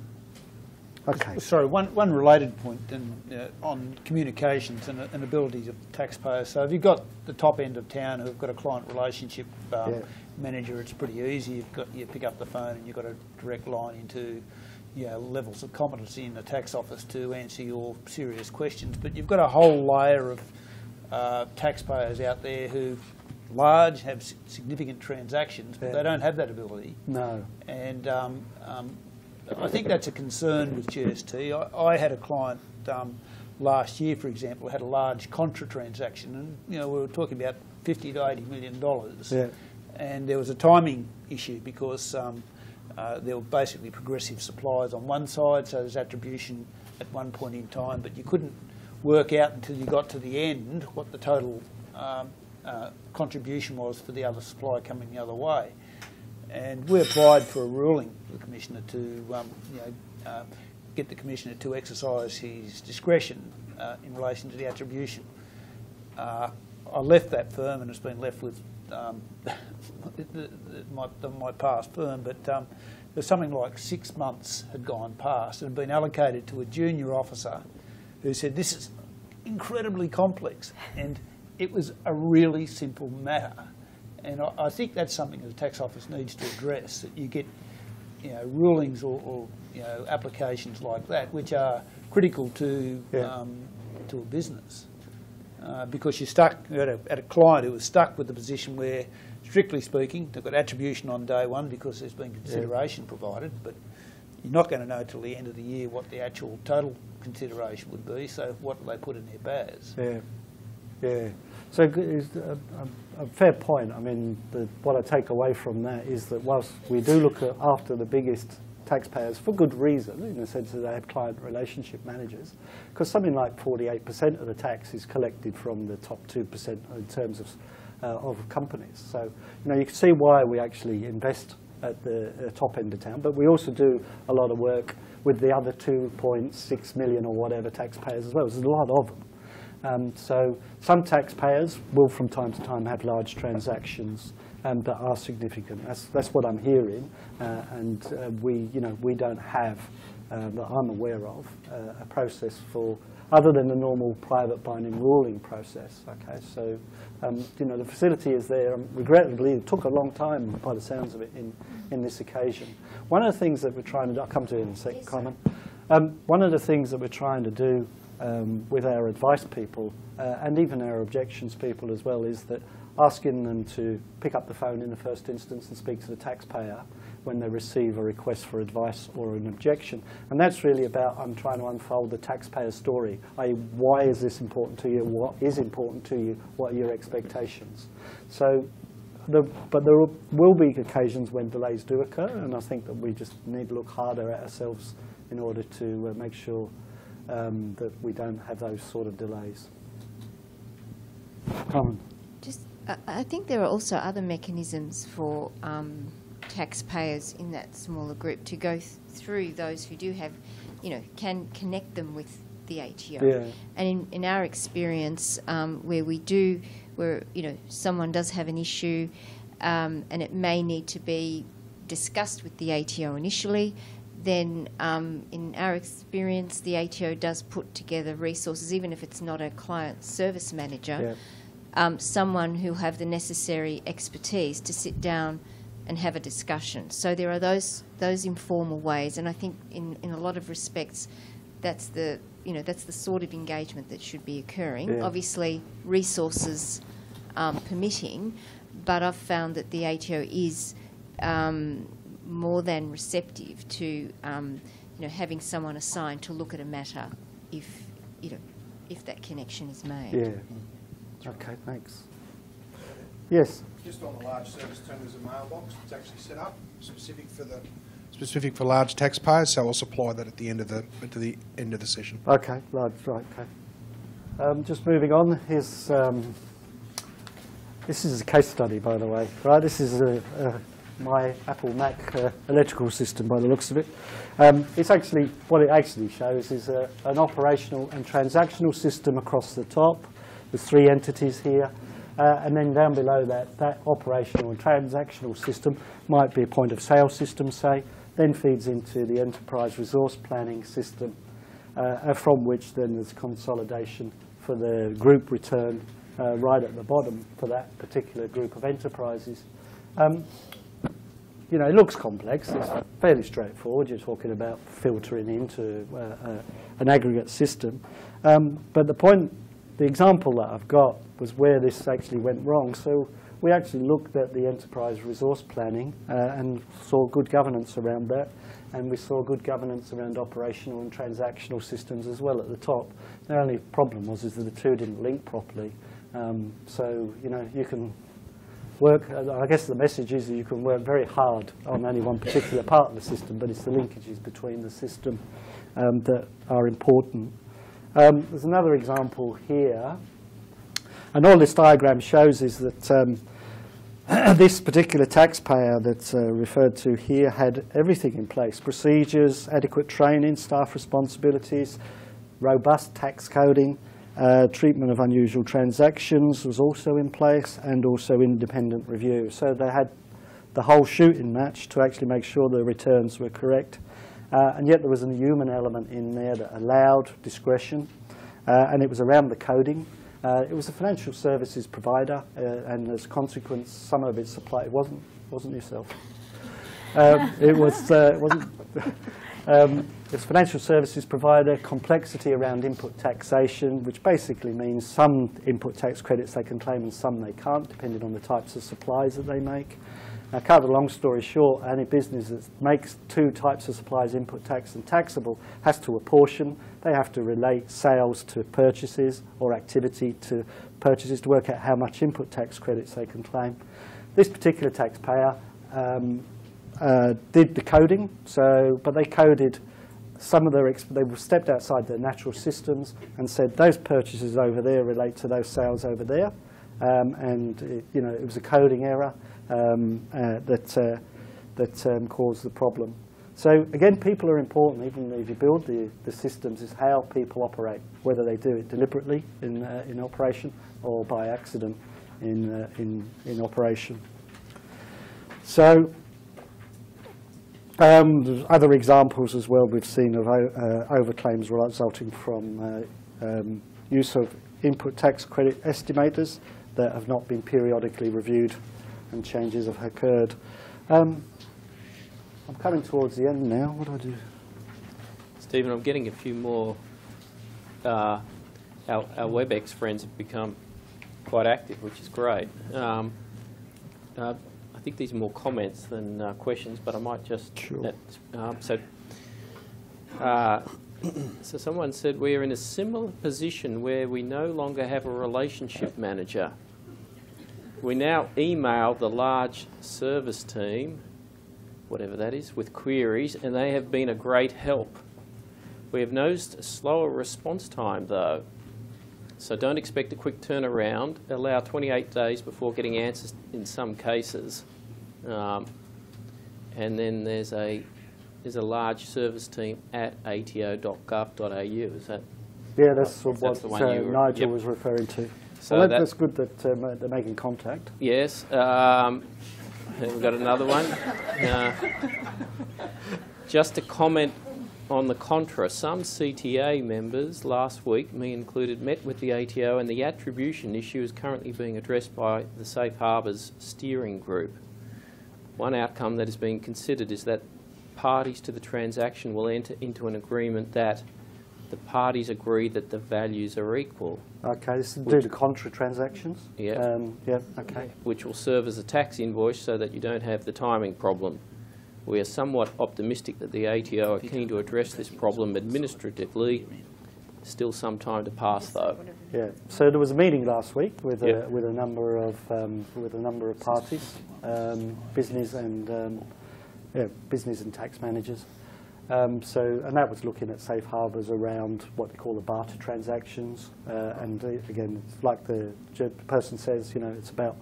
Okay. Sorry, one, one related point in, uh, on communications and, and abilities of taxpayers. So if you've got the top end of town who've got a client relationship um, yeah. manager, it's pretty easy. You've got, you pick up the phone and you've got a direct line into you know, levels of competency in the tax office to answer your serious questions. But you've got a whole layer of uh, taxpayers out there who large, have significant transactions, but yeah. they don't have that ability. No. And um, um, I think that's a concern with G S T. I, I had a client um, last year, for example, had a large contra transaction, and you know we were talking about fifty to eighty million dollars, yeah. and there was a timing issue because um, uh, there were basically progressive suppliers on one side, so there's attribution at one point in time, but you couldn't work out until you got to the end what the total um, uh, contribution was for the other supplier coming the other way. And we applied for a ruling for the Commissioner to um, you know, uh, get the Commissioner to exercise his discretion uh, in relation to the attribution. Uh, I left that firm and it's been left with um, the, the, my, the, my past firm, but um, there's something like six months had gone past and been allocated to a junior officer who said, this is incredibly complex. And it was a really simple matter. And I think that's something that the tax office needs to address, that you get you know, rulings or, or you know, applications like that, which are critical to, yeah. um, to a business. Uh, because you're stuck at a, at a client who was stuck with the position where, strictly speaking, they've got attribution on day one because there's been consideration yeah. provided, but you're not going to know till the end of the year what the actual total consideration would be, so what do they put in their B A S? Yeah. Yeah. So a, a fair point. I mean, the, what I take away from that is that whilst we do look at after the biggest taxpayers for good reason, in the sense that they have client relationship managers, because something like forty-eight percent of the tax is collected from the top two percent in terms of, uh, of companies. So you know, you can see why we actually invest at the uh, top end of town, but we also do a lot of work with the other two point six million or whatever taxpayers as well. There's a lot of them. Um, so some taxpayers will from time to time have large transactions um, that are significant. That's, that's what I'm hearing, uh, and uh, we, you know, we don't have, uh, that I'm aware of, uh, a process for, other than the normal private binding ruling process. Okay, so um, you know, the facility is there. Um, regrettably, it took a long time by the sounds of it in, in this occasion. One of the things that we're trying to do, I'll come to it in a second, Conan. Um, one of the things that we're trying to do Um, with our advice people, uh, and even our objections people as well, is that asking them to pick up the phone in the first instance and speak to the taxpayer when they receive a request for advice or an objection. And that's really about, I'm trying to unfold the taxpayer story, that is why is this important to you, what is important to you, what are your expectations. So, the, but there will be occasions when delays do occur, and I think that we just need to look harder at ourselves in order to uh, make sure Um, that we don't have those sort of delays. Common. Just, uh, I think there are also other mechanisms for um, taxpayers in that smaller group to go th through those who do have, you know, can connect them with the A T O. Yeah. And in, in our experience, um, where we do, where you know someone does have an issue, um, and it may need to be discussed with the A T O initially. Then um, in our experience, the A T O does put together resources, even if it's not a client service manager, yeah. um, someone who have the necessary expertise to sit down and have a discussion. So there are those those informal ways, and I think in, in a lot of respects, that's the you know that's the sort of engagement that should be occurring. Yeah. Obviously, resources um, permitting, but I've found that the A T O is Um, more than receptive to, um, you know, having someone assigned to look at a matter, if you know, if that connection is made. Yeah. Okay. Thanks. Yes. Just on the large service term, there's a mailbox. It's actually set up specific for the specific for large taxpayers. So I'll supply that at the end of the at the end of the session. Okay. Large. Right. Okay. Um, just moving on. Here's um, this is a case study, by the way. Right. This is a. a my Apple Mac uh, electrical system, by the looks of it. Um, it's actually, what it actually shows is a, an operational and transactional system across the top. There's three entities here. Uh, and then down below that, that operational and transactional system might be a point of sale system, say, then feeds into the enterprise resource planning system, uh, from which then there's consolidation for the group return uh, right at the bottom for that particular group of enterprises. Um, You know, it looks complex. It's fairly straightforward. You're talking about filtering into uh, uh, an aggregate system. Um, but the point, the example that I've got was where this actually went wrong. So we actually looked at the enterprise resource planning uh, and saw good governance around that. And we saw good governance around operational and transactional systems as well at the top. The only problem was is that the two didn't link properly. Um, so, you know, you can work, I guess the message is that you can work very hard on any one particular part of the system, but it's the linkages between the system um, that are important. Um, there's another example here. And all this diagram shows is that um, this particular taxpayer that's uh, referred to here had everything in place: procedures, adequate training, staff responsibilities, robust tax coding. Uh, treatment of unusual transactions was also in place, and also independent review. So they had the whole shooting match to actually make sure the returns were correct. Uh, and yet there was a human element in there that allowed discretion, uh, and it was around the coding. Uh, it was a financial services provider, uh, and as a consequence, some of its supply, it wasn't, wasn't yourself. Um, it was, uh, it wasn't, um, It's financial services provider, complexity around input taxation, which basically means some input tax credits they can claim and some they can't, depending on the types of supplies that they make. Now, cut a long story short, any business that makes two types of supplies, input tax and taxable, has to apportion. They have to relate sales to purchases or activity to purchases to work out how much input tax credits they can claim. This particular taxpayer um, uh, did the coding, so, but they coded some of their, they stepped outside their natural systems and said those purchases over there relate to those sales over there. Um, and it, you know, it was a coding error um, uh, that, uh, that um, caused the problem. So again, people are important, even if you build the, the systems, is how people operate, whether they do it deliberately in, uh, in operation or by accident in, uh, in, in operation. So um, there's other examples as well we've seen of uh, overclaims resulting from uh, um, use of input tax credit estimators that have not been periodically reviewed and changes have occurred. Um, I'm coming towards the end now. What do I do? Stephen, I'm getting a few more. Uh, our, our WebEx friends have become quite active, which is great. Um, uh, I think these are more comments than uh, questions, but I might just... Sure. That, um, so, uh, so someone said, we're in a similar position where we no longer have a relationship manager. We now email the large service team, whatever that is, with queries, and they have been a great help. We have noticed a slower response time, though. So don't expect a quick turnaround. Allow twenty-eight days before getting answers in some cases. Um, and then there's a... is a large service team at A T O dot gov dot A U. Is that? Yeah, that's what that's the one uh, you Nigel yep. was referring to. So well, that, that's good that um, they're making contact. Yes. Um, we've got another one. Uh, just a comment on the contra. Some C T A members last week, me included, met with the A T O, and the attribution issue is currently being addressed by the Safe Harbours Steering Group. One outcome that is being considered is that parties to the transaction will enter into an agreement that the parties agree that the values are equal. Okay, this is due to contra transactions. Yeah. Um, yeah. Okay. Which will serve as a tax invoice so that you don't have the timing problem. We are somewhat optimistic that the A T O are keen to address this problem administratively. Still some time to pass, though. Yeah. So there was a meeting last week with yep. a, with a number of um, with a number of parties, um, business and. Um, Yeah, business and tax managers. Um, so, and that was looking at safe harbours around what they call the barter transactions. Uh, and uh, again, it's like the person says, you know, it's about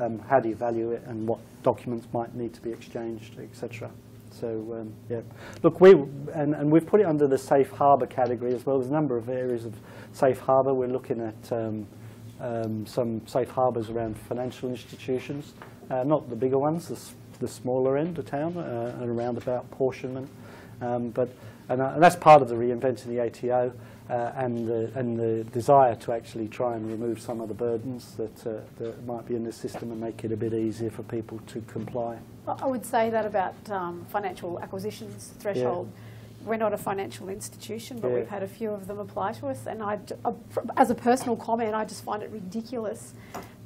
um, how do you value it and what documents might need to be exchanged, et cetera. So, um, yeah. Look, we and, and we've put it under the safe harbour category as well. There's a number of areas of safe harbour. We're looking at um, um, some safe harbours around financial institutions, uh, not the bigger ones. The the smaller end of town uh, and around about apportionment, um, but and, uh, and that's part of the reinventing the A T O uh, and the, and the desire to actually try and remove some of the burdens that uh, that might be in the system and make it a bit easier for people to comply. I would say that about um, financial acquisitions threshold. Yeah. We're not a financial institution, but yeah. we've had a few of them apply to us. And I, as a personal comment, I just find it ridiculous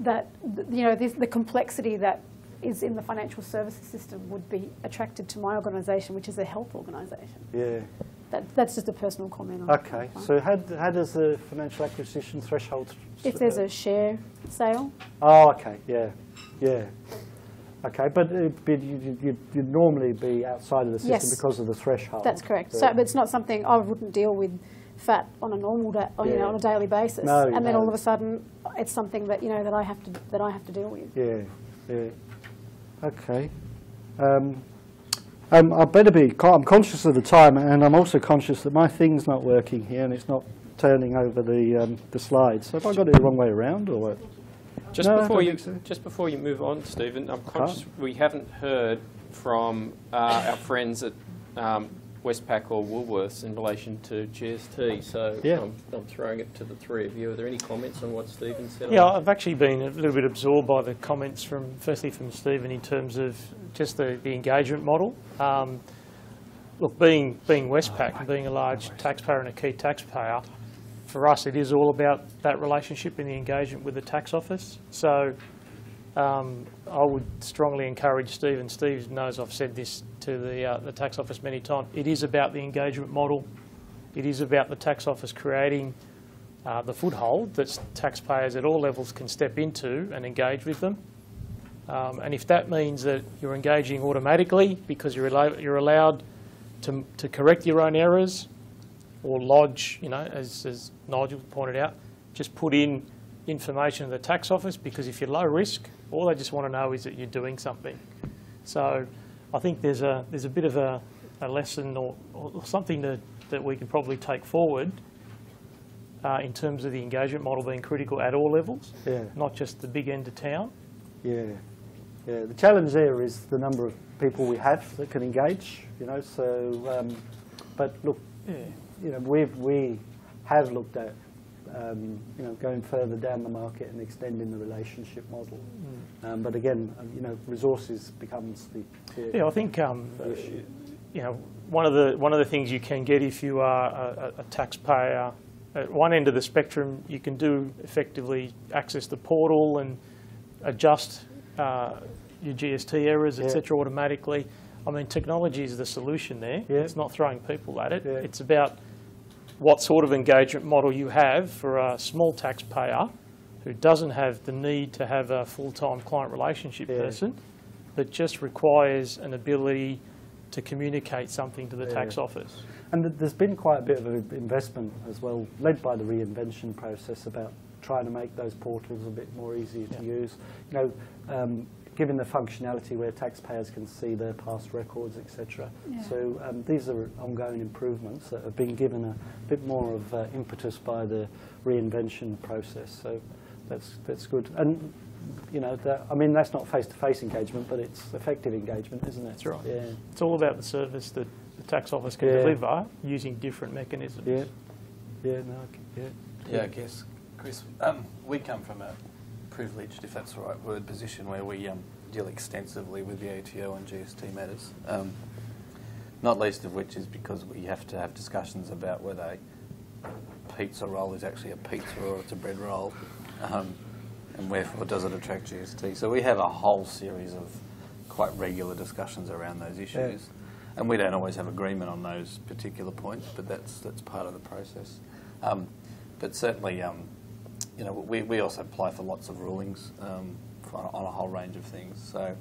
that you know this, the complexity that is in the financial services system would be attracted to my organisation, which is a health organisation. Yeah. That, that's just a personal comment. On okay. So how, how does the financial acquisition threshold... If there's a share sale. Oh, okay. Yeah. Yeah. Okay. But it'd be, you'd, you'd normally be outside of the system yes. because of the threshold. That's correct. So, but it's not something I wouldn't deal with F A T on a normal day, yeah. you know, on a daily basis. No, and no. then all of a sudden, it's something that, you know, that I have to, that I have to deal with. Yeah. Yeah. Okay. Um, um, I better be, con I'm conscious of the time, and I'm also conscious that my thing's not working here and it's not turning over the, um, the slides. So have I got it the wrong way around or what? Just, no, before you, so. just before you move on, Stephen, I'm conscious oh. we haven't heard from uh, our friends at um, Westpac or Woolworths in relation to G S T, so yeah. I'm, I'm throwing it to the three of you. Are there any comments on what Stephen said? Yeah, I've actually been a little bit absorbed by the comments from, firstly from Stephen in terms of just the, the engagement model. Um, look, being, being Westpac and being a large taxpayer and a key taxpayer, for us it is all about that relationship and the engagement with the tax office. So Um, I would strongly encourage Steve, and Steve knows I've said this to the, uh, the tax office many times, it is about the engagement model. It is about the tax office creating uh, the foothold that taxpayers at all levels can step into and engage with them. Um, and if that means that you're engaging automatically because you're, al you're allowed to, to correct your own errors or lodge, you know, as, as Nigel pointed out, just put in information to the tax office, because if you're low risk, all they just want to know is that you're doing something. So I think there's a, there's a bit of a, a lesson or, or something to, that we can probably take forward uh, in terms of the engagement model being critical at all levels, yeah. Not just the big end of town. Yeah, yeah. The challenge there is the number of people we have that can engage, you know, so, um, but look, yeah. you know, we've, we have looked at Um, you know, going further down the market and extending the relationship model, mm. um, but again, you know, resources becomes the, the yeah. I think um, issue. You know, one of the one of the things you can get if you are a, a taxpayer at one end of the spectrum, you can do effectively access the portal and adjust uh, your G S T errors, yeah. et cetera, automatically. I mean, technology is the solution there. Yeah. It's not throwing people at it. Yeah. It's about what sort of engagement model you have for a small taxpayer who doesn't have the need to have a full-time client relationship yeah. person, but just requires an ability to communicate something to the yeah. tax office. And there's been quite a bit of investment as well, led by the reinvention process, about trying to make those portals a bit more easier yeah. to use. You know, um, given the functionality where taxpayers can see their past records, et cetera. Yeah. So um, these are ongoing improvements that have been given a bit more of uh, impetus by the reinvention process. So that's that's good. And you know, that, I mean, that's not face-to-face engagement, but it's effective engagement, isn't it? That's right. Yeah. It's all about the service that the tax office can yeah. deliver using different mechanisms. Yeah. Yeah. No. Yeah. Yeah. I guess, Chris, um, we come from a privileged, if that's the right word, position where we um, deal extensively with the A T O and G S T matters, um, not least of which is because we have to have discussions about whether a pizza roll is actually a pizza or it's a bread roll, um, and wherefore does it attract G S T. So we have a whole series of quite regular discussions around those issues, yeah. and we don't always have agreement on those particular points, but that's, that's part of the process. Um, but certainly, um, you know, we, we also apply for lots of rulings um, for, on a whole range of things. So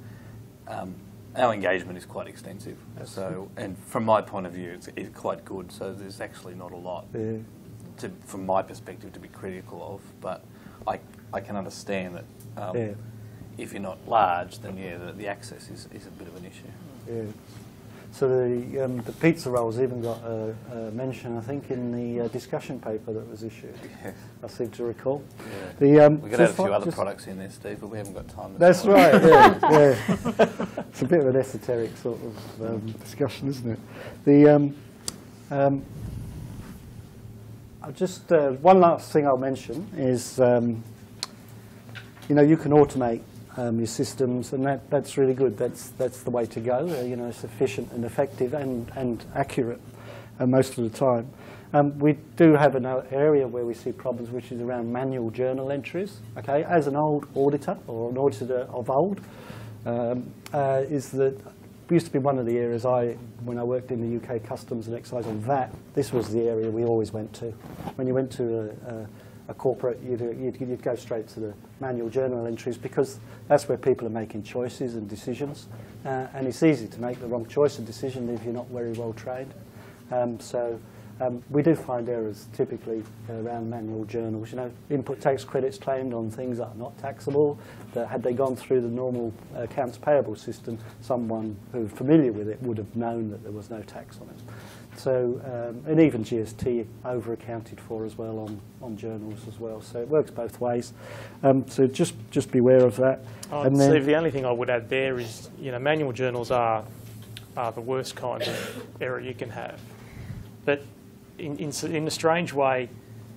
um, our engagement is quite extensive. So, and from my point of view, it's, it's quite good. So there's actually not a lot yeah. to, from my perspective, to be critical of. But I, I can understand that um, yeah. if you're not large, then yeah, the, the access is, is a bit of an issue. Yeah. So the, um, the pizza rolls even got a, a mention, I think, in the uh, discussion paper that was issued. Yeah. I seem to recall. Yeah. The, um, We're going to have a few other products in there, Steve, but we haven't got time. That's right, yeah, yeah. It's a bit of an esoteric sort of um, discussion, isn't it? The, um, um, I'll just uh, one last thing I'll mention is, um, you know, you can automate Um, your systems, and that, that's really good. That's that's the way to go. Uh, you know, it's efficient and effective and and accurate, uh, most of the time. Um, we do have an area where we see problems, which is around manual journal entries. Okay, as an old auditor or an auditor of old, um, uh, is that used to be one of the areas I, when I worked in the U K Customs and Excise on V A T, this was the area we always went to. When you went to a, a a corporate, you'd, you'd, you'd go straight to the manual journal entries, because that's where people are making choices and decisions, uh, and it's easy to make the wrong choice and decision if you're not very well trained. Um, so um, we do find errors typically around manual journals. You know, input tax credits claimed on things that are not taxable, that had they gone through the normal accounts payable system, someone who's familiar with it would have known that there was no tax on it. So, um, and even G S T over-accounted for as well on, on journals as well. So it works both ways. Um, so just, just beware of that. Oh, and then, Steve, the only thing I would add there is, you know, manual journals are, are the worst kind of error you can have. But in, in, in a strange way,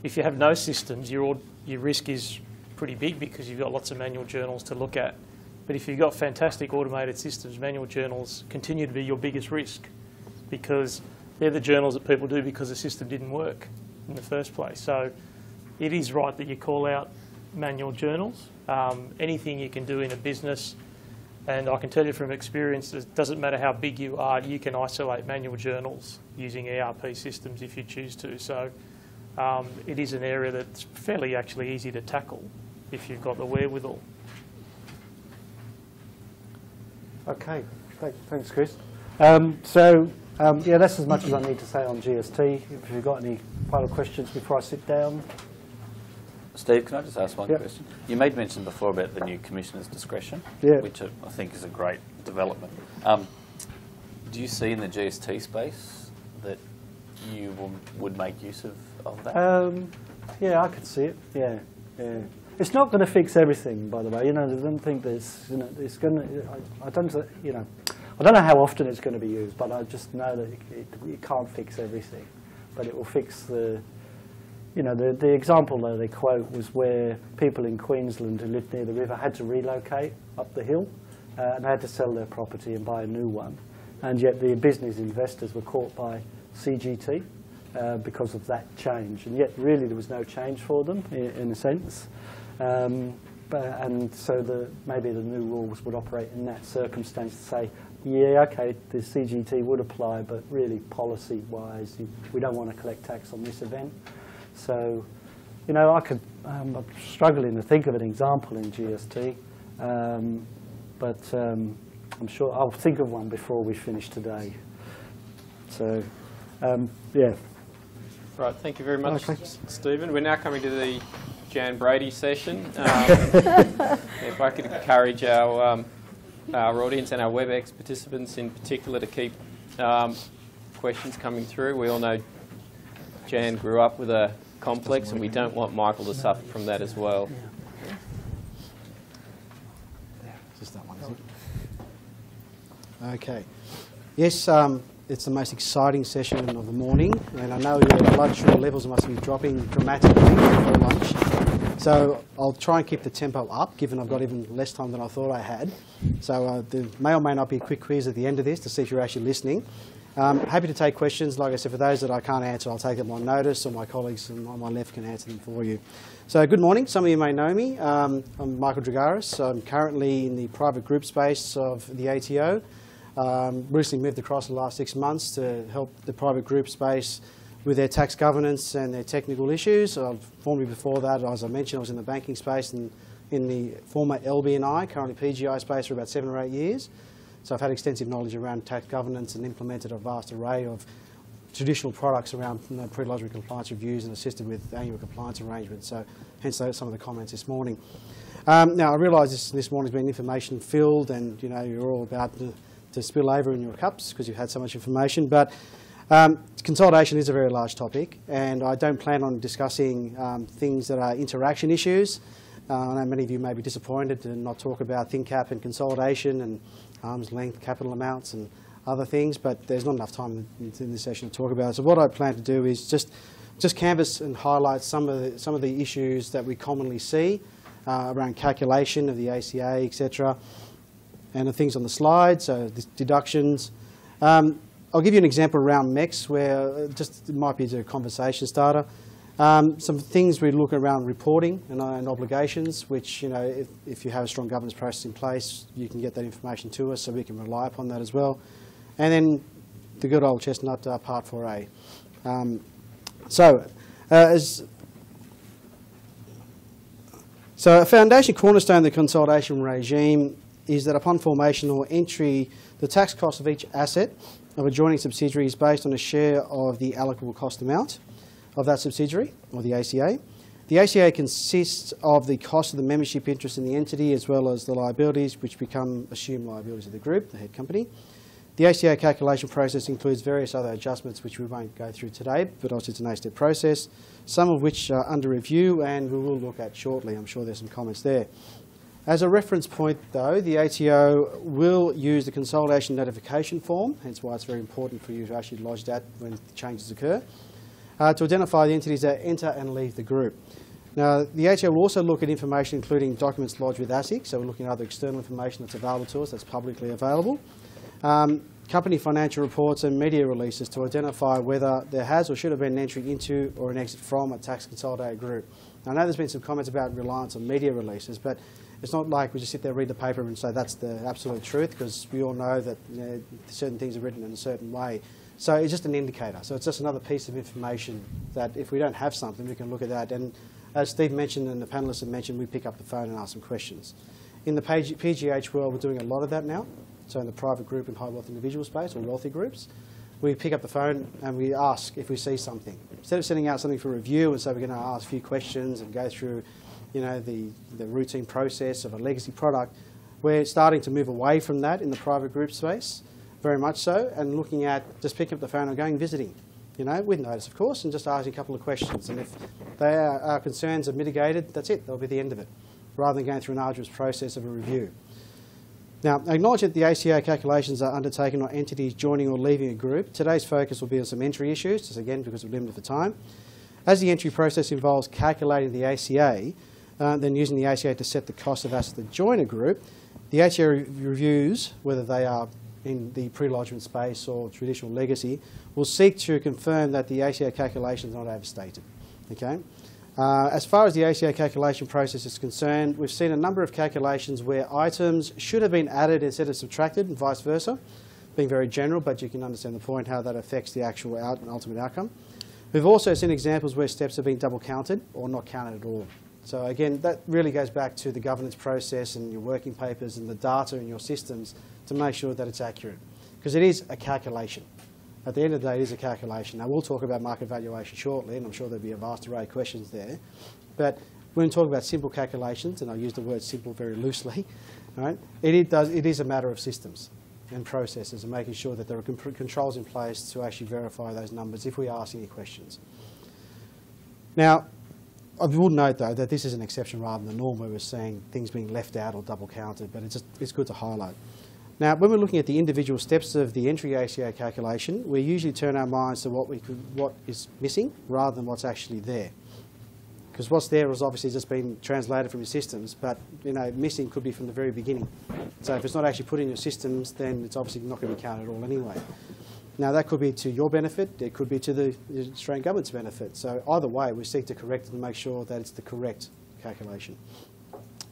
if you have no systems, your, your risk is pretty big, because you've got lots of manual journals to look at. But if you've got fantastic automated systems, manual journals continue to be your biggest risk, because they're the journals that people do because the system didn't work in the first place. So it is right that you call out manual journals. Um, anything you can do in a business, and I can tell you from experience, it doesn't matter how big you are, you can isolate manual journals using E R P systems if you choose to. So um, it is an area that's fairly actually easy to tackle if you've got the wherewithal. Okay, Th thanks Chris. Um, so um, yeah, that's as much as I need to say on G S T. If you've got any final questions before I sit down. Steve, can I just ask one yep. question? You made mention before about the new commissioner's discretion, yeah. which I think is a great development. Um, do you see in the G S T space that you will, would make use of, of that? Um, yeah, I could see it. Yeah, yeah. It's not going to fix everything, by the way. You know, I don't think there's. You know, it's going to. I don't. You know, I don't know how often it's going to be used, but I just know that it, it, it can't fix everything, but it will fix the. You know, the, the example that they quote was where people in Queensland who lived near the river had to relocate up the hill uh, and had to sell their property and buy a new one. And yet the business investors were caught by C G T uh, because of that change. And yet really there was no change for them, in, in a sense. Um, but, and so the, maybe the new rules would operate in that circumstance to say, yeah, okay, the C G T would apply, but really policy-wise, you, we don't want to collect tax on this event. So, you know, I could, um, I'm struggling to think of an example in G S T, um, but um, I'm sure I'll think of one before we finish today. So, um, yeah. Right, thank you very much, okay. Stephen. We're now coming to the Jan Brady session. Um, if I could encourage our, um, our audience and our WebEx participants in particular to keep um, questions coming through. We all know Jan grew up with a complex, and we don't want Michael to suffer from that as well. Just that one, is it? Okay. Yes, um, it's the most exciting session of the morning, and I know your blood sugar levels must be dropping dramatically before lunch. So I'll try and keep the tempo up, given I've got even less time than I thought I had. So uh, there may or may not be a quick quiz at the end of this to see if you're actually listening. Um, happy to take questions. Like I said, for those that I can't answer, I'll take them on notice, or my colleagues on my left can answer them for you. So good morning. Some of you may know me. Um, I'm Michael Dragaris. I'm currently in the private group space of the A T O. Um, recently moved across the last six months to help the private group space with their tax governance and their technical issues. So formerly before that, as I mentioned, I was in the banking space and in the former L B N I, currently P G I space for about seven or eight years. So I've had extensive knowledge around tax governance and implemented a vast array of traditional products around you know, pre-lodgement compliance reviews and assisted with annual compliance arrangements. So hence those, some of the comments this morning. Um, now I realise this, this morning has been information filled and you know, you're all about to, to spill over in your cups because you've had so much information. But um, consolidation is a very large topic, and I don't plan on discussing um, things that are interaction issues. Uh, I know many of you may be disappointed to not talk about ThinCap and consolidation and arm's length, capital amounts and other things, but there's not enough time in, in this session to talk about it. So what I plan to do is just, just canvass and highlight some of, the, some of the issues that we commonly see uh, around calculation of the A C A, et cetera, and the things on the slide, so the deductions. Um, I'll give you an example around M E X where just, it might be a conversation starter. Um, some things we look around reporting and, uh, and obligations, which, you know, if, if you have a strong governance process in place, you can get that information to us, so we can rely upon that as well. And then the good old chestnut, uh, Part four A. Um, so, uh, as so, a foundation cornerstone of the consolidation regime is that upon formation or entry, the tax cost of each asset of adjoining subsidiary is based on a share of the allocable cost amount of that subsidiary, or the A C A. The A C A consists of the cost of the membership interest in the entity as well as the liabilities which become assumed liabilities of the group, the head company. The A C A calculation process includes various other adjustments which we won't go through today, but also it's an eight-step process, some of which are under review and we will look at shortly. I'm sure there's some comments there. As a reference point though, the A T O will use the consolidation notification form, hence why it's very important for you to actually lodge that when changes occur. Uh, to identify the entities that enter and leave the group. Now, the A T O will also look at information including documents lodged with ASIC, so we're looking at other external information that's available to us, that's publicly available. Um, company financial reports and media releases to identify whether there has or should have been an entry into or an exit from a tax consolidated group. Now, I know there's been some comments about reliance on media releases, but it's not like we just sit there, read the paper and say that's the absolute truth, because we all know that, you know, certain things are written in a certain way. So it's just an indicator. So it's just another piece of information that if we don't have something, we can look at that. And as Steve mentioned and the panellists have mentioned, we pick up the phone and ask some questions. In the P G H world, we're doing a lot of that now. So in the private group and high wealth individual space, or wealthy groups, we pick up the phone and we ask if we see something. Instead of sending out something for review, and so we're going to ask a few questions and go through, you know, the, the routine process of a legacy product, we're starting to move away from that in the private group space, very much so, and looking at just picking up the phone and going visiting, you know, with notice, of course, and just asking a couple of questions. And if their our concerns are mitigated, that's it, that'll be the end of it, rather than going through an arduous process of a review. Now, acknowledge that the A C A calculations are undertaken on entities joining or leaving a group. Today's focus will be on some entry issues, just again, because we're limited for time. As the entry process involves calculating the A C A, Uh, then using the A C A to set the cost of assets that join a group, the A C A re reviews, whether they are in the pre-lodgement space or traditional legacy, will seek to confirm that the A C A calculation is not overstated. Okay? Uh, as far as the A C A calculation process is concerned, we've seen a number of calculations where items should have been added instead of subtracted and vice versa, being very general, but you can understand the point how that affects the actual out and ultimate outcome. We've also seen examples where steps have been double counted or not counted at all. So again, that really goes back to the governance process and your working papers and the data in your systems to make sure that it's accurate. Because it is a calculation. At the end of the day, it is a calculation. Now, we'll talk about market valuation shortly, and I'm sure there'll be a vast array of questions there. But when we talk about simple calculations, and I use the word simple very loosely, right, it, it, does, it is a matter of systems and processes and making sure that there are controls in place to actually verify those numbers if we ask any questions. Now, I would note, though, that this is an exception rather than the norm where we're seeing things being left out or double-counted, but it's, just, it's good to highlight. Now, when we're looking at the individual steps of the entry A C A calculation, we usually turn our minds to what, we could, what is missing rather than what's actually there. Because what's there has obviously just been translated from your systems, but, you know, missing could be from the very beginning. So if it's not actually put in your systems, then it's obviously not going to be counted at all anyway. Now, that could be to your benefit, it could be to the Australian government's benefit. So either way, we seek to correct and make sure that it's the correct calculation.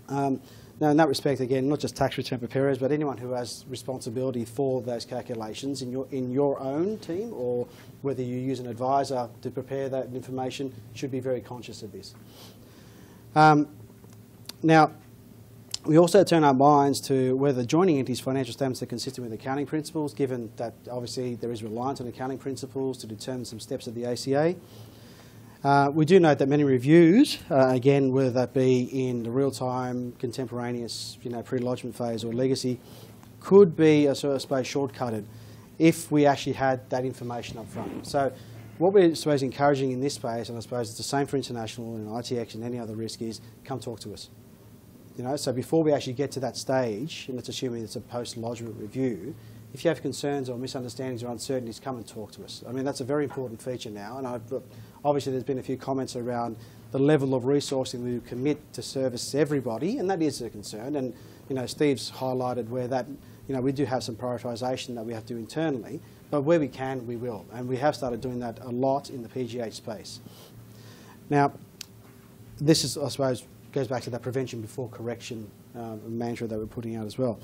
Um, now, in that respect, again, not just tax return preparers, but anyone who has responsibility for those calculations in your, in your own team, or whether you use an advisor to prepare that information, should be very conscious of this. Um, now, we also turn our minds to whether joining entities' financial statements are consistent with accounting principles, given that obviously there is reliance on accounting principles to determine some steps of the A C A. Uh, we do note that many reviews, uh, again, whether that be in the real-time, contemporaneous, you know, pre-lodgement phase or legacy, could be a sort of space shortcutted if we actually had that information up front. So what we're, I suppose, encouraging in this space, and I suppose it's the same for international and I T X and any other risk, is come talk to us. You know, so before we actually get to that stage, and let's assume it's a post-lodgement review, if you have concerns or misunderstandings or uncertainties, come and talk to us. I mean, that's a very important feature now. And I've, obviously there's been a few comments around the level of resourcing we commit to service everybody, and that is a concern. And, you know, Steve's highlighted where that, you know, we do have some prioritisation that we have to do internally, but where we can, we will. And we have started doing that a lot in the P G H space. Now, this is, I suppose, goes back to that prevention before correction um, mantra that we're putting out as well.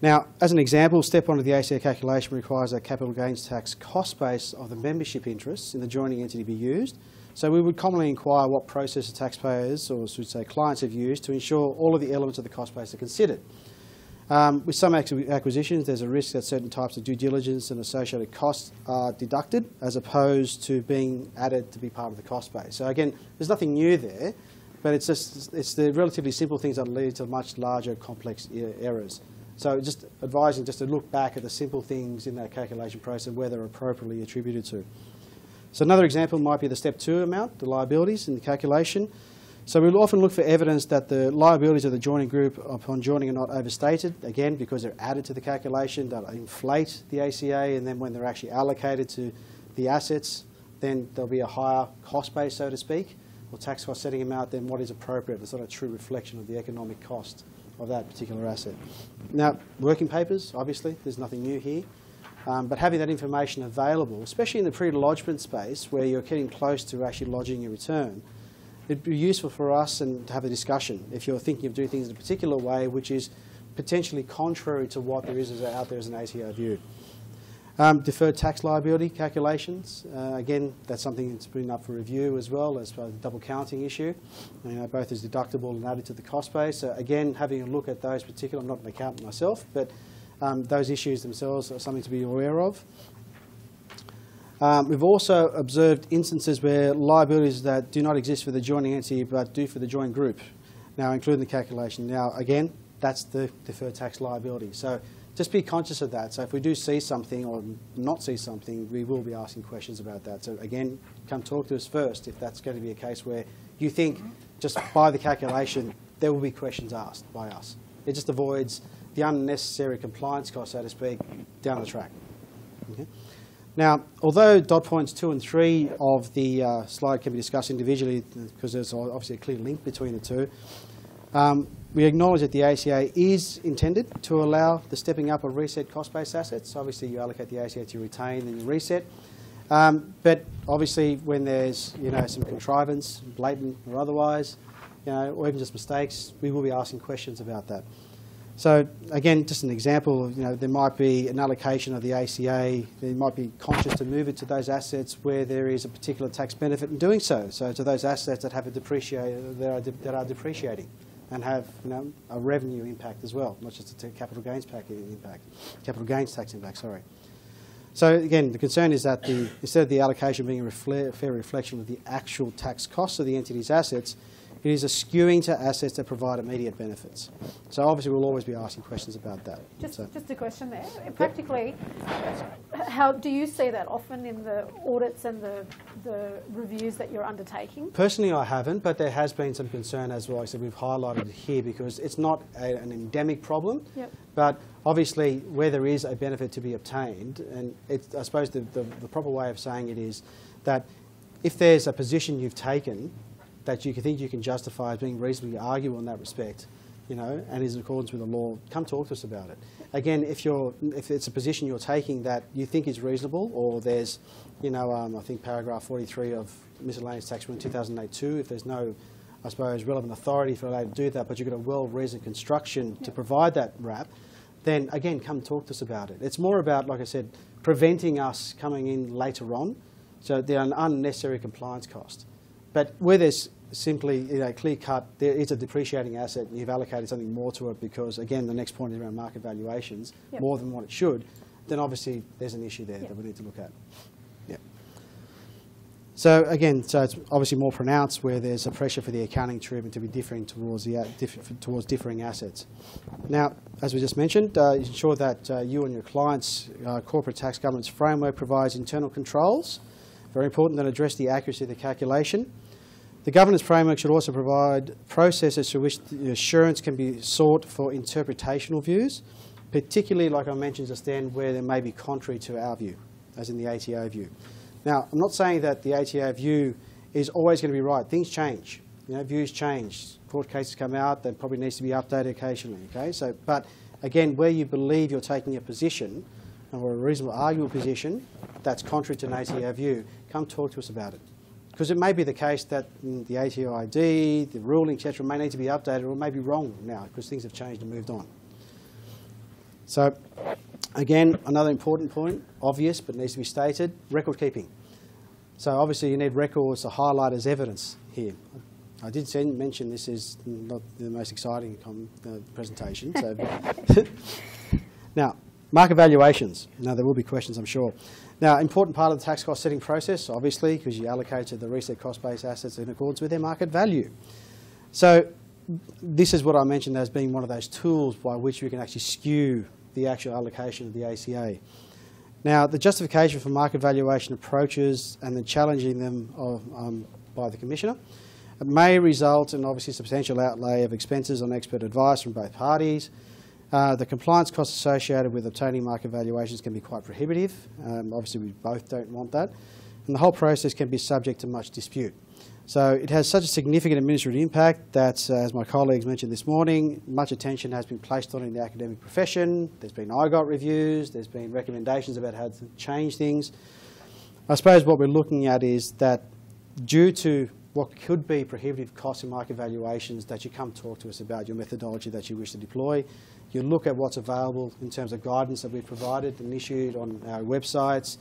Now, as an example, step one of the A C A calculation requires a capital gains tax cost base of the membership interests in the joining entity be used. So we would commonly inquire what process the taxpayers, or should say clients, have used to ensure all of the elements of the cost base are considered. Um, with some acquisitions, there's a risk that certain types of due diligence and associated costs are deducted as opposed to being added to be part of the cost base. So again, there's nothing new there. But it's just it's the relatively simple things that lead to much larger, complex errors. So just advising just to look back at the simple things in that calculation process where they're appropriately attributed to. So another example might be the step two amount, the liabilities in the calculation. So we'll often look for evidence that the liabilities of the joining group upon joining are not overstated, again, because they're added to the calculation, that inflate the A C A, and then when they're actually allocated to the assets, then there'll be a higher cost base, so to speak, or tax cost setting amount than what is appropriate. It's not a true reflection of the economic cost of that particular asset. Now, working papers, obviously, there's nothing new here. Um, but having that information available, especially in the pre-lodgement space where you're getting close to actually lodging your return, it'd be useful for us and to have a discussion if you're thinking of doing things in a particular way which is potentially contrary to what there is out there as an A T O view. Um, deferred tax liability calculations, uh, again, that's something that's been up for review as well as far as the double counting issue, you know, both as deductible and added to the cost base. So again, having a look at those particular, I'm not an accountant myself, but Um, those issues themselves are something to be aware of. Um, we've also observed instances where liabilities that do not exist for the joining entity but do for the joint group, now including the calculation. Now, again, that's the deferred tax liability. So just be conscious of that. So if we do see something or not see something, we will be asking questions about that. So again, come talk to us first if that's going to be a case where you think just by the calculation there will be questions asked by us. It just avoids the unnecessary compliance costs, so to speak, down the track. Okay. Now, although dot points two and three of the uh, slide can be discussed individually, because there's obviously a clear link between the two, um, we acknowledge that the A C A is intended to allow the stepping up of reset cost-based assets. So obviously, you allocate the A C A to retain and you reset. Um, but obviously, when there's you know some contrivance, blatant or otherwise, you know, or even just mistakes, we will be asking questions about that. So again, just an example, you know, there might be an allocation of the A C A, they might be conscious to move it to those assets where there is a particular tax benefit in doing so. So to those assets that have a depreciate, that are, that are depreciating and have you know, a revenue impact as well, not just a capital gains impact, capital gains tax impact, sorry. So again, the concern is that the, instead of the allocation being a refle- fair reflection of the actual tax costs of the entity's assets, it is a skewing to assets that provide immediate benefits. So obviously we'll always be asking questions about that. Just, so. just a question there. Practically, yep. How do you see that often in the audits and the, the reviews that you're undertaking? Personally, I haven't, but there has been some concern as well. I said we've highlighted it here because it's not a, an endemic problem, yep. But obviously where there is a benefit to be obtained, and it's, I suppose the, the, the proper way of saying it is that if there's a position you've taken that you think you can justify as being reasonably arguable in that respect, you know, and is in accordance with the law, come talk to us about it. Again, if you're, if it's a position you're taking that you think is reasonable, or there's, you know, um, I think paragraph forty-three of Miscellaneous Tax Rule two thousand eight two, if there's no, I suppose, relevant authority for allowed to do that, but you've got a well-reasoned construction to provide that wrap, then again, come talk to us about it. It's more about, like I said, preventing us coming in later on, so they're an unnecessary compliance cost. But where there's simply you know, clear cut, there is a depreciating asset and you've allocated something more to it because, again, the next point is around market valuations, yep. More than what it should, then obviously there's an issue there yep. That we need to look at. Yep. So, again, so it's obviously more pronounced where there's a pressure for the accounting treatment to be differing towards, the, diff, towards differing assets. Now, as we just mentioned, uh, ensure that uh, you and your clients' uh, corporate tax governance framework provides internal controls. Very important that address the accuracy of the calculation. The governance framework should also provide processes through which the assurance can be sought for interpretational views, particularly, like I mentioned just then, where they may be contrary to our view, as in the A T O view. Now, I'm not saying that the A T O view is always going to be right. Things change. You know, views change. Court cases come out. That probably needs to be updated occasionally. Okay. So, but again, where you believe you're taking a position or a reasonable arguable position that's contrary to an A T O view, come talk to us about it. Because it may be the case that the A T O I D, the ruling, et cetera, may need to be updated or may be wrong now because things have changed and moved on. So again, another important point, obvious but needs to be stated, record keeping. So obviously you need records to highlight as evidence here. I did send, mention this is not the most exciting com, uh, presentation. So now, market valuations. Now, there will be questions, I'm sure. Now, important part of the tax cost setting process, obviously, because you allocate to the reset cost-based assets in accordance with their market value. So this is what I mentioned as being one of those tools by which we can actually skew the actual allocation of the A C A. Now, the justification for market valuation approaches and the challenging them of, um, by the Commissioner it may result in, obviously, substantial outlay of expenses on expert advice from both parties. Uh, the compliance costs associated with obtaining market valuations can be quite prohibitive. Um, obviously, we both don't want that. And the whole process can be subject to much dispute. So it has such a significant administrative impact that, uh, as my colleagues mentioned this morning, much attention has been placed on it in the academic profession. There's been I G O T reviews. There's been recommendations about how to change things. I suppose what we're looking at is that due to what could be prohibitive costs in market valuations, that you come talk to us about your methodology that you wish to deploy. You look at what's available in terms of guidance that we've provided and issued on our websites.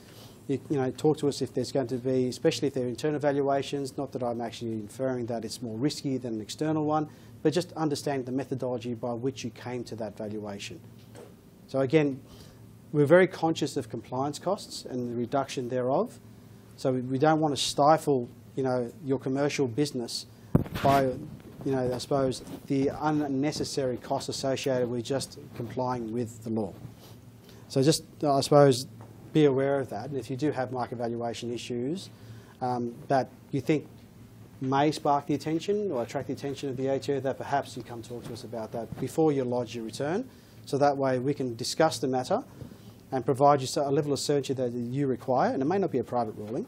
You, you know, talk to us if there's going to be, especially if they're internal valuations, not that I'm actually inferring that it's more risky than an external one, but just understand the methodology by which you came to that valuation. So again, we're very conscious of compliance costs and the reduction thereof. So we don't want to stifle, you know, your commercial business by, you know, I suppose the unnecessary costs associated with just complying with the law. So just, I suppose, be aware of that. And if you do have market valuation issues um, that you think may spark the attention or attract the attention of the A T O, that perhaps you come talk to us about that before you lodge your return. So that way we can discuss the matter and provide you a level of certainty that you require. And it may not be a private ruling.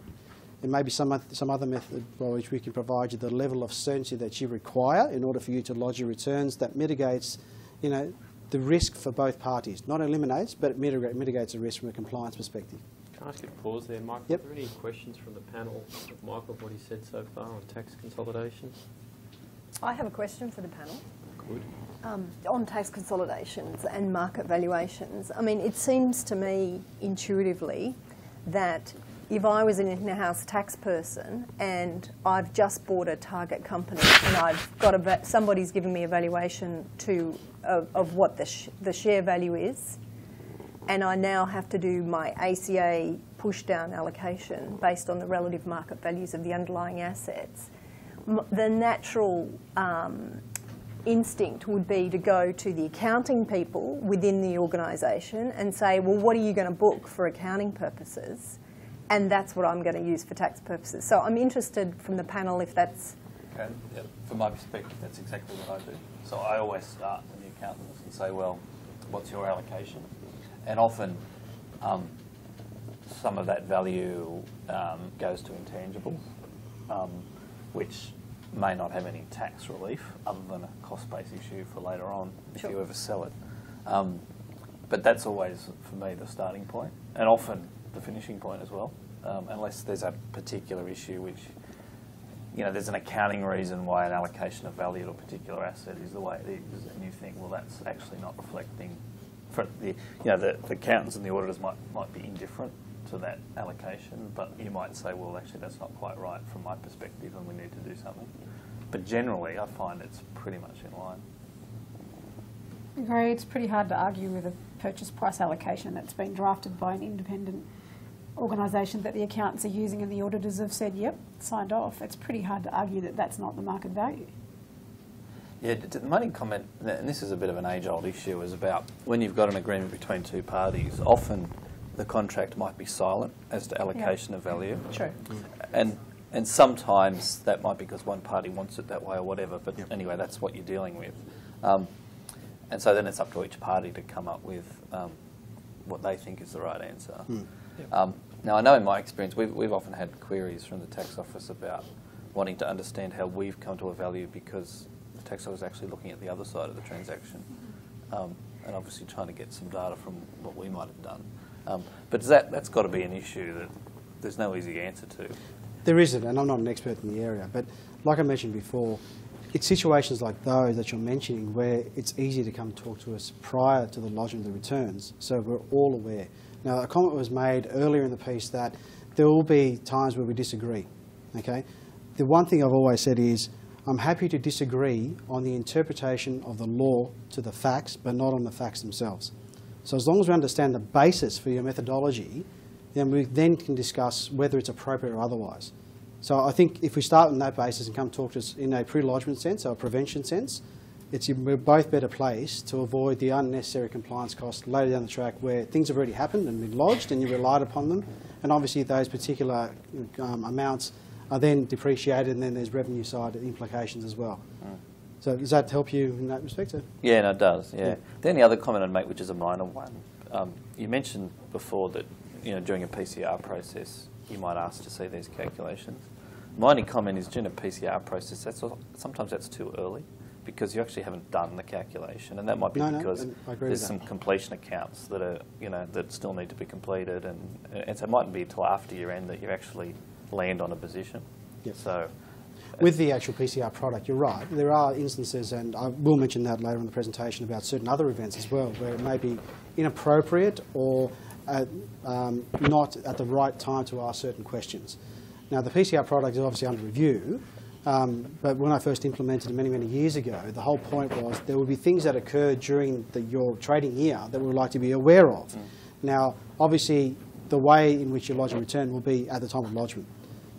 It may be some, some other method by which we can provide you the level of certainty that you require in order for you to lodge your returns that mitigates, you know, the risk for both parties. Not eliminates, but it mitigates the risk from a compliance perspective. Can I ask you to pause there, Michael? Yep. Are there any questions from the panel of Michael, what he said so far on tax consolidation? I have a question for the panel. Good. Um, on tax consolidations and market valuations, I mean, it seems to me intuitively that if I was an in-house tax person and I've just bought a target company and I've got a, somebody's given me a valuation to, of, of what the, sh the share value is, and I now have to do my A C A push-down allocation based on the relative market values of the underlying assets, M the natural um, instinct would be to go to the accounting people within the organisation and say, well, what are you going to book for accounting purposes? And that's what I'm going to use for tax purposes. So I'm interested from the panel if that's... Okay. Yeah. From my perspective, that's exactly what I do. So I always start with the accountants and say, well, what's your allocation? And often um, some of that value um, goes to intangibles, um, which may not have any tax relief other than a cost-based issue for later on, sure, if you ever sell it. Um, but that's always, for me, the starting point, and often the finishing point as well, um, unless there's a particular issue which, you know, there's an accounting reason why an allocation of value to a particular asset is the way it is, and you think, well, that's actually not reflecting, for the, you know, the, the accountants and the auditors might, might be indifferent to that allocation, but you might say, well, actually, that's not quite right from my perspective and we need to do something. But generally, I find it's pretty much in line. I agree. It's pretty hard to argue with a purchase price allocation that's been drafted by an independent organisation that the accountants are using and the auditors have said, yep, signed off. It's pretty hard to argue that that's not the market value. Yeah, my only comment, and this is a bit of an age-old issue, is about when you've got an agreement between two parties, often the contract might be silent as to allocation, yeah, of value. True. And, and sometimes that might be because one party wants it that way or whatever, but yep, anyway, that's what you're dealing with. Um, and so then it's up to each party to come up with um, what they think is the right answer. Mm. Yep. Um, now, I know in my experience, we've, we've often had queries from the tax office about wanting to understand how we've come to a value because the tax office is actually looking at the other side of the transaction, um, and obviously trying to get some data from what we might have done. Um, but that, that's got to be an issue that there's no easy answer to. There isn't, and I'm not an expert in the area, but like I mentioned before, it's situations like those that you're mentioning where it's easy to come talk to us prior to the lodging of the returns, so we're all aware. Now, a comment was made earlier in the piece that there will be times where we disagree, okay? The one thing I've always said is I'm happy to disagree on the interpretation of the law to the facts, but not on the facts themselves. So as long as we understand the basis for your methodology, then we then can discuss whether it's appropriate or otherwise. So I think if we start on that basis and come talk to us in a pre-lodgement sense or a prevention sense, it's, we're both better placed to avoid the unnecessary compliance costs later down the track where things have already happened and been lodged and you relied upon them. And obviously those particular um, amounts are then depreciated, and then there's revenue side implications as well. Mm. So does that help you in that respect? Yeah, no, it does, yeah. yeah. The only other comment I'd make, which is a minor one, um, you mentioned before that, you know, during a P C R process, you might ask to see these calculations. My only comment is during a P C R process, that's sometimes that's too early because you actually haven't done the calculation, and that might be no, because no, there's some completion accounts that are, you know, that still need to be completed, and and so it mightn't be until after year end that you actually land on a position. Yep. So. With the actual P C R product, you're right. There are instances, and I will mention that later in the presentation, about certain other events as well, where it may be inappropriate or uh, um, not at the right time to ask certain questions. Now, the P C R product is obviously under review, um, but when I first implemented it many, many years ago, the whole point was there would be things that occurred during the, your trading year that we would like to be aware of. Mm. Now, obviously, the way in which you lodge a return will be at the time of lodgement.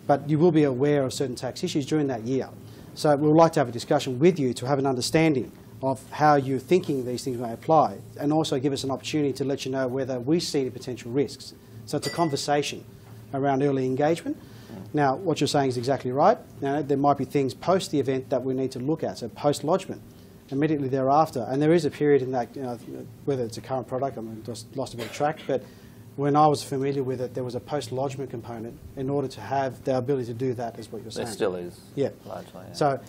But you will be aware of certain tax issues during that year. So we would like to have a discussion with you to have an understanding of how you're thinking these things may apply, and also give us an opportunity to let you know whether we see the potential risks. So it's a conversation around early engagement. Now, what you're saying is exactly right. Now, there might be things post the event that we need to look at, so post-lodgement, immediately thereafter. And there is a period in that, you know, whether it's a current product, I'm just lost a bit of track, but when I was familiar with it, there was a post-lodgement component in order to have the ability to do that, is what you're saying. There still is. Yeah. Largely, yeah. So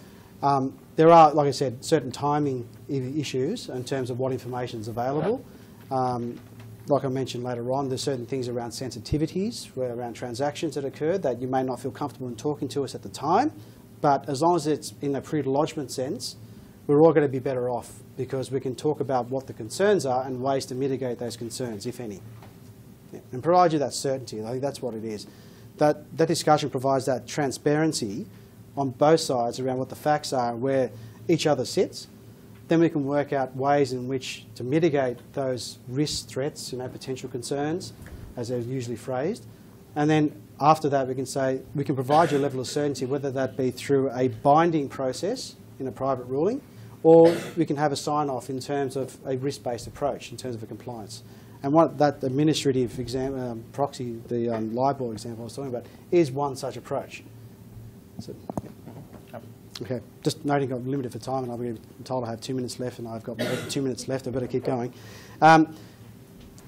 um, there are, like I said, certain timing issues in terms of what information is available. Yeah. Um, like I mentioned later on, there's certain things around sensitivities, around transactions that occurred that you may not feel comfortable in talking to us at the time, but as long as it's in a pre-lodgement sense, we're all going to be better off because we can talk about what the concerns are and ways to mitigate those concerns, if any. And provide you that certainty. I think that's what it is. That, that discussion provides that transparency on both sides around what the facts are and where each other sits. Then we can work out ways in which to mitigate those risk threats, you know, potential concerns, as they're usually phrased. And then after that, we can say, we can provide you a level of certainty, whether that be through a binding process in a private ruling, or we can have a sign-off in terms of a risk-based approach, in terms of a compliance. And what that administrative exam, um, proxy, the um, LIBOR example I was talking about, is one such approach. So, yeah. Okay, just noting I'm limited for time, and I've been told I have two minutes left, and I've got two minutes left. I better keep going. Um,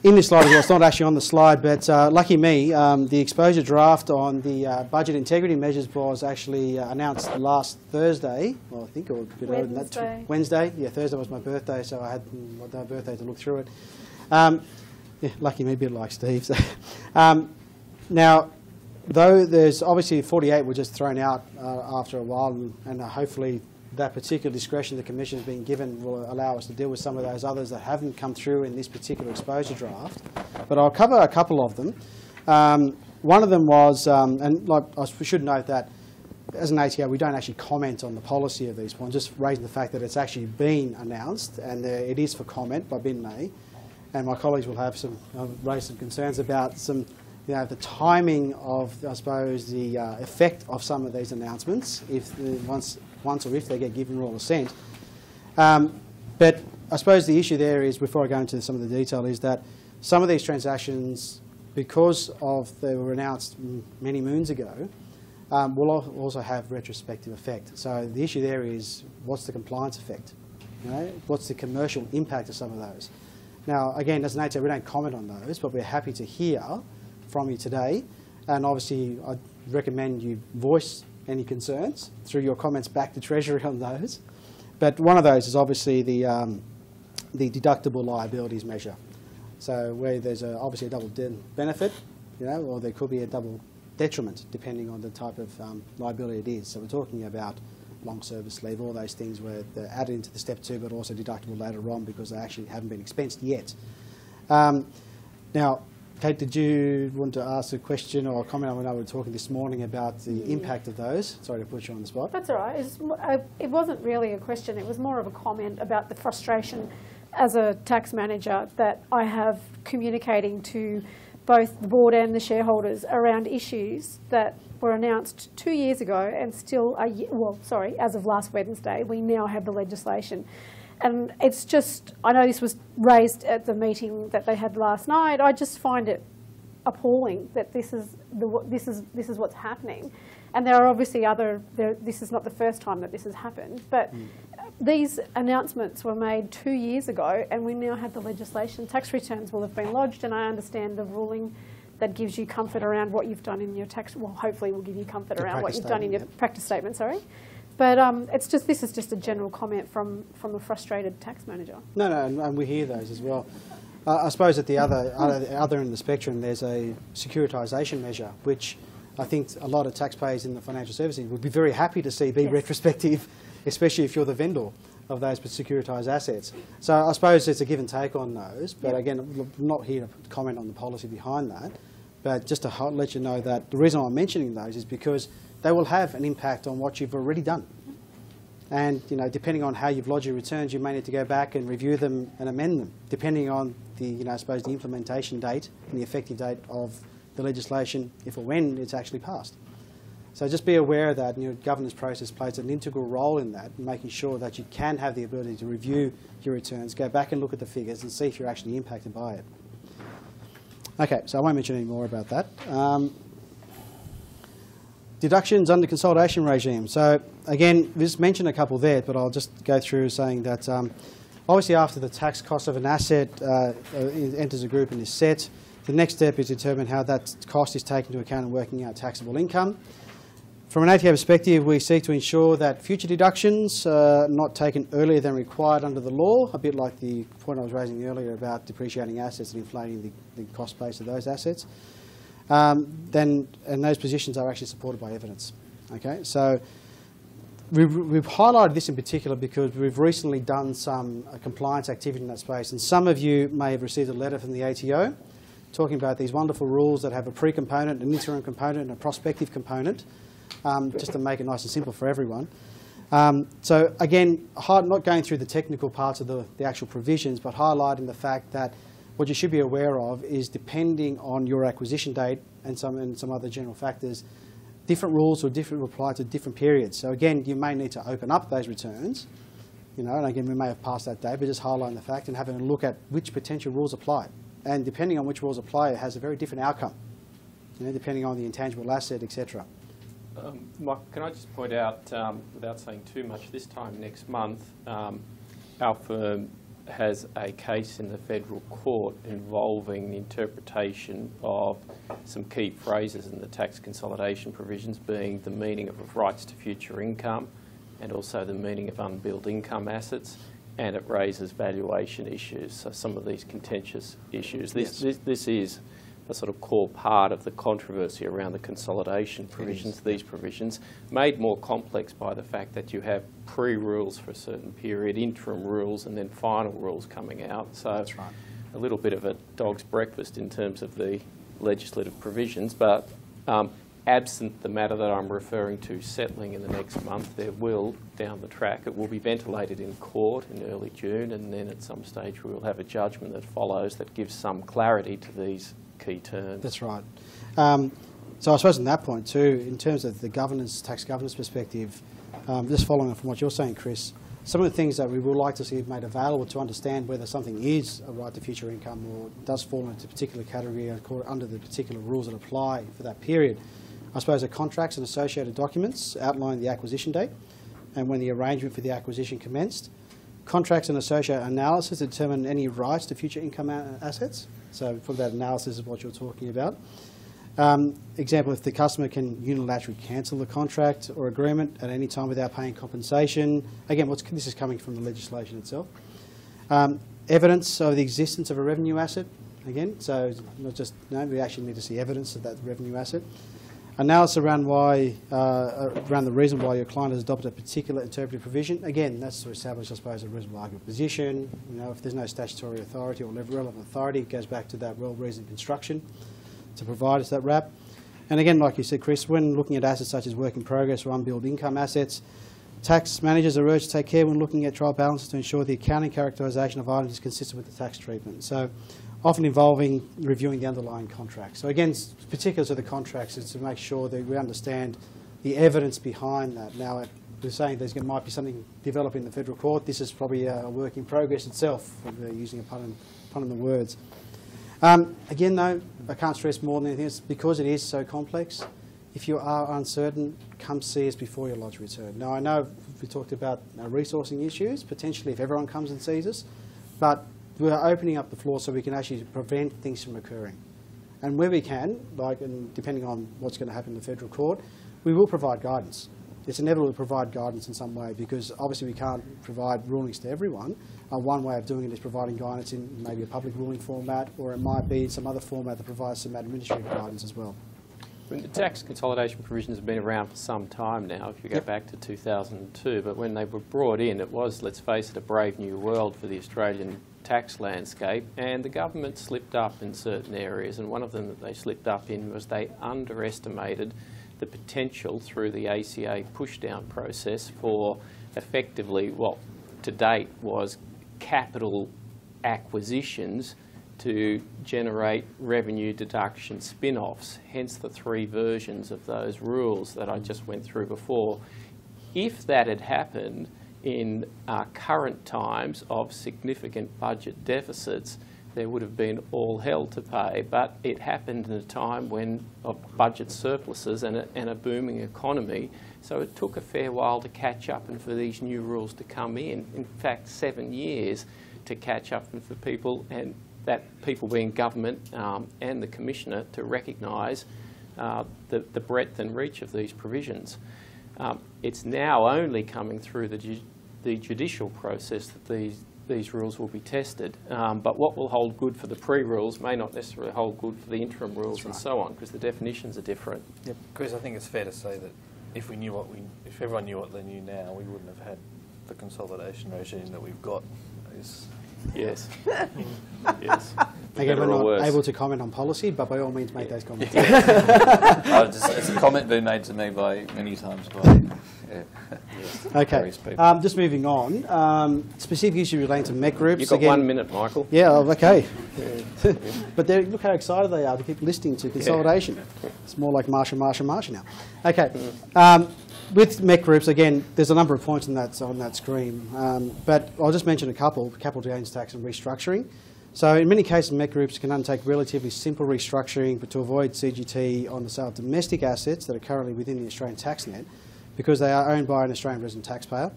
in this slide as well, it's not actually on the slide, but uh, lucky me, um, the exposure draft on the uh, budget integrity measures was actually uh, announced last Thursday. Well, I think, or a bit earlier than that, Wednesday. Yeah, Thursday was my birthday, so I had my birthday to look through it. Um, yeah, lucky me, a bit like Steve. So, um, now, though there's obviously forty-eight were just thrown out uh, after a while, and, and uh, hopefully that particular discretion the Commission has been given will allow us to deal with some of those others that haven't come through in this particular exposure draft. But I'll cover a couple of them. Um, one of them was, um, and like, I should note that as an A T O, we don't actually comment on the policy of these points, just raising the fact that it's actually been announced and uh, it is for comment by B I N M A. And my colleagues will have some uh, raise some concerns about some, you know, the timing of, I suppose, the uh, effect of some of these announcements, if the, once, once or if they get given royal assent. Um, but I suppose the issue there is, before I go into some of the detail, is that some of these transactions, because of they were announced many moons ago, um, will also have retrospective effect. So the issue there is, what's the compliance effect? You know, what's the commercial impact of some of those? Now, again, as an A T O, we don't comment on those, but we're happy to hear from you today. And obviously, I recommend you voice any concerns through your comments back to Treasury on those. But one of those is obviously the, um, the deductible liabilities measure. So where there's a, obviously a double benefit, you know, or there could be a double detriment, depending on the type of um, liability it is. So we're talking about long service leave, all those things were added into the step two, but also deductible later on because they actually haven't been expensed yet. Um, now, Kate, did you want to ask a question or a comment? I know we were talking this morning about the mm. impact of those. Sorry to put you on the spot. That's all right. It's, uh, it wasn't really a question. It was more of a comment about the frustration as a tax manager that I have communicating to both the board and the shareholders around issues that were announced two years ago and still are, well, sorry, as of last Wednesday, we now have the legislation. And it's just, I know this was raised at the meeting that they had last night, I just find it appalling that this is, the, this is, this is what's happening. And there are obviously other, there, this is not the first time that this has happened, but mm. these announcements were made two years ago and we now have the legislation. Tax returns will have been lodged, and I understand the ruling that gives you comfort around what you've done in your tax, well, hopefully will give you comfort around what you've done in your yep. practice statement, sorry. But um, it's just, this is just a general comment from, from a frustrated tax manager. No, no, and, and we hear those as well. Uh, I suppose at the other, other, other end of the spectrum, there's a securitisation measure, which I think a lot of taxpayers in the financial services would be very happy to see be yes. retrospective, especially if you're the vendor of those securitized assets. So I suppose it's a give and take on those, but yep. again, I'm not here to comment on the policy behind that, but just to let you know that the reason I'm mentioning those is because they will have an impact on what you've already done. And you know, depending on how you've lodged your returns, you may need to go back and review them and amend them, depending on the, you know, I suppose the implementation date and the effective date of the legislation, if or when it's actually passed. So just be aware of that, and your governance process plays an integral role in that, making sure that you can have the ability to review your returns, go back and look at the figures and see if you're actually impacted by it. Okay, so I won't mention any more about that. Um, deductions under consolidation regime. So again, we just mentioned a couple there, but I'll just go through saying that um, obviously after the tax cost of an asset uh, enters a group and is set, the next step is to determine how that cost is taken into account in working out taxable income. From an A T O perspective, we seek to ensure that future deductions are uh, not taken earlier than required under the law, a bit like the point I was raising earlier about depreciating assets and inflating the, the cost base of those assets. Um, then, and those positions are actually supported by evidence. Okay, so we've, we've highlighted this in particular because we've recently done some uh, compliance activity in that space, and some of you may have received a letter from the A T O talking about these wonderful rules that have a pre-component, an interim component, and a prospective component. Um, just to make it nice and simple for everyone. Um, so again, hard, not going through the technical parts of the, the actual provisions, but highlighting the fact that what you should be aware of is, depending on your acquisition date and some, and some other general factors, different rules or different apply to different periods. So again, you may need to open up those returns, you know, and again, we may have passed that date, but just highlighting the fact and having a look at which potential rules apply. And depending on which rules apply, it has a very different outcome, you know, depending on the intangible asset, et cetera. Um, Mike, can I just point out, um, without saying too much, this time next month, um, our firm has a case in the Federal Court involving the interpretation of some key phrases in the tax consolidation provisions, being the meaning of rights to future income and also the meaning of unbilled income assets, and it raises valuation issues, so some of these contentious issues. This, yes. this, this is a sort of core part of the controversy around the consolidation provisions, these provisions, made more complex by the fact that you have pre-rules for a certain period, interim rules, and then final rules coming out. So that's right. A little bit of a dog's breakfast in terms of the legislative provisions, but um, absent the matter that I'm referring to settling in the next month, there will, down the track, it will be ventilated in court in early June, and then at some stage we will have a judgment that follows that gives some clarity to these key terms. That's right. Um, so I suppose on that point too, in terms of the governance, tax governance perspective, um, just following up from what you're saying, Chris, some of the things that we would like to see made available to understand whether something is a right to future income or does fall into a particular category under the particular rules that apply for that period. I suppose the contracts and associated documents outline the acquisition date and when the arrangement for the acquisition commenced. Contracts and associated analysis determine any rights to future income assets. So for that analysis is what you're talking about. Um, example, if the customer can unilaterally cancel the contract or agreement at any time without paying compensation. Again, what's, this is coming from the legislation itself. Um, evidence of the existence of a revenue asset. Again, so not just, no, we actually need to see evidence of that revenue asset. Analysis around why, uh, around the reason why your client has adopted a particular interpretive provision. Again, that's to establish, I suppose, a reasonable argument position. You know, if there's no statutory authority or relevant authority, it goes back to that well-reasoned construction to provide us that wrap. And again, like you said, Chris, when looking at assets such as work in progress or unbilled income assets, tax managers are urged to take care when looking at trial balances to ensure the accounting characterisation of items is consistent with the tax treatment. So, often involving reviewing the underlying contracts. So again, particulars of the contracts is to make sure that we understand the evidence behind that. Now, we're saying there might be something developing in the Federal Court. This is probably a work in progress itself, using a pun on the words. Um, again, though, I can't stress more than anything else, because it is so complex, if you are uncertain, come see us before your lodge return. Now, I know we talked about uh, resourcing issues, potentially if everyone comes and sees us, but we're opening up the floor so we can actually prevent things from occurring. And where we can, like, and depending on what's going to happen in the Federal Court, we will provide guidance. It's inevitable to provide guidance in some way, because obviously we can't provide rulings to everyone. Uh, one way of doing it is providing guidance in maybe a public ruling format, or it might be in some other format that provides some administrative guidance as well. The tax consolidation provisions have been around for some time now, if you go yep. back to two thousand two, but when they were brought in, it was, let's face it, a brave new world for the Australian tax landscape, and the government slipped up in certain areas, and one of them that they slipped up in was they underestimated the potential through the A C A pushdown process for effectively what to date was capital acquisitions to generate revenue deduction spin-offs, hence the three versions of those rules that I just went through before. If that had happened in our current times of significant budget deficits, there would have been all hell to pay, but it happened in a time when of budget surpluses and a, and a booming economy, so it took a fair while to catch up and for these new rules to come in. In fact, seven years to catch up and for people and that people being government um, and the Commissioner to recognise uh, the, the breadth and reach of these provisions. Um, it's now only coming through the, ju the judicial process that these, these rules will be tested. Um, but what will hold good for the pre-rules may not necessarily hold good for the interim rules, right. and so on, because the definitions are different. Yep. Chris, I think it's fair to say that if we knew what we, if everyone knew what they knew now, we wouldn't have had the consolidation regime that we've got. It's, Yes. yes. Again, we're not able to comment on policy, but by all means make yeah. those comments. Yeah. I was just, it's a comment been made to me by many times by yeah, yes, okay. Um, just moving on. Um, specific issue relating to M E C groups. You've got again, one minute, Michael. Yeah, okay. Yeah. But look how excited they are to keep listening to consolidation. Yeah. It's more like Marsha, Marsha, Marsha now. Okay. Um, With M E C groups, again, there's a number of points on that, on that screen, um, but I'll just mention a couple, capital gains tax and restructuring. So in many cases, M E C groups can undertake relatively simple restructuring but to avoid C G T on the sale of domestic assets that are currently within the Australian tax net because they are owned by an Australian resident taxpayer.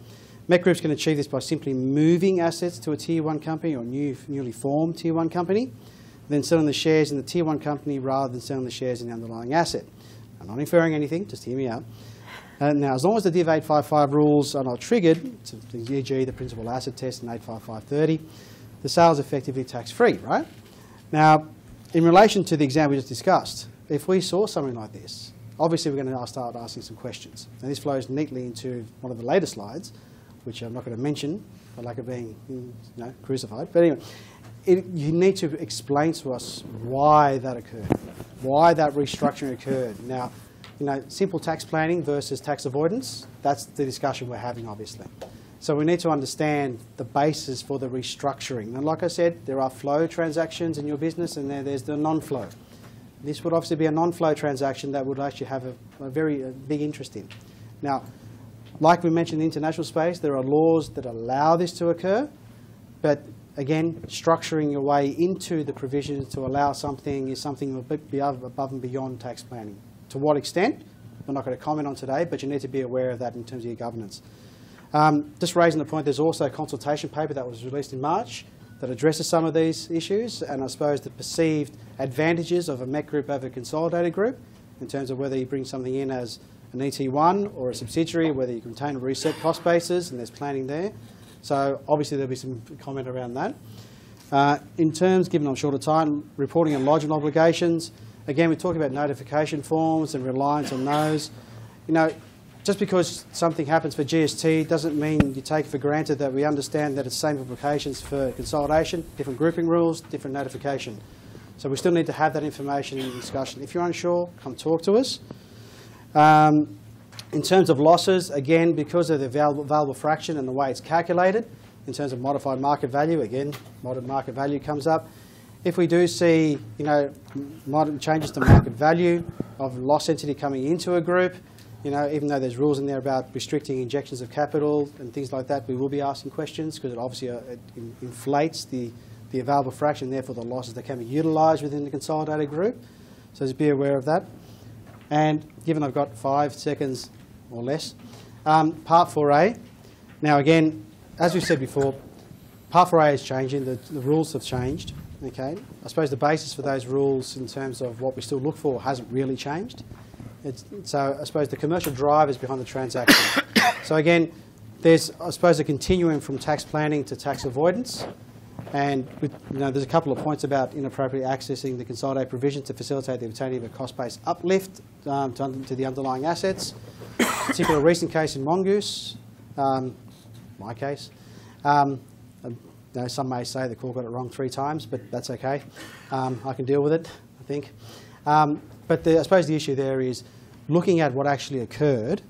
M E C groups can achieve this by simply moving assets to a Tier one company or new, newly formed Tier one company, then selling the shares in the Tier one company rather than selling the shares in the underlying asset. I'm not inferring anything, just hear me out. Uh, now, as long as the Div eight fifty-five rules are not triggered, e g the principal asset test and eight fifty-five thirty, the sale is effectively tax-free, right? Now, in relation to the exam we just discussed, if we saw something like this, obviously we're going to start asking some questions. Now, this flows neatly into one of the later slides, which I'm not going to mention for lack of being you know, crucified. But anyway, it, you need to explain to us why that occurred, why that restructuring occurred. Now. You know, simple tax planning versus tax avoidance, that's the discussion we're having, obviously. So we need to understand the basis for the restructuring. And like I said, there are flow transactions in your business and there, there's the non-flow. This would obviously be a non-flow transaction that would actually have a, a very a big interest in. Now, like we mentioned in the international space, there are laws that allow this to occur, but again, structuring your way into the provisions to allow something is something above and beyond tax planning. To what extent, we're not going to comment on today, but you need to be aware of that in terms of your governance. Um, just raising the point, there's also a consultation paper that was released in March that addresses some of these issues, and I suppose the perceived advantages of a M E C group over a consolidated group in terms of whether you bring something in as an E T one or a subsidiary, whether you can retain and reset cost bases, and there's planning there. So obviously there'll be some comment around that. Uh, in terms, given I'm short of time, reporting and lodging obligations. Again, we talk about notification forms and reliance on those. You know, just because something happens for G S T doesn't mean you take for granted that we understand that it's the same implications for consolidation, different grouping rules, different notification. So we still need to have that information in the discussion. If you're unsure, come talk to us. Um, in terms of losses, again, because of the available fraction and the way it's calculated, in terms of modified market value, again, modified market value comes up. If we do see, you know, modern changes to market value of loss entity coming into a group, you know, even though there's rules in there about restricting injections of capital and things like that, we will be asking questions because it obviously uh, it inflates the, the available fraction, therefore the losses that can be utilised within the consolidated group. So just be aware of that. And given I've got five seconds or less, um, Part four A. Now again, as we've said before, Part four A is changing, the, the rules have changed. Okay, I suppose the basis for those rules in terms of what we still look for hasn't really changed. It's, so I suppose the commercial drivers behind the transaction. So again, there's I suppose a continuum from tax planning to tax avoidance, and with, you know, there's a couple of points about inappropriately accessing the consolidated provision to facilitate the obtaining of a cost-based uplift um, to, under, to the underlying assets. A particular recent case in Mongoose, um, my case. Um, Now, some may say the court got it wrong three times, but that's okay. Um, I can deal with it, I think. Um, but the, I suppose the issue there is looking at what actually occurred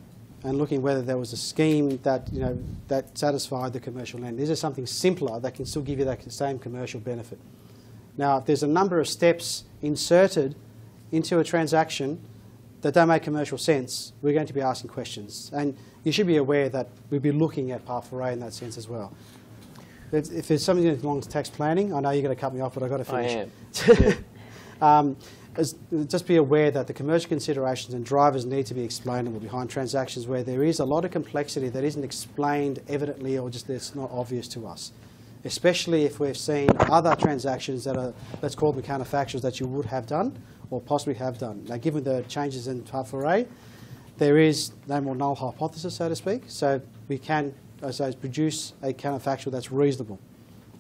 and looking whether there was a scheme that, you know, that satisfied the commercial end. Is there something simpler that can still give you that same commercial benefit? Now, if there's a number of steps inserted into a transaction that don't make commercial sense, we're going to be asking questions. And you should be aware that we'll be looking at Part four A in that sense as well. If there's something that belongs to tax planning, I know you're going to cut me off, but I've got to finish. I am. um, as, just be aware that the commercial considerations and drivers need to be explainable behind transactions where there is a lot of complexity that isn't explained evidently or just that's not obvious to us, especially if we've seen other transactions that are, let's call them counterfactuals, that you would have done or possibly have done. Now, given the changes in Part four A, there is no more null hypothesis, so to speak, so we can... I suppose, produce a counterfactual that's reasonable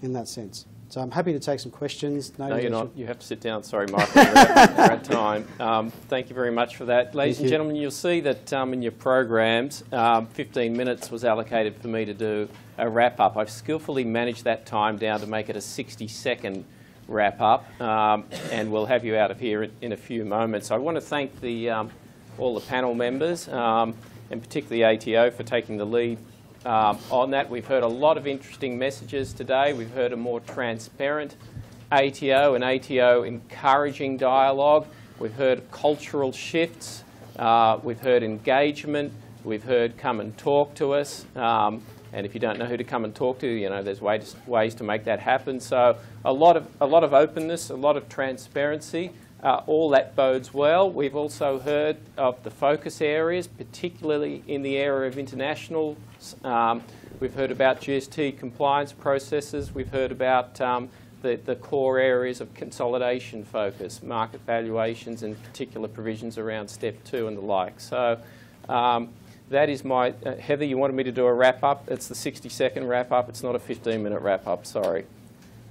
in that sense. So I'm happy to take some questions. No, no you're not. You have to sit down. Sorry, Michael. We're at time. Um, thank you very much for that. Ladies and gentlemen, you'll see that um, in your programs, um, fifteen minutes was allocated for me to do a wrap-up. I've skillfully managed that time down to make it a sixty-second wrap-up, um, and we'll have you out of here in, in a few moments. I want to thank the, um, all the panel members, um, and particularly A T O, for taking the lead. Um, on that, we've heard a lot of interesting messages today. We've heard a more transparent A T O and A T O encouraging dialogue. We've heard cultural shifts. Uh, we've heard engagement. We've heard come and talk to us. Um, and if you don't know who to come and talk to, you know, there's ways, ways to make that happen. So a lot of, a lot of openness, a lot of transparency. Uh, all that bodes well. We've also heard of the focus areas, particularly in the area of international. Um, we've heard about G S T compliance processes. We've heard about um, the, the core areas of consolidation focus, market valuations, and particular provisions around step two and the like. So um, that is my... Uh, Heather, you wanted me to do a wrap-up. It's the sixty-second wrap-up. It's not a fifteen-minute wrap-up, sorry.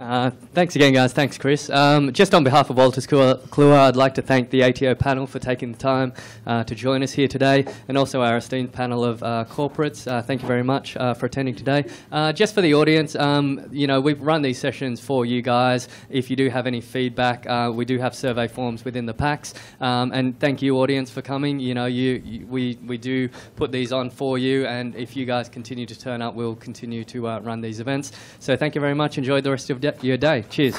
Uh, thanks again, guys. Thanks, Chris. Um, just on behalf of Wolters Kluwer, I'd like to thank the A T O panel for taking the time uh, to join us here today, and also our esteemed panel of uh, corporates. Uh, thank you very much uh, for attending today. Uh, just for the audience, um, you know, we've run these sessions for you guys. If you do have any feedback, uh, we do have survey forms within the packs. Um, and thank you, audience, for coming. You know, you, you we we do put these on for you, and if you guys continue to turn up, we'll continue to uh, run these events. So thank you very much. Enjoy the rest of the day. Your day. Cheers.